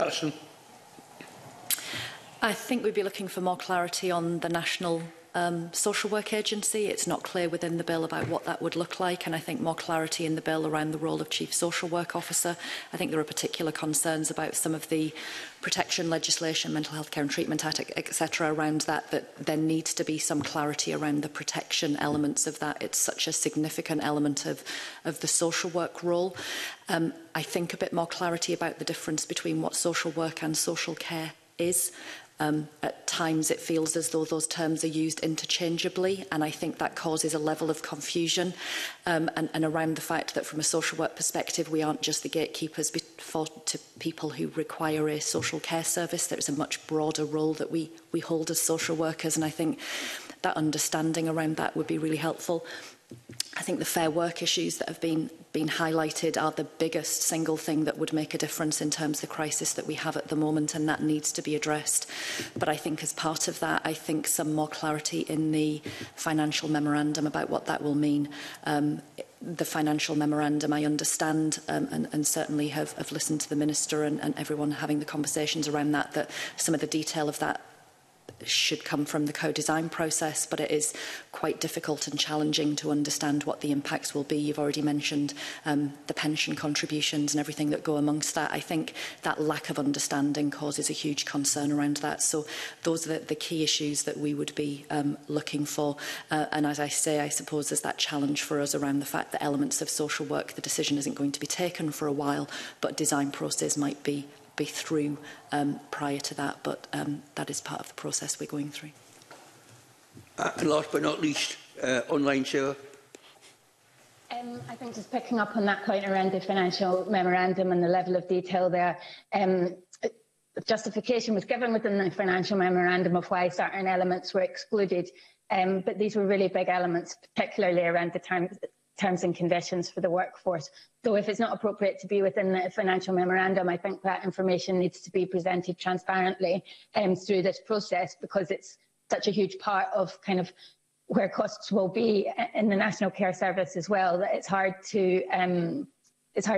Alison. I think we'd be looking for more clarity on the National Social Work Agency. It's not clear within the bill about what that would look like, and I think more clarity in the bill around the role of Chief Social Work Officer. I think there are particular concerns about some of the protection legislation, Mental Health Care and Treatment Act, etc. around that there needs to be some clarity around the protection elements of that. It's such a significant element of the social work role. I think a bit more clarity about the difference between what social work and social care is. At times it feels as though those terms are used interchangeably, and I think that causes a level of confusion and around the fact that from a social work perspective we aren't just the gatekeepers to people who require a social care service. There is a much broader role that we hold as social workers, and I think that understanding around that would be really helpful. I think the fair work issues that have been highlighted are the biggest single thing that would make a difference in terms of the crisis that we have at the moment, and that needs to be addressed. But I think as part of that, I think some more clarity in the financial memorandum about what that will mean. The financial memorandum, I understand, and certainly have listened to the Minister and everyone having the conversations around that some of the detail of that should come from the co-design process, but it is quite difficult and challenging to understand what the impacts will be. You've already mentioned the pension contributions and everything that go amongst that. I think that lack of understanding causes a huge concern around that. So those are the key issues that we would be looking for. And as I say, I suppose there's that challenge for us around the fact that elements of social work, the decision isn't going to be taken for a while, but design process might be be through prior to that, but that is part of the process we're going through. And last but not least, online, Sarah. I think just picking up on that point around the financial memorandum and the level of detail there, justification was given within the financial memorandum of why certain elements were excluded, but these were really big elements, particularly around the terms and conditions for the workforce. So if it's not appropriate to be within the financial memorandum, I think that information needs to be presented transparently through this process, because it's such a huge part of kind of where costs will be in the National Care Service as well, that it's hard to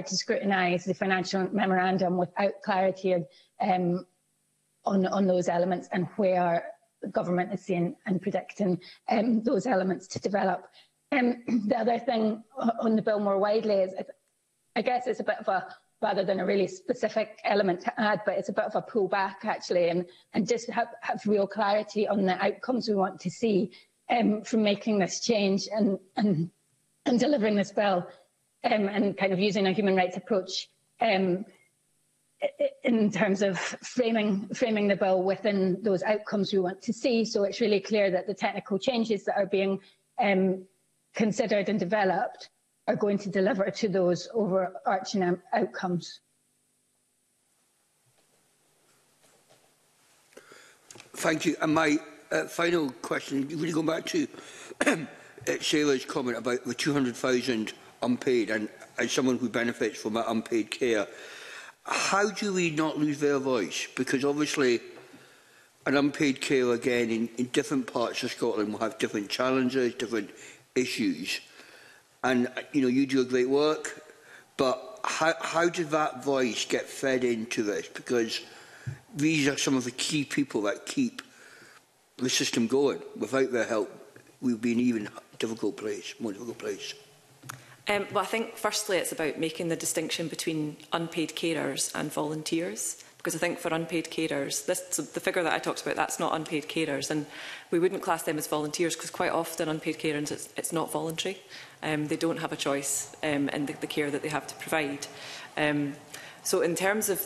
scrutinise the financial memorandum without clarity on those elements and where the government is seeing and predicting those elements to develop. The other thing on the bill more widely is, I guess it's a bit of a, rather than a really specific element to add, but it's a bit of a pullback actually, and just have real clarity on the outcomes we want to see from making this change and delivering this bill, and kind of using a human rights approach in terms of framing the bill within those outcomes we want to see. So it's really clear that the technical changes that are being considered and developed are going to deliver to those overarching outcomes. Thank you. And my final question, really going back to Sarah's comment about the £200,000 unpaid, and as someone who benefits from that unpaid care, how do we not lose their voice? Because obviously an unpaid carer, again, in different parts of Scotland will have different challenges, different issues. And, you know, you do a great work, but how did that voice get fed into this? Because these are some of the key people that keep the system going. Without their help, we'd be in an even difficult place, more difficult place. Well, I think, firstly, it's about making the distinction between unpaid carers and volunteers. Because I think for unpaid carers, the figure that I talked about, that's not unpaid carers. And we wouldn't class them as volunteers because quite often unpaid carers, it's not voluntary. They don't have a choice in the care that they have to provide. So in terms of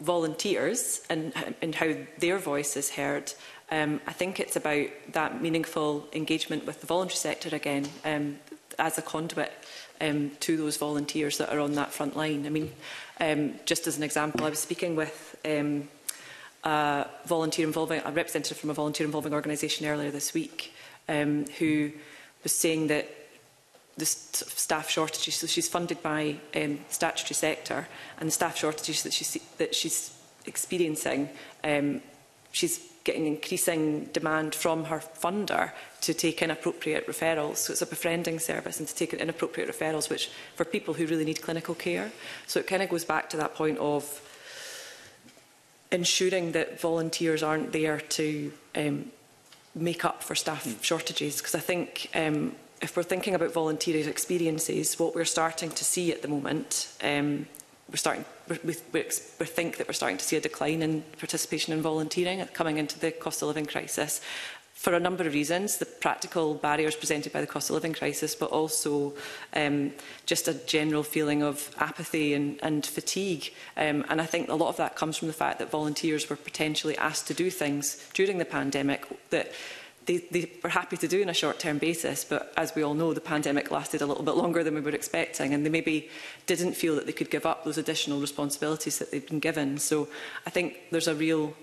volunteers and how their voice is heard, I think it's about that meaningful engagement with the voluntary sector again, as a conduit to those volunteers that are on that front line. I mean, just as an example, I was speaking with a representative from a volunteer involving organisation earlier this week, who was saying that the staff shortages, so she's funded by statutory sector, and the staff shortages that she's experiencing, she's getting increasing demand from her funder to take inappropriate referrals. So it's a befriending service, and to take inappropriate referrals, which for people who really need clinical care. So it kind of goes back to that point of ensuring that volunteers aren't there to make up for staff shortages. Because I think if we're thinking about volunteer experiences, what we're starting to see at the moment, we think that we're starting to see a decline in participation in volunteering coming into the cost of living crisis, for a number of reasons: the practical barriers presented by the cost of living crisis, but also just a general feeling of apathy and fatigue. And I think a lot of that comes from the fact that volunteers were potentially asked to do things during the pandemic that they were happy to do on a short-term basis, but as we all know, the pandemic lasted a little bit longer than we were expecting, and they maybe didn't feel that they could give up those additional responsibilities that they'd been given. So I think there's a real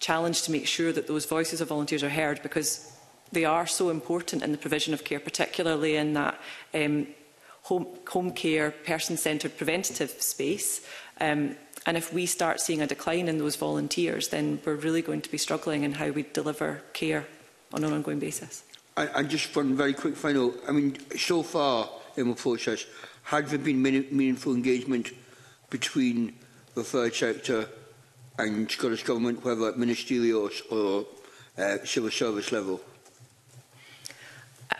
challenge to make sure that those voices of volunteers are heard, because they are so important in the provision of care, particularly in that home care, person-centred preventative space. And if we start seeing a decline in those volunteers, then we're really going to be struggling in how we deliver care on an ongoing basis. And just one very quick final, I mean, so far in the process, had there been meaningful engagement between the third sector and Scottish Government, whether at ministerial or civil service level?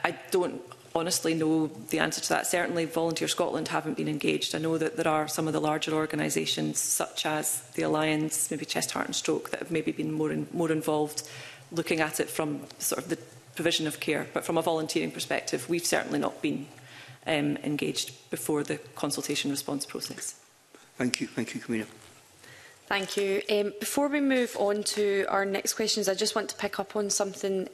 I don't honestly know the answer to that. Certainly Volunteer Scotland haven't been engaged. I know that there are some of the larger organisations, such as the Alliance, maybe Chest, Heart and Stroke, that have maybe been more involved looking at it from sort of the provision of care. But from a volunteering perspective, we've certainly not been engaged before the consultation response process. Thank you, Camilla. Thank you. Before we move on to our next questions, I just want to pick up on something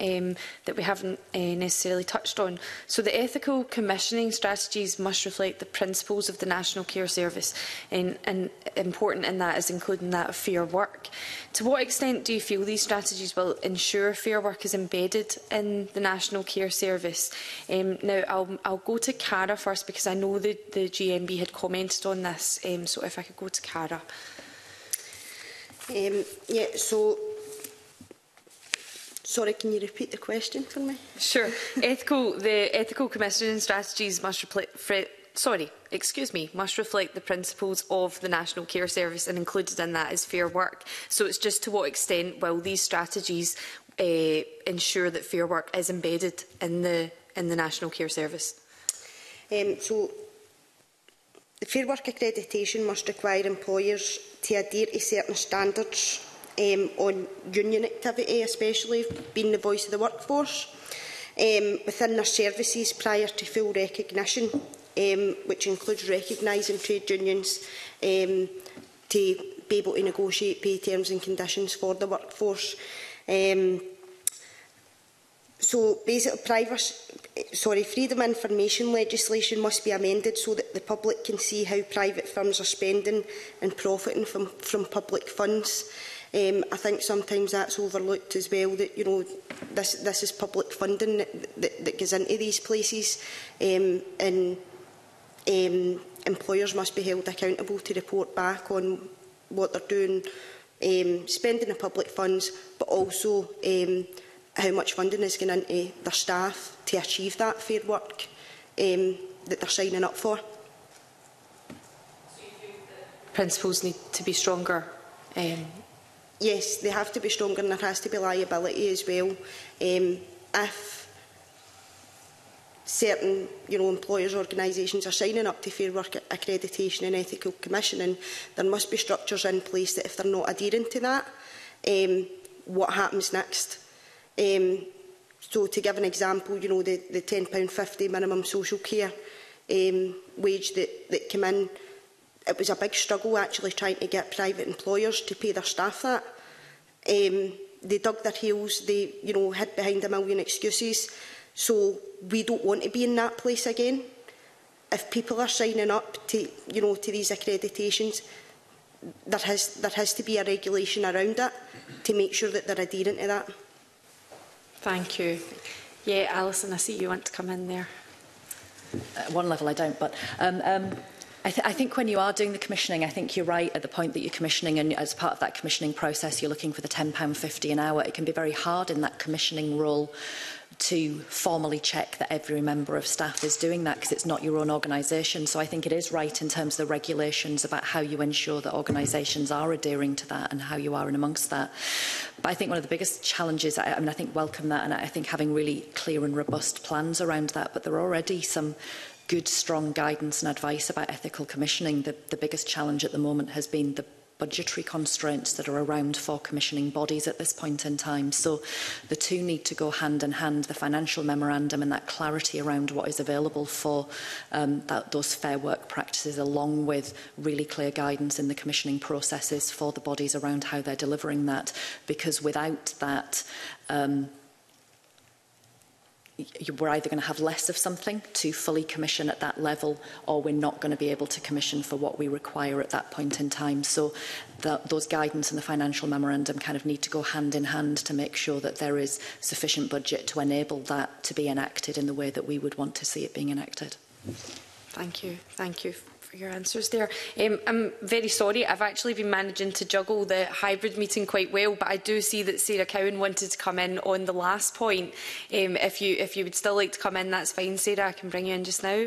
that we haven't necessarily touched on. So the ethical commissioning strategies must reflect the principles of the National Care Service, and important in that is including that of fair work. To what extent do you feel these strategies will ensure fair work is embedded in the National Care Service? Now, I'll go to Cara first, because I know the GMB had commented on this, so if I could go to Cara. Sorry, can you repeat the question for me? Sure. The ethical commissioning strategies must reflect the principles of the National Care Service, and included in that is fair work. So it's just to what extent will these strategies ensure that fair work is embedded in the National Care Service? The Fair Work accreditation must require employers to adhere to certain standards on union activity, especially being the voice of the workforce, within their services prior to full recognition, which includes recognising trade unions to be able to negotiate pay terms and conditions for the workforce. So basically, freedom of information legislation must be amended so that the public can see how private firms are spending and profiting from public funds. I think sometimes that's overlooked as well, that this is public funding that goes into these places, and employers must be held accountable to report back on what they're doing, spending the public funds, but also how much funding is going into their staff to achieve that fair work that they're signing up for. So you feel the principles need to be stronger? Yes, they have to be stronger, and there has to be liability as well. If certain employers' organisations are signing up to fair work accreditation and ethical commissioning, there must be structures in place that if they're not adhering to that, what happens next? So to give an example, the £10.50 minimum social care wage that came in, it was a big struggle actually trying to get private employers to pay their staff that. They dug their heels, they hid behind a million excuses, so we don't want to be in that place again. If people are signing up to, to these accreditations, there has to be a regulation around it to make sure that they're adherent to that. Thank you. Yeah, Alison, I see you want to come in there. At one level I don't, but I think when you are doing the commissioning, I think you're right at the point that you're commissioning, and as part of that commissioning process you're looking for the £10.50 an hour. It can be very hard in that commissioning role to formally check that every member of staff is doing that, because it's not your own organisation. So I think it is right in terms of the regulations about how you ensure that organisations are adhering to that and how you are in amongst that. But I think one of the biggest challenges, I think welcome that, and I think having really clear and robust plans around that, but there are already some good, strong guidance and advice about ethical commissioning. The biggest challenge at the moment has been the budgetary constraints that are around for commissioning bodies at this point in time. So the two need to go hand in hand, the financial memorandum and that clarity around what is available for those fair work practices, along with really clear guidance in the commissioning processes for the bodies around how they're delivering that. Because without that, we're either going to have less of something to fully commission at that level, or we're not going to be able to commission for what we require at that point in time. So those guidance and the financial memorandum kind of need to go hand in hand to make sure that there is sufficient budget to enable that to be enacted in the way that we would want to see it being enacted. Thank you. Thank you for your answers there. I'm very sorry, I've actually been managing to juggle the hybrid meeting quite well, but I do see that Sarah Cowan wanted to come in on the last point. If you would still like to come in, that's fine, Sarah, I can bring you in just now.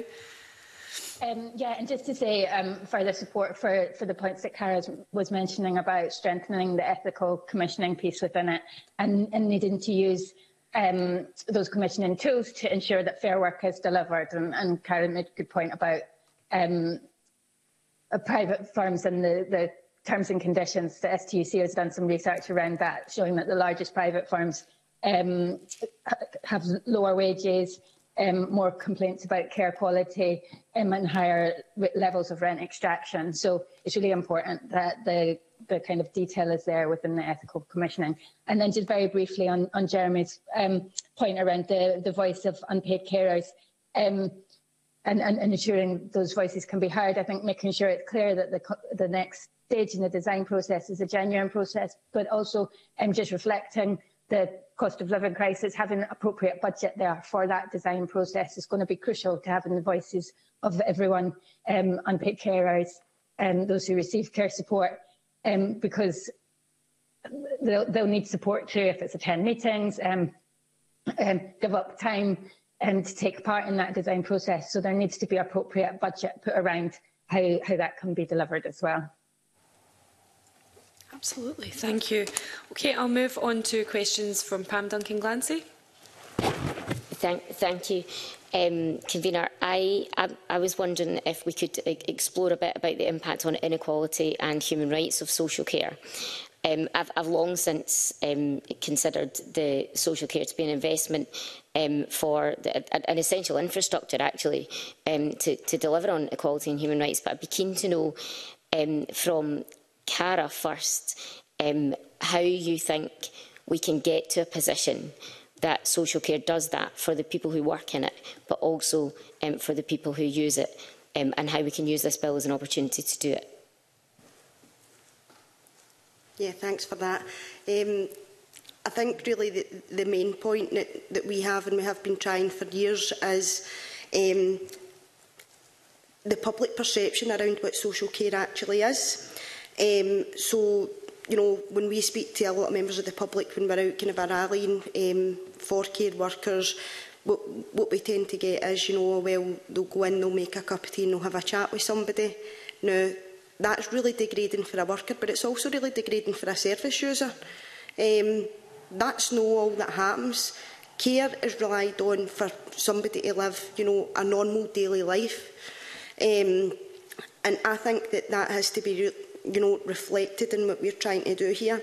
Yeah, and just to say further support for the points that Cara was mentioning about strengthening the ethical commissioning piece within it, and needing to use those commissioning tools to ensure that fair work is delivered. And Cara made a good point about private firms and the terms and conditions. The STUC has done some research around that, showing that the largest private firms have lower wages, more complaints about care quality and higher levels of rent extraction. So it's really important that the kind of detail is there within the ethical commissioning. And then just very briefly on Jeremy's point around the voice of unpaid carers and ensuring those voices can be heard. I think making sure it's clear that the next stage in the design process is a genuine process, but also just reflecting the cost of living crisis, having an appropriate budget there for that design process is going to be crucial to having the voices of everyone, unpaid carers and those who receive care support, because they'll need support too if it's attend meetings, and give up time to take part in that design process. So there needs to be appropriate budget put around how that can be delivered as well. Absolutely, thank you. Okay, I'll move on to questions from Pam Duncan-Glancy. Thank you, Convener. I was wondering if we could explore a bit about the impact on inequality and human rights of social care. I've long since considered the social care to be an investment for an essential infrastructure, actually, to deliver on equality and human rights. But I'd be keen to know from Cara first, how you think we can get to a position that social care does that for the people who work in it, but also for the people who use it, and how we can use this bill as an opportunity to do it. Yeah, thanks for that. I think really the main point that we have, and we have been trying for years, is the public perception around what social care actually is. So, you know, when we speak to a lot of members of the public when we're out kind of rallying for care workers, what we tend to get is, you know, well, they'll go in, they'll make a cup of tea and they'll have a chat with somebody. Now, that's really degrading for a worker, but it's also really degrading for a service user. That's not all that happens. Care is relied on for somebody to live, you know, a normal daily life. And I think that has to be, you know, reflected in what we're trying to do here.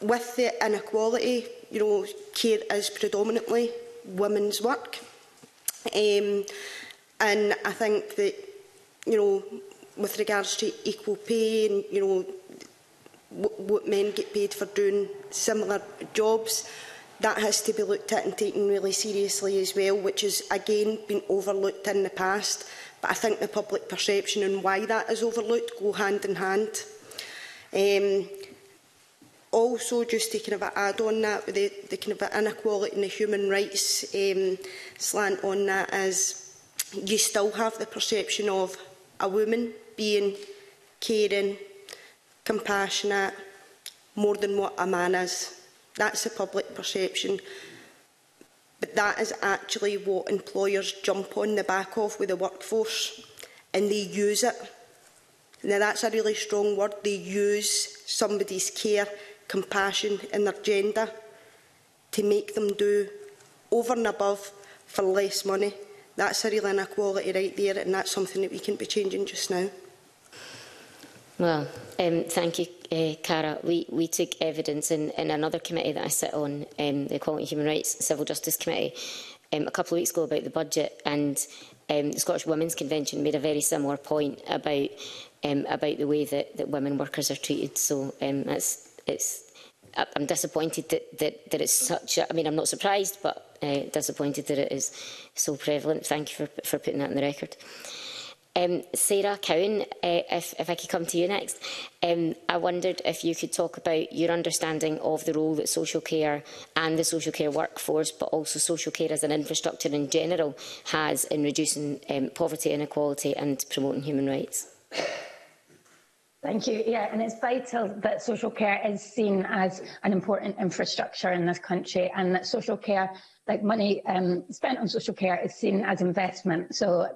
With the inequality, you know, care is predominantly women's work. And I think that, you know, with regards to equal pay and, you know, what men get paid for doing similar jobs, that has to be looked at and taken really seriously as well, which has again been overlooked in the past. But I think the public perception and why that is overlooked go hand in hand. Also, just to kind of add on that, with the kind of inequality and the human rights slant on that, is you still have the perception of a woman being caring, compassionate, more than what a man is. That's the public perception. But that is actually what employers jump on the back of with the workforce, and they use it. Now, that's a really strong word. They use somebody's care, compassion and their gender to make them do over and above for less money. That's a real inequality right there, and that's something that we can be changing just now. Well, thank you, Cara. We took evidence in another committee that I sit on, the Equality and Human Rights Civil Justice Committee, a couple of weeks ago about the budget, and the Scottish Women's Convention made a very similar point about the way that women workers are treated. So I'm disappointed that it's such a... I mean, I'm not surprised, but disappointed that it is so prevalent. Thank you for putting that on the record. Sarah Cowan, if I could come to you next. I wondered if you could talk about your understanding of the role that social care and the social care workforce, but also social care as an infrastructure in general, has in reducing poverty, inequality and promoting human rights. Thank you. Yeah, and it's vital that social care is seen as an important infrastructure in this country, and that social care, like money spent on social care, is seen as investment. So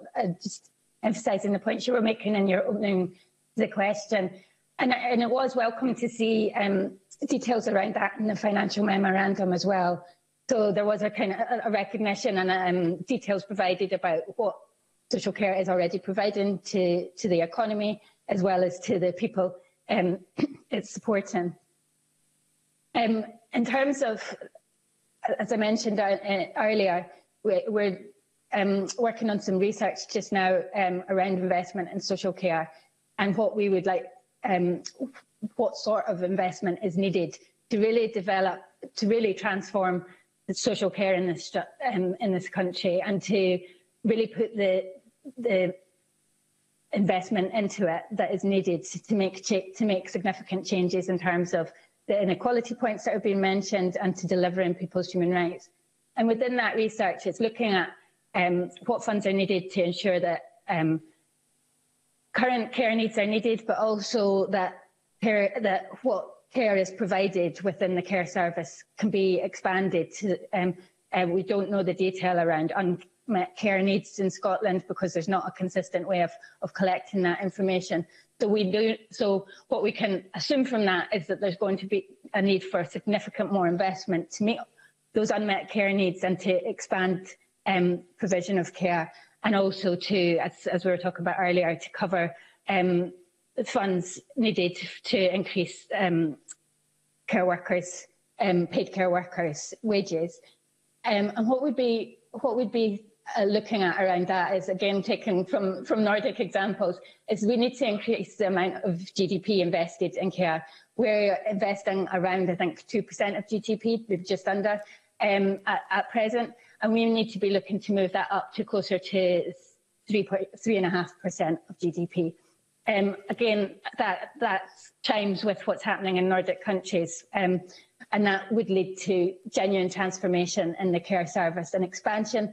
just emphasising the points you were making in your opening the question. And it was welcome to see details around that in the financial memorandum as well. So there was a kind of a recognition and details provided about what social care is already providing to the economy, as well as to the people it's supporting. In terms of, as I mentioned earlier, We're working on some research just now around investment in social care and what we would like, what sort of investment is needed to really develop, to really transform the social care in this country, and to really put the investment into it that is needed to make significant changes in terms of the inequality points that have been mentioned, and to delivering people's human rights. And within that research, it's looking at what funds are needed to ensure that current care needs are needed, but also that what care is provided within the care service can be expanded. We don't know the detail around unmet care needs in Scotland because there's not a consistent way of collecting that information. So what we can assume from that is that there's going to be a need for significant more investment to meet those unmet care needs and to expand provision of care, and also to, as we were talking about earlier, to cover funds needed to increase care workers, paid care workers' wages. And what we'd be looking at around that is, again, taken from Nordic examples, is we need to increase the amount of GDP invested in care. We're investing around, I think, 2% of GDP, just under, at present, and we need to be looking to move that up to closer to 3.5% of GDP. Again, that chimes with what's happening in Nordic countries, and that would lead to genuine transformation in the care service and expansion,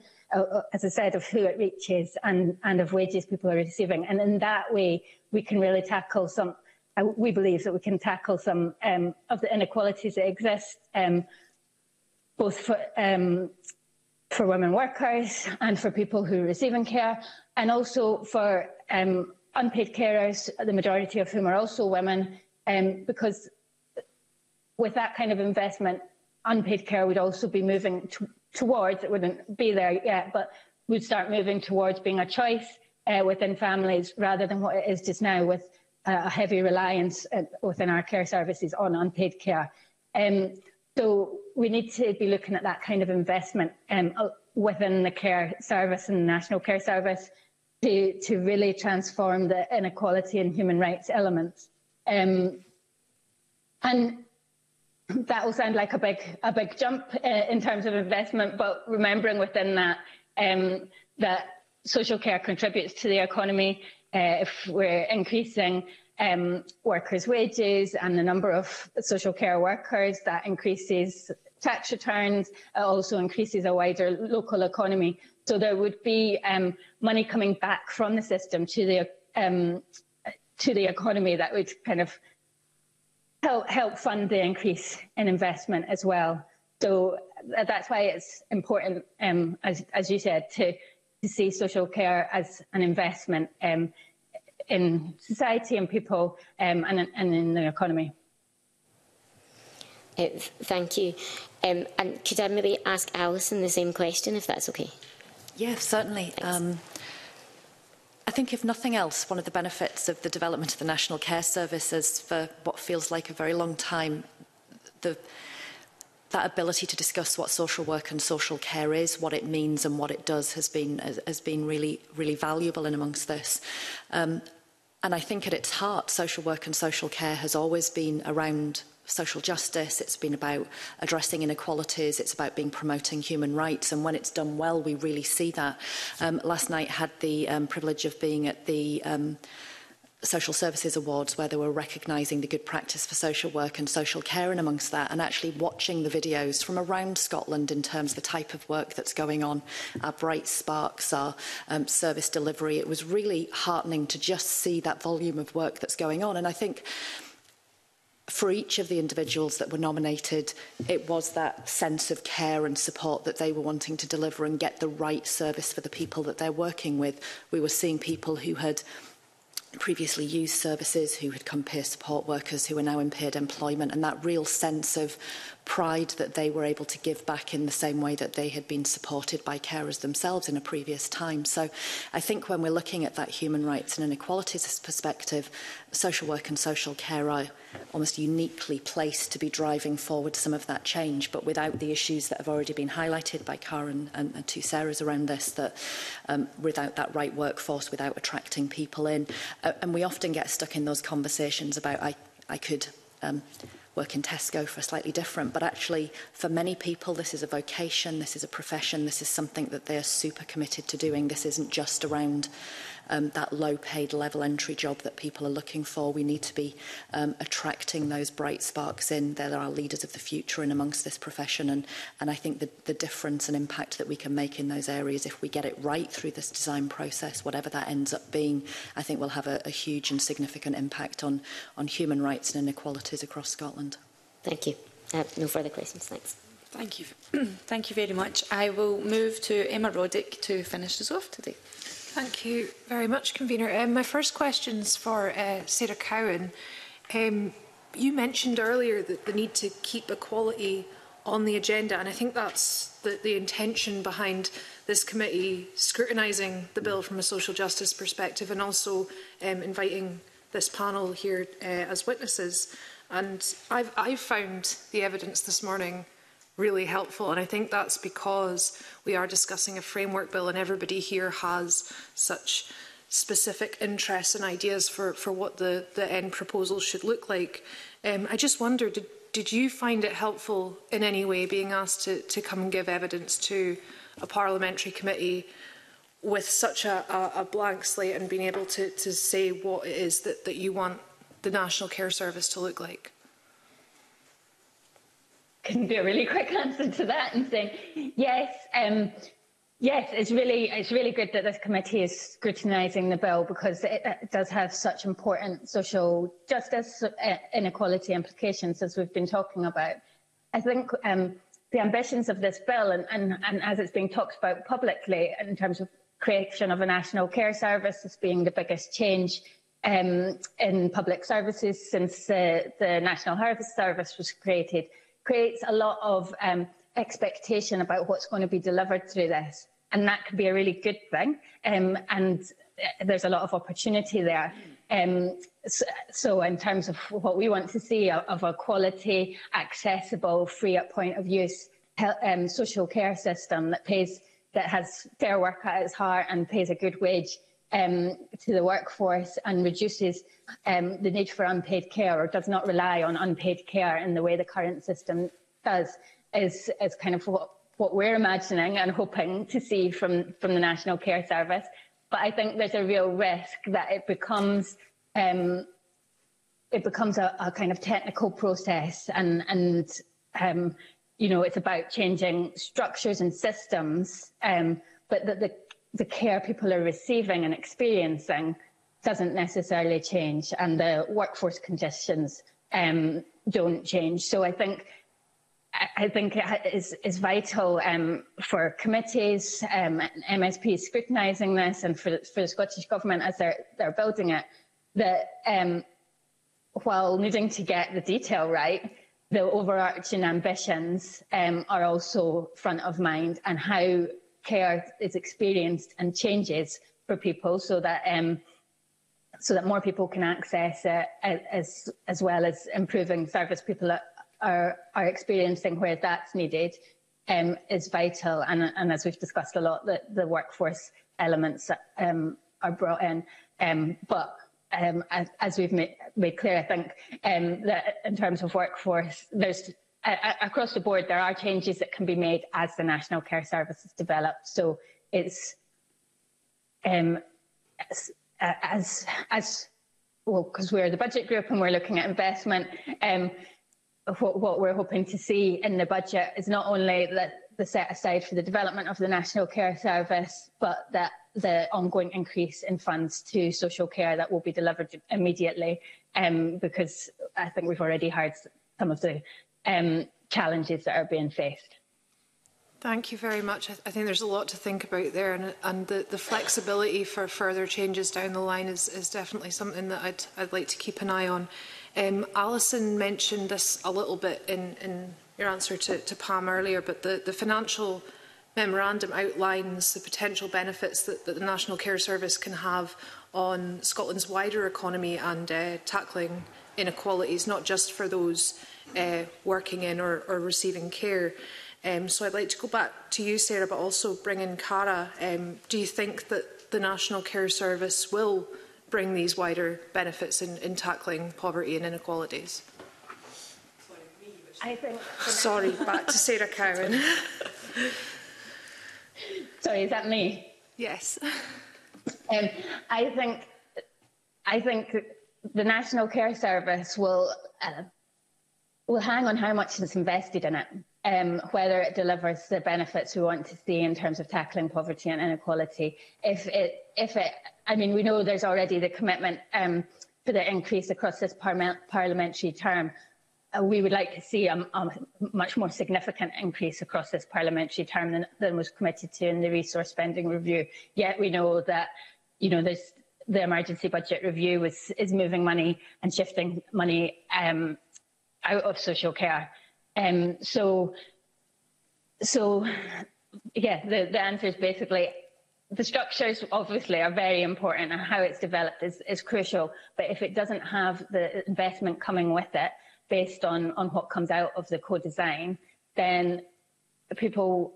as I said, of who it reaches and of wages people are receiving. And in that way, we can really tackle some. We believe that we can tackle some of the inequalities that exist, both for women workers and for people who are receiving care, and also for unpaid carers, the majority of whom are also women, because with that kind of investment, unpaid care would also be moving towards, it wouldn't be there yet, but would start moving towards being a choice within families, rather than what it is just now, with a heavy reliance within our care services on unpaid care. So we need to be looking at that kind of investment within the care service and the National Care Service to really transform the inequality and human rights elements. And that will sound like a big jump in terms of investment, but remembering within that that social care contributes to the economy. If we're increasing workers' wages and the number of social care workers, that increases tax returns. It also increases a wider local economy. So there would be money coming back from the system to the economy that would kind of help fund the increase in investment as well. So that's why it's important, as you said, to see social care as an investment in society and people and in the economy. Thank you. And could I maybe ask Alison the same question, if that's okay? Yes, certainly. I think, if nothing else, one of the benefits of the development of the National Care Service is, for what feels like a very long time, that ability to discuss what social work and social care is, what it means and what it does, has been really, really valuable in amongst this. And I think at its heart, social work and social care has always been around social justice. It's been about addressing inequalities. It's about promoting human rights. And when it's done well, we really see that. Last night I had the privilege of being at the Social Services Awards, where they were recognising the good practice for social work and social care, and amongst that, and actually watching the videos from around Scotland in terms of the type of work that's going on, our bright sparks, our service delivery. It was really heartening to just see that volume of work that's going on. And I think for each of the individuals that were nominated, it was that sense of care and support that they were wanting to deliver and get the right service for the people that they're working with. We were seeing people who had previously used services, who had come peer support workers, who are now in paid employment, and that real sense of pride that they were able to give back in the same way that they had been supported by carers themselves in a previous time. So I think when we're looking at that human rights and inequalities perspective, social work and social care are almost uniquely placed to be driving forward some of that change, but without the issues that have already been highlighted by Cara and two Sarahs around this, that without that right workforce, without attracting people in. And we often get stuck in those conversations about, I could work in Tesco for slightly different, but actually for many people this is a vocation, this is a profession, this is something that they are super committed to doing. This isn't just around that low-paid level entry job that people are looking for. We need to be attracting those bright sparks in. They're our leaders of the future in amongst this profession, and I think the difference and impact that we can make in those areas, if we get it right through this design process, whatever that ends up being, I think will have a huge and significant impact on human rights and inequalities across Scotland. Thank you. No further questions. Thanks. Thank you. Thank you very much. I will move to Emma Roddick to finish us off today. Thank you very much, Convener. My first question is for Sarah Cowan. You mentioned earlier that the need to keep equality on the agenda, and I think that's the intention behind this committee scrutinising the bill from a social justice perspective, and also inviting this panel here as witnesses. And I've found the evidence this morning really helpful, and I think that's because we are discussing a framework bill and everybody here has such specific interests and ideas for what the end proposal should look like. I just wonder, did you find it helpful in any way being asked to come and give evidence to a parliamentary committee with such a blank slate and being able to say what it is that you want the National Care Service to look like? Couldn't be a really quick answer to that and saying yes. Yes, it's really good that this committee is scrutinising the bill, because it does have such important social justice inequality implications, as we've been talking about. I think the ambitions of this bill, and as it's being talked about publicly in terms of creation of a National Care Service as being the biggest change in public services since the National Health Service was created, creates a lot of expectation about what's going to be delivered through this. And that could be a really good thing. And there's a lot of opportunity there. So in terms of what we want to see of a quality, accessible, free at point of use social care system that has fair work at its heart and pays a good wage to the workforce, and reduces the need for unpaid care, or does not rely on unpaid care in the way the current system does, is kind of what we're imagining and hoping to see from the National Care Service. But I think there's a real risk that it becomes a kind of technical process, and you know, it's about changing structures and systems, but that the care people are receiving and experiencing doesn't necessarily change, and the workforce conditions don't change. So I think it is vital for committees and MSPs scrutinising this, and for the Scottish Government as they're building it, that while needing to get the detail right, the overarching ambitions are also front of mind, and how care is experienced and changes for people, so that more people can access it, as well as improving service people are experiencing where that's needed, is vital. And as we've discussed a lot, the workforce elements are brought in. But as we've made clear, I think that in terms of workforce, there's across the board, there are changes that can be made as the National Care Service is developed. So it's as well, because we're the budget group and we're looking at investment. What we're hoping to see in the budget is not only the set aside for the development of the National Care Service, but that the ongoing increase in funds to social care that will be delivered immediately. Because I think we've already heard some of the challenges that are being faced. Thank you very much. I think there's a lot to think about there, and the flexibility for further changes down the line is definitely something that I'd like to keep an eye on. Alison mentioned this a little bit in your answer to Pam earlier, but the financial memorandum outlines the potential benefits that the National Care Service can have on Scotland's wider economy and tackling inequalities, not just for those working in or receiving care. So I'd like to go back to you, Sarah, but also bring in Cara. Do you think that the National Care Service will bring these wider benefits in tackling poverty and inequalities? Sorry, back to Sarah Cowan. Sorry, is that me? Yes. I think the National Care Service will hang on how much is invested in it. Whether it delivers the benefits we want to see in terms of tackling poverty and inequality. I mean, we know there's already the commitment for the increase across this parliamentary term. We would like to see a much more significant increase across this parliamentary term than was committed to in the resource spending review. Yet we know that, you know, the emergency budget review is moving money and shifting money out of social care. Yeah, the answer is basically the structures obviously are very important, and how it's developed is crucial. But if it doesn't have the investment coming with it, based on what comes out of the co-design, then people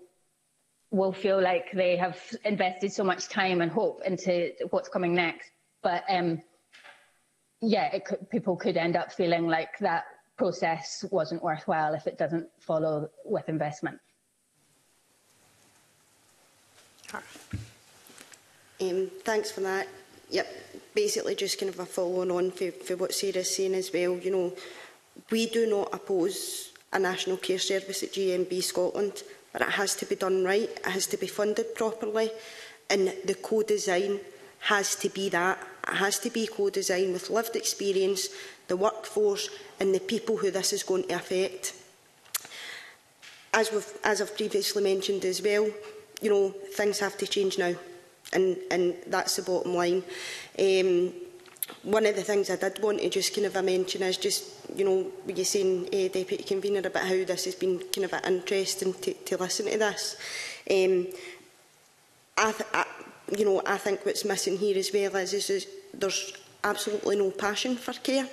will feel like they have invested so much time and hope into what's coming next. But yeah, people could end up feeling like that process wasn't worthwhile if it doesn't follow with investment. Thanks for that. Yep, basically just kind of a following on for what Sarah's saying as well. You know, we do not oppose a National Care Service at GMB Scotland, but it has to be done right, it has to be funded properly, and the co-design has to be that. It has to be co-designed with lived experience, the workforce and the people who this is going to affect. As I've previously mentioned as well, you know, things have to change now, and that's the bottom line. One of the things I did want to just kind of mention is just, you know, you're saying, Deputy Convener, about how this has been kind of interesting to listen to this. You know, I think what's missing here as well is there's absolutely no passion for care.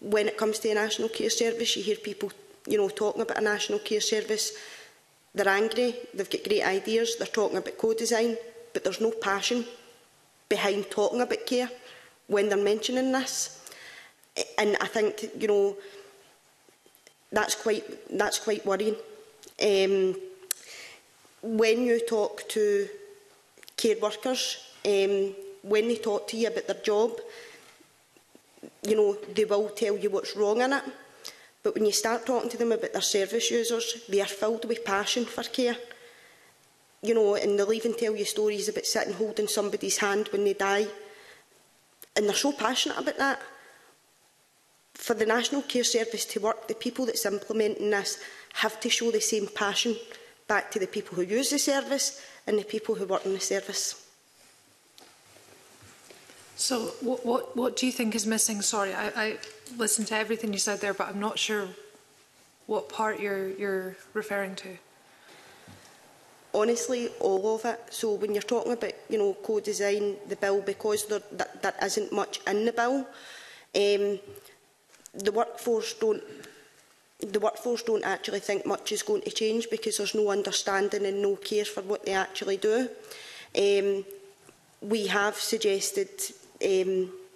When it comes to a National Care Service, you hear people, you know, talking about a National Care Service. They're angry, they've got great ideas, they're talking about co-design, but there's no passion behind talking about care when they're mentioning this. And I think, you know, that's quite worrying. When you talk to care workers, when they talk to you about their job, you know, they will tell you what's wrong in it. But when you start talking to them about their service users, they are filled with passion for care. You know, and they'll even tell you stories about sitting holding somebody's hand when they die. And they're so passionate about that. For the National Care Service to work, the people that's implementing this have to show the same passion back to the people who use the service and the people who work in the service. So what do you think is missing? Sorry, I listened to everything you said there, but I'm not sure what part you're referring to. Honestly, all of it. So when you're talking about, you know, co-design the bill, because there isn't much in the bill, the workforce don't actually think much is going to change because there's no understanding and no care for what they actually do. We have suggested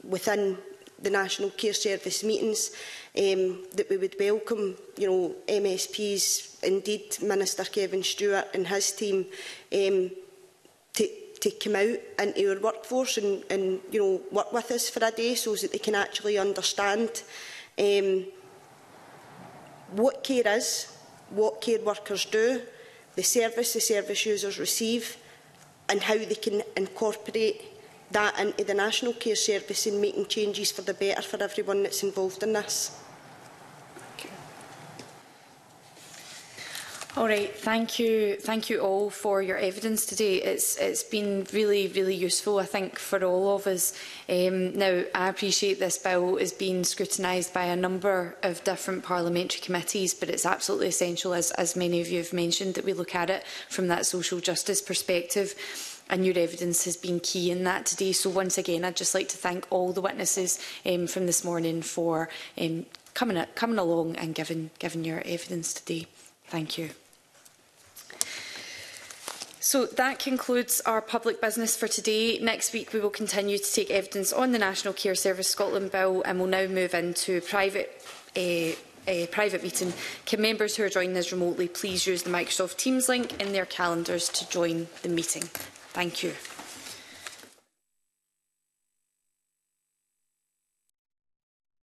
within the National Care Service meetings that we would welcome, you know, MSPs, indeed Minister Kevin Stewart and his team, to come out into our workforce and you know, work with us for a day so that they can actually understand what care is, what care workers do, the service users receive, and how they can incorporate that into the National Care Service and making changes for the better for everyone that's involved in this. All right, thank you. Thank you all for your evidence today. It's been really, really useful, I think, for all of us. Now, I appreciate this bill is being scrutinised by a number of different parliamentary committees, but it's absolutely essential, as many of you have mentioned, that we look at it from that social justice perspective. And your evidence has been key in that today. So once again, I'd just like to thank all the witnesses from this morning for coming along and giving your evidence today. Thank you. So that concludes our public business for today. Next week we will continue to take evidence on the National Care Service Scotland Bill, and we'll now move into a private meeting. Can members who are joining us remotely please use the Microsoft Teams link in their calendars to join the meeting? Thank you.